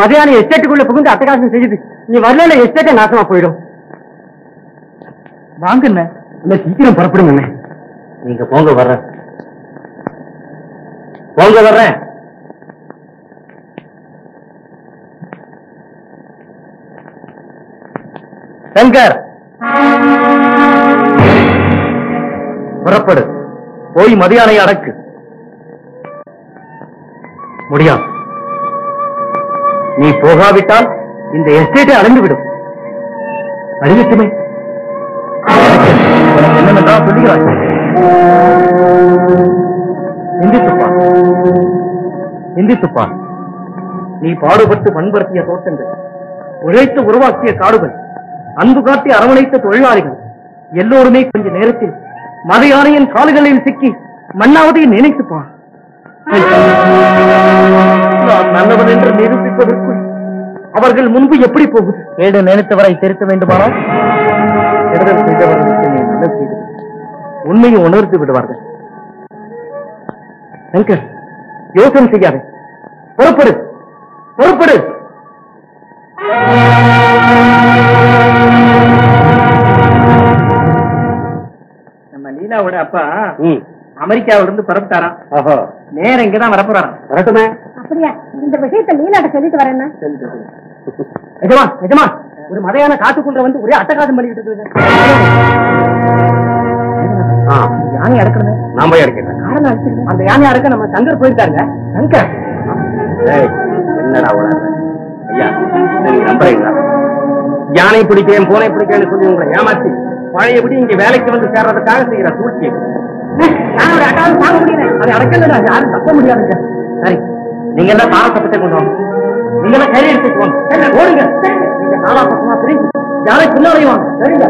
மதியான எஸ்டேட்டுக்குள்ள புகுந்து அட்டகாசம் செய்யுது. நீ வரல எஸ்டேட்டே நாசமா போயிடும். வாங்கண்ணே, அண்ணே சீக்கிரம் புறப்படுங்கண்ணே. நீங்க போங்க வர்றேன். शंकर புறப்படு போய் மதியானை அடக்கு முடியாது நீ போகாவிட்டால் இந்த எஸ்டேட்டை அழிந்து விடும் அறிவிக்குமே என்னென்னதான் சொல்லுகிறாய் இந்தித்துப்பா நீ பாடுபட்டு பண்படுத்திய தோட்டங்கள் உழைத்து உருவாக்கிய காடுகள் அன்பு காட்டி அரவணைத்த தொழிலாளிகள் எல்லோருமே கொஞ்ச நேரத்தில் மதையானையின் கால்களில் சிக்கி மண்ணாவதை நினைத்துப்பான் நான் நல்லவன் என்று நிரூபிப்பதற்குள் அவர்கள் முன்பு எப்படி போகுது கேடு நினைத்தவரை திருத்த வேண்டுமானால் கெடுதல் செய்தவர்களுக்கு நீ நல்லது செய்து உண்மையை உணர்ந்து விடுவார்கள் சங்கர் யோசனை செய்யாதே புறப்படு புறப்படு அப்பா அமெரிக்காவிலிருந்து பரப்பிட்டாராம் நேரம் இங்கதான் வரப்போறான் வரட்டுமே அப்படியா இந்த விஷயத்தை லீலாட்ட சொல்லிட்டு வரேன்னா நிஜமா நிஜமா ஒரு மதையான காட்டுக்குள்ள வந்து ஒரே அட்டகாசம் பண்ணிக்கிட்டு இருக்குது யானை அடக்கணுமே நான் போய் அடக்கிறேன் காரணம் அடிச்சிருக்கேன் அந்த யானை அடக்க நம்ம சங்கர் போயிருக்காருங்க சங்கர் என்னடா ஐயா நீங்க நம்புறீங்களா யானை பிடிக்கிறேன் பூனை பிடிக்கிறேன்னு சொல்லி உங்களை ஏமாத்தி பழையபடி இங்க வேலைக்கு வந்து சேர்றதுக்காக செய்யற சூழ்ச்சி அதை அடக்கல யாரும் தப்ப முடியாதுங்க சரி நீங்க எல்லாம் தாராசப்பட்டே கொண்டு வாங்க நீங்க எல்லாம் கையில எடுத்துட்டு வாங்க ஓடுங்க நீங்க தாராசமா தெரியும் யாரை பின்னாலையும் சரிங்க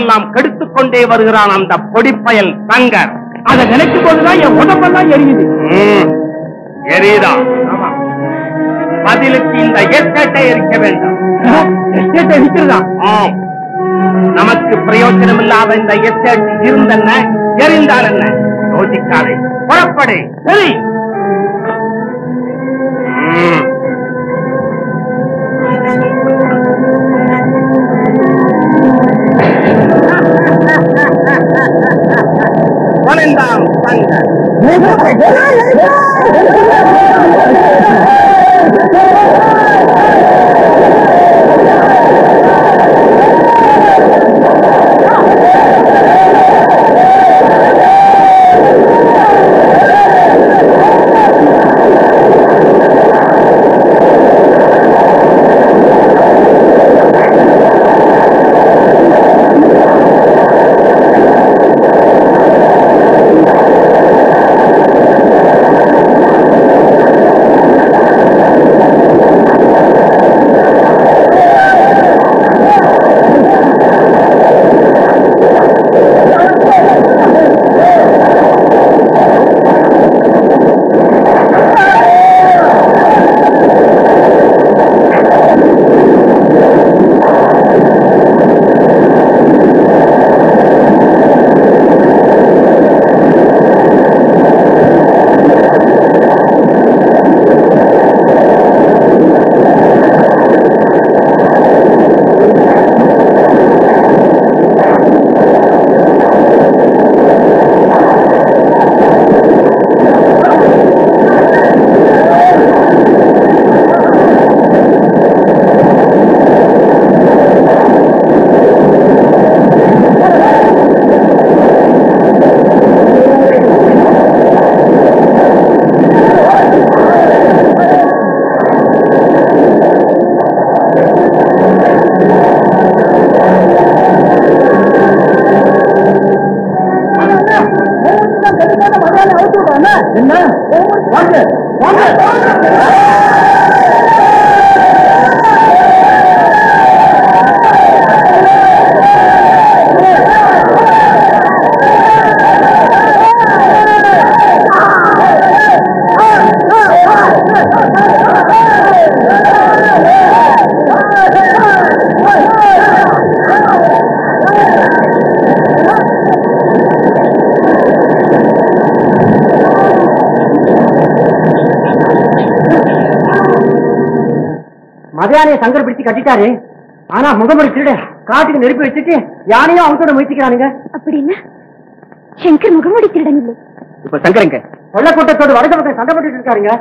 எல்லாம் கெடுத்துக் கொண்டே வருகிறான் அந்த பொடிப்பயல் சங்கர் அதை நினைக்கும் போதுதான் என் உடம்பெல்லாம் எரியுது எரியுதா பதிலுக்கு இந்த எஸ்டேட்டை எரிக்க வேண்டும் எஸ்டேட்டை எரிக்கிறதா நமக்கு பிரயோஜனம் இல்லாத இந்த எஸ்டேட் இருந்தென்ன எரிந்தால் என்ன யோசிக்காதே புறப்படே சரி சங்கர் பிடிச்சு கட்டிட்டாரு. ஆனா முகமடி திருட காட்டுக்கு நெருப்பி வச்சுட்டு யானையும் அவங்களோட முயற்சிக்கிறானுங்க. அப்படின்னா சங்கர் முகமடி திருடன் இல்லை. இப்ப சங்கரங்க கொள்ளக்கூட்டத்தோடு வடக்கு பக்கம் சண்டை போட்டுட்டு இருக்காருங்க.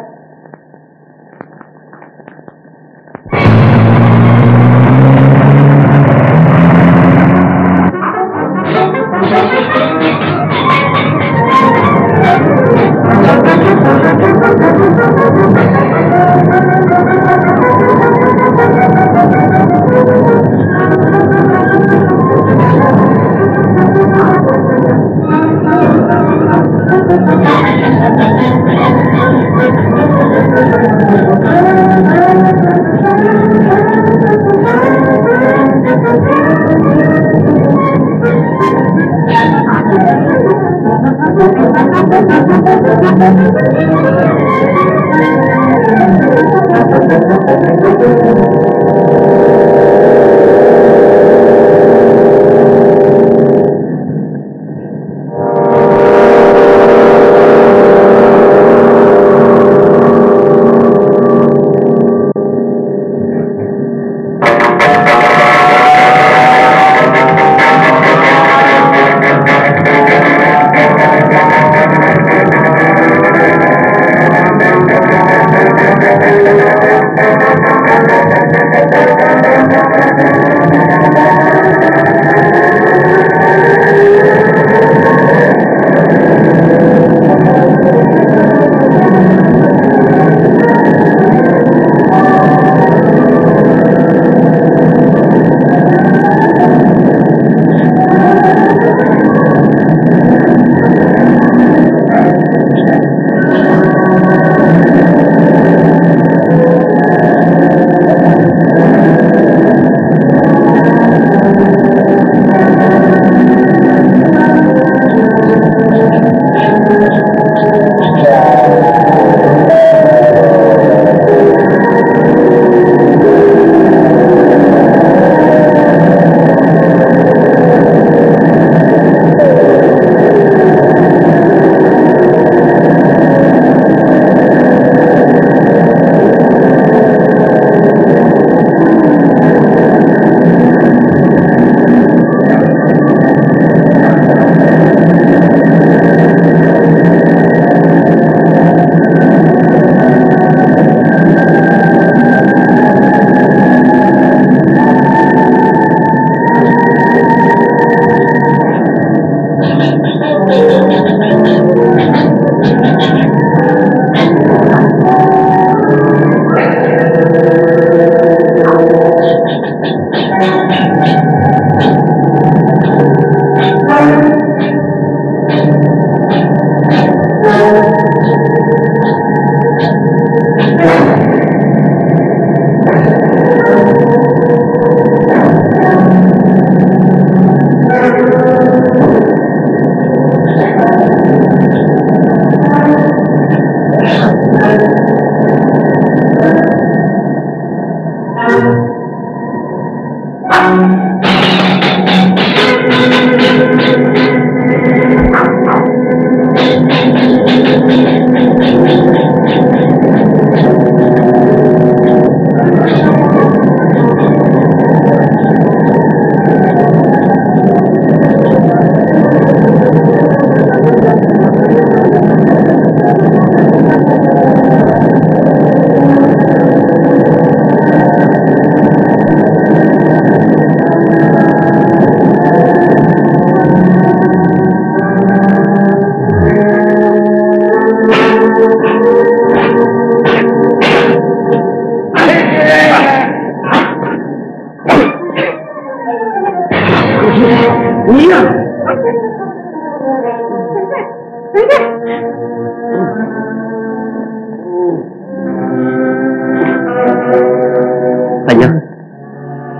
ஐயா,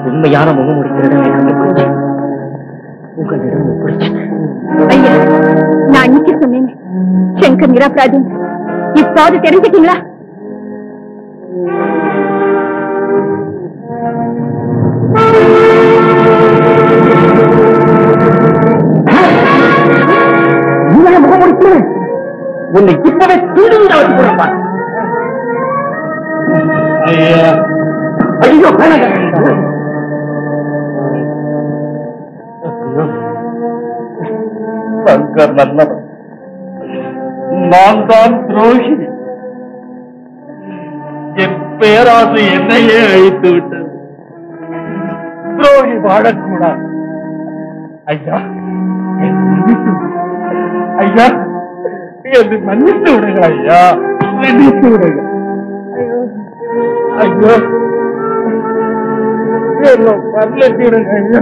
உண்மையான முகம் முடிக்கிறதா கண்டுபிடிச்சு உங்களிடம் ஐயா, நான் அன்னைக்கு சொன்னேன் சங்கர் நிராபராதி. இப்போது தெரிஞ்சுக்கீங்களா? உன்னை இப்பவே தூடுவீரா வச்சு போறப்பா. ஐயோ சங்கர் நல்லவன், நான் தான் துரோகி. என் பேராசை என்னையே அழித்து விட்டது. துரோகி வாழக்கூடாது ஐயா. ஐயா மன்னித்து விடுங்க ஐயா, மன்னித்து விடுங்க. ஐயோ மன்னித்து விடுங்க ஐயா.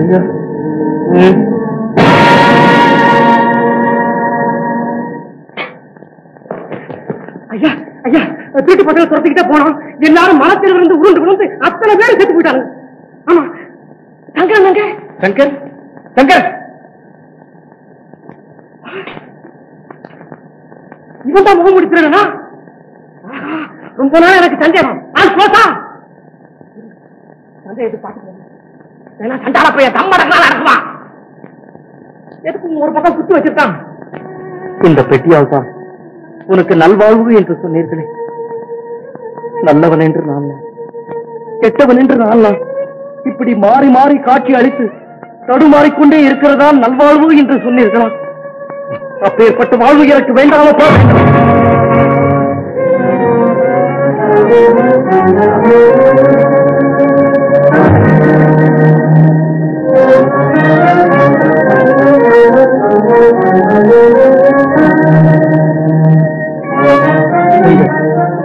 ஐயா ஐயா ஐயா திருட்டு பசங்க துரத்திக்கிட்டே போனோம். எல்லாரும் மரத்தில் இருந்து உருண்டு விழுந்து அத்தனை பேரும் செத்து போயிட்டாங்க. ஆமா சங்கர் சங்கர் சங்கர் இவன் தான் முகம் முடிச்சிருந்தா. ரொம்ப நாள் எனக்கு சந்தேகம். எதுக்கும் ஒரு பக்கம் குத்தி வச்சிருக்கான். இந்த பெட்டியால் தான் உனக்கு நல்வாழ்வு என்று சொன்னீர்களே. நல்லவன் என்று நான், கெட்டவன் என்று நான், இப்படி மாறி மாறி காட்சி அளித்து தடுமாறிக்கொண்டே இருக்கிறதா நல்வாழ்வு என்று சொன்னீர்களா? அப்பேற்பட்ட வாழ்வு எனக்கு வேண்டாம போ.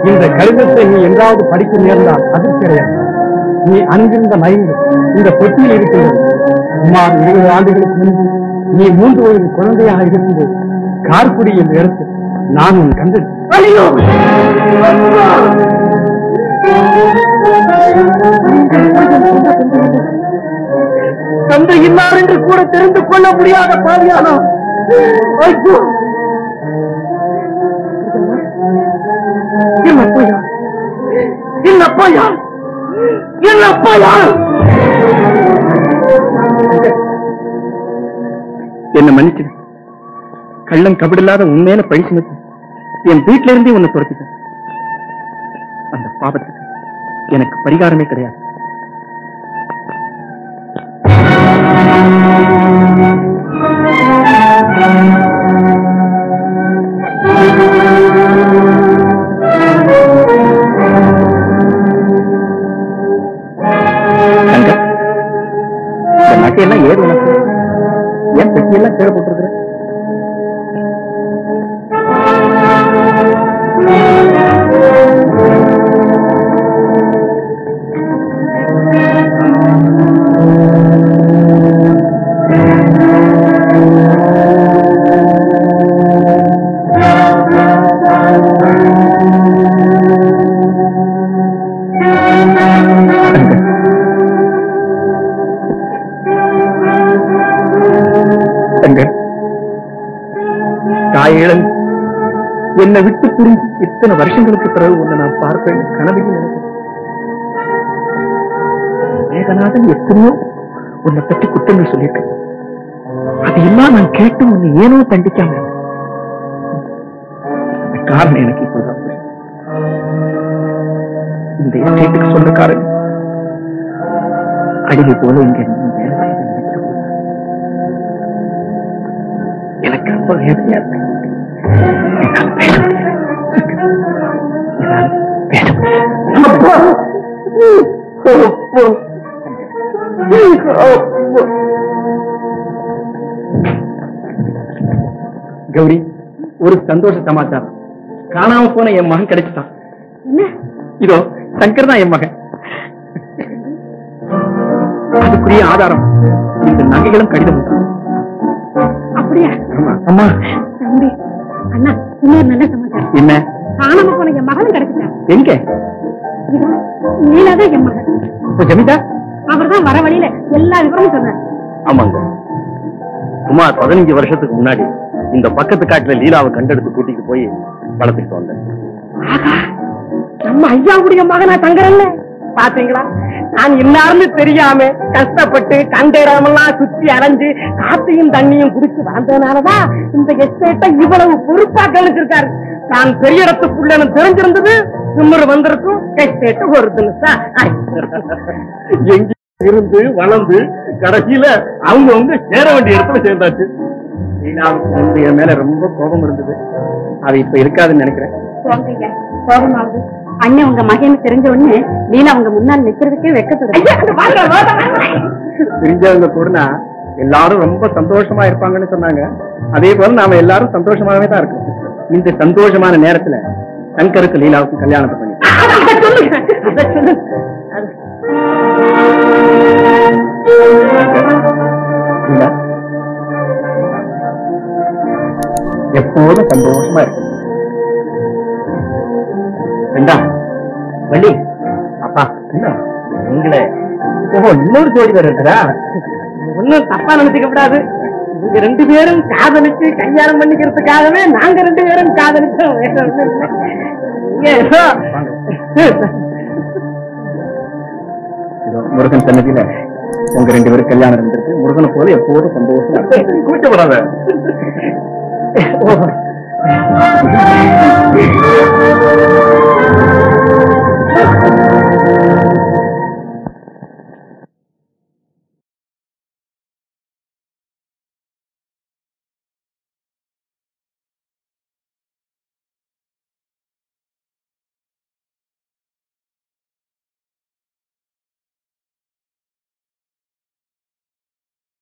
இந்த கடிதத்தை நீ எங்காவது படிக்க நேர்ந்தால் அது கிடையாது. நீ அன்பிருந்த மயங்கு இந்த பெட்டியில் இருக்கிறது. சுமார் 20 ஆண்டுகளுக்கு முன்பு நீ 3 வயது குழந்தையாக இருந்து கார்குடியில் எடுத்து நான் உன் கண்டு தந்தை இன்னார் என்று கூட தெரிந்து கொள்ள முடியாத பாவியானோ. என்ன மன்னிச்சு, கள்ளம் கபடில்லாத உண்மையில பழி சுமத்தி என் வீட்டில இருந்தே உன்னை துரத்திட்டேன். அந்த பாவத்துக்கு எனக்கு பரிகாரமே கிடையாது. நாட்டையெல்லாம் ஏது உனக்கு? என் பெட்டியெல்லாம் கீழே போட்டிருக்கிறேன். என்னை விட்டு புரிந்து இத்தனை வருஷங்களுக்கு பிறகு உன்னை நான் பார்ப்பேன் கனவில். மேகநாதன் எத்தனையோ உன்னை பற்றி குற்றங்கள் சொல்லிட்டேன். அதெல்லாம் நான் கேட்டு உன்னை ஏனோ தண்டிக்காம காரணம் எனக்கு இப்போதான் இந்த இடத்துக்கு சொன்ன காரணம். அடிமை போல இங்க எனக்கு ரொம்ப வேதனையா இருந்தேன். கௌரி, ஒரு சந்தோஷ சமாச்சாரம். காணாம போன என் மகன் கிடைச்சிட்டான். இதோ சங்கர் தான் என் மகன். அதுக்குரிய ஆதாரம் இந்த நகைகளும் கடிதம். அப்படியா? ஆமா. அம்மா, அண்ணா, இன்னொரு நல்ல சமாச்சாரம். सुमार 15 வருஷத்துக்கு முன்னாடி இந்த பக்கத்து காட்டுல லீலாவை கண்டெடுத்து கூட்டிட்டு போய் வளர்த்திட்டு வந்தேன். ஆகா நம்ம ஐயாவுடைய மகனா தங்கறல்ல பாத்தீங்களா? நான் இன்னார்னு தெரியாம கஷ்டப்பட்டு கண்டேராமலாம் சுத்தி அலைஞ்சு காத்தையும் தண்ணியும் குடிச்சு வந்ததனாலதான் இந்த எஸ்டேட்டை இவ்வளவு பொறுப்பா கவனிச்சிருக்காரு. நான் பெரிய இடத்துக்குள்ளன்னு தெரிஞ்சிருந்தது திமிரு வந்திருக்கும் எஸ்டேட்டு வருதுன்னு சார். எங்க இருந்து வளர்ந்து கடைசியில அவங்கவுங்க சேர வேண்டிய இடத்துல சேர்ந்தாச்சு. என் மேல ரொம்ப கோபம் இருந்தது, அது இப்ப இருக்காதுன்னு நினைக்கிறேன். அண்ணன் உங்க மகன் தெரிஞ்ச உடனே லீலா அவங்க முன்னாள் நிக்கிறதுக்கே தெரிஞ்சவங்க கூடனா எல்லாரும் ரொம்ப சந்தோஷமா இருப்பாங்கன்னு சொன்னாங்க. அதே போல நாம எல்லாரும் சந்தோஷமாவே தான் இருக்கோம். இந்த சந்தோஷமான நேரத்துல சங்கருக்கு லீலாவுக்கு கல்யாணத்தை பண்ணி எப்போதும் சந்தோஷமா இருக்கு. வள்ளி அப்பா உங்களை இன்னொரு ஜோடி பேர் இருக்கிறா, ஒன்னும் தப்பா நினைச்சுக்கப்படாது. இங்க ரெண்டு பேரும் காதலிச்சு கல்யாணம் பண்ணிக்கிறதுக்காகவே நாங்க ரெண்டு பேரும் காதலிச்சோம். முருகன் சன்னதியில உங்க ரெண்டு பேரும் கல்யாணம் இருந்திருக்கு. முருகனை போல எப்போதும் சந்தோஷமா கூட்டப்படாத.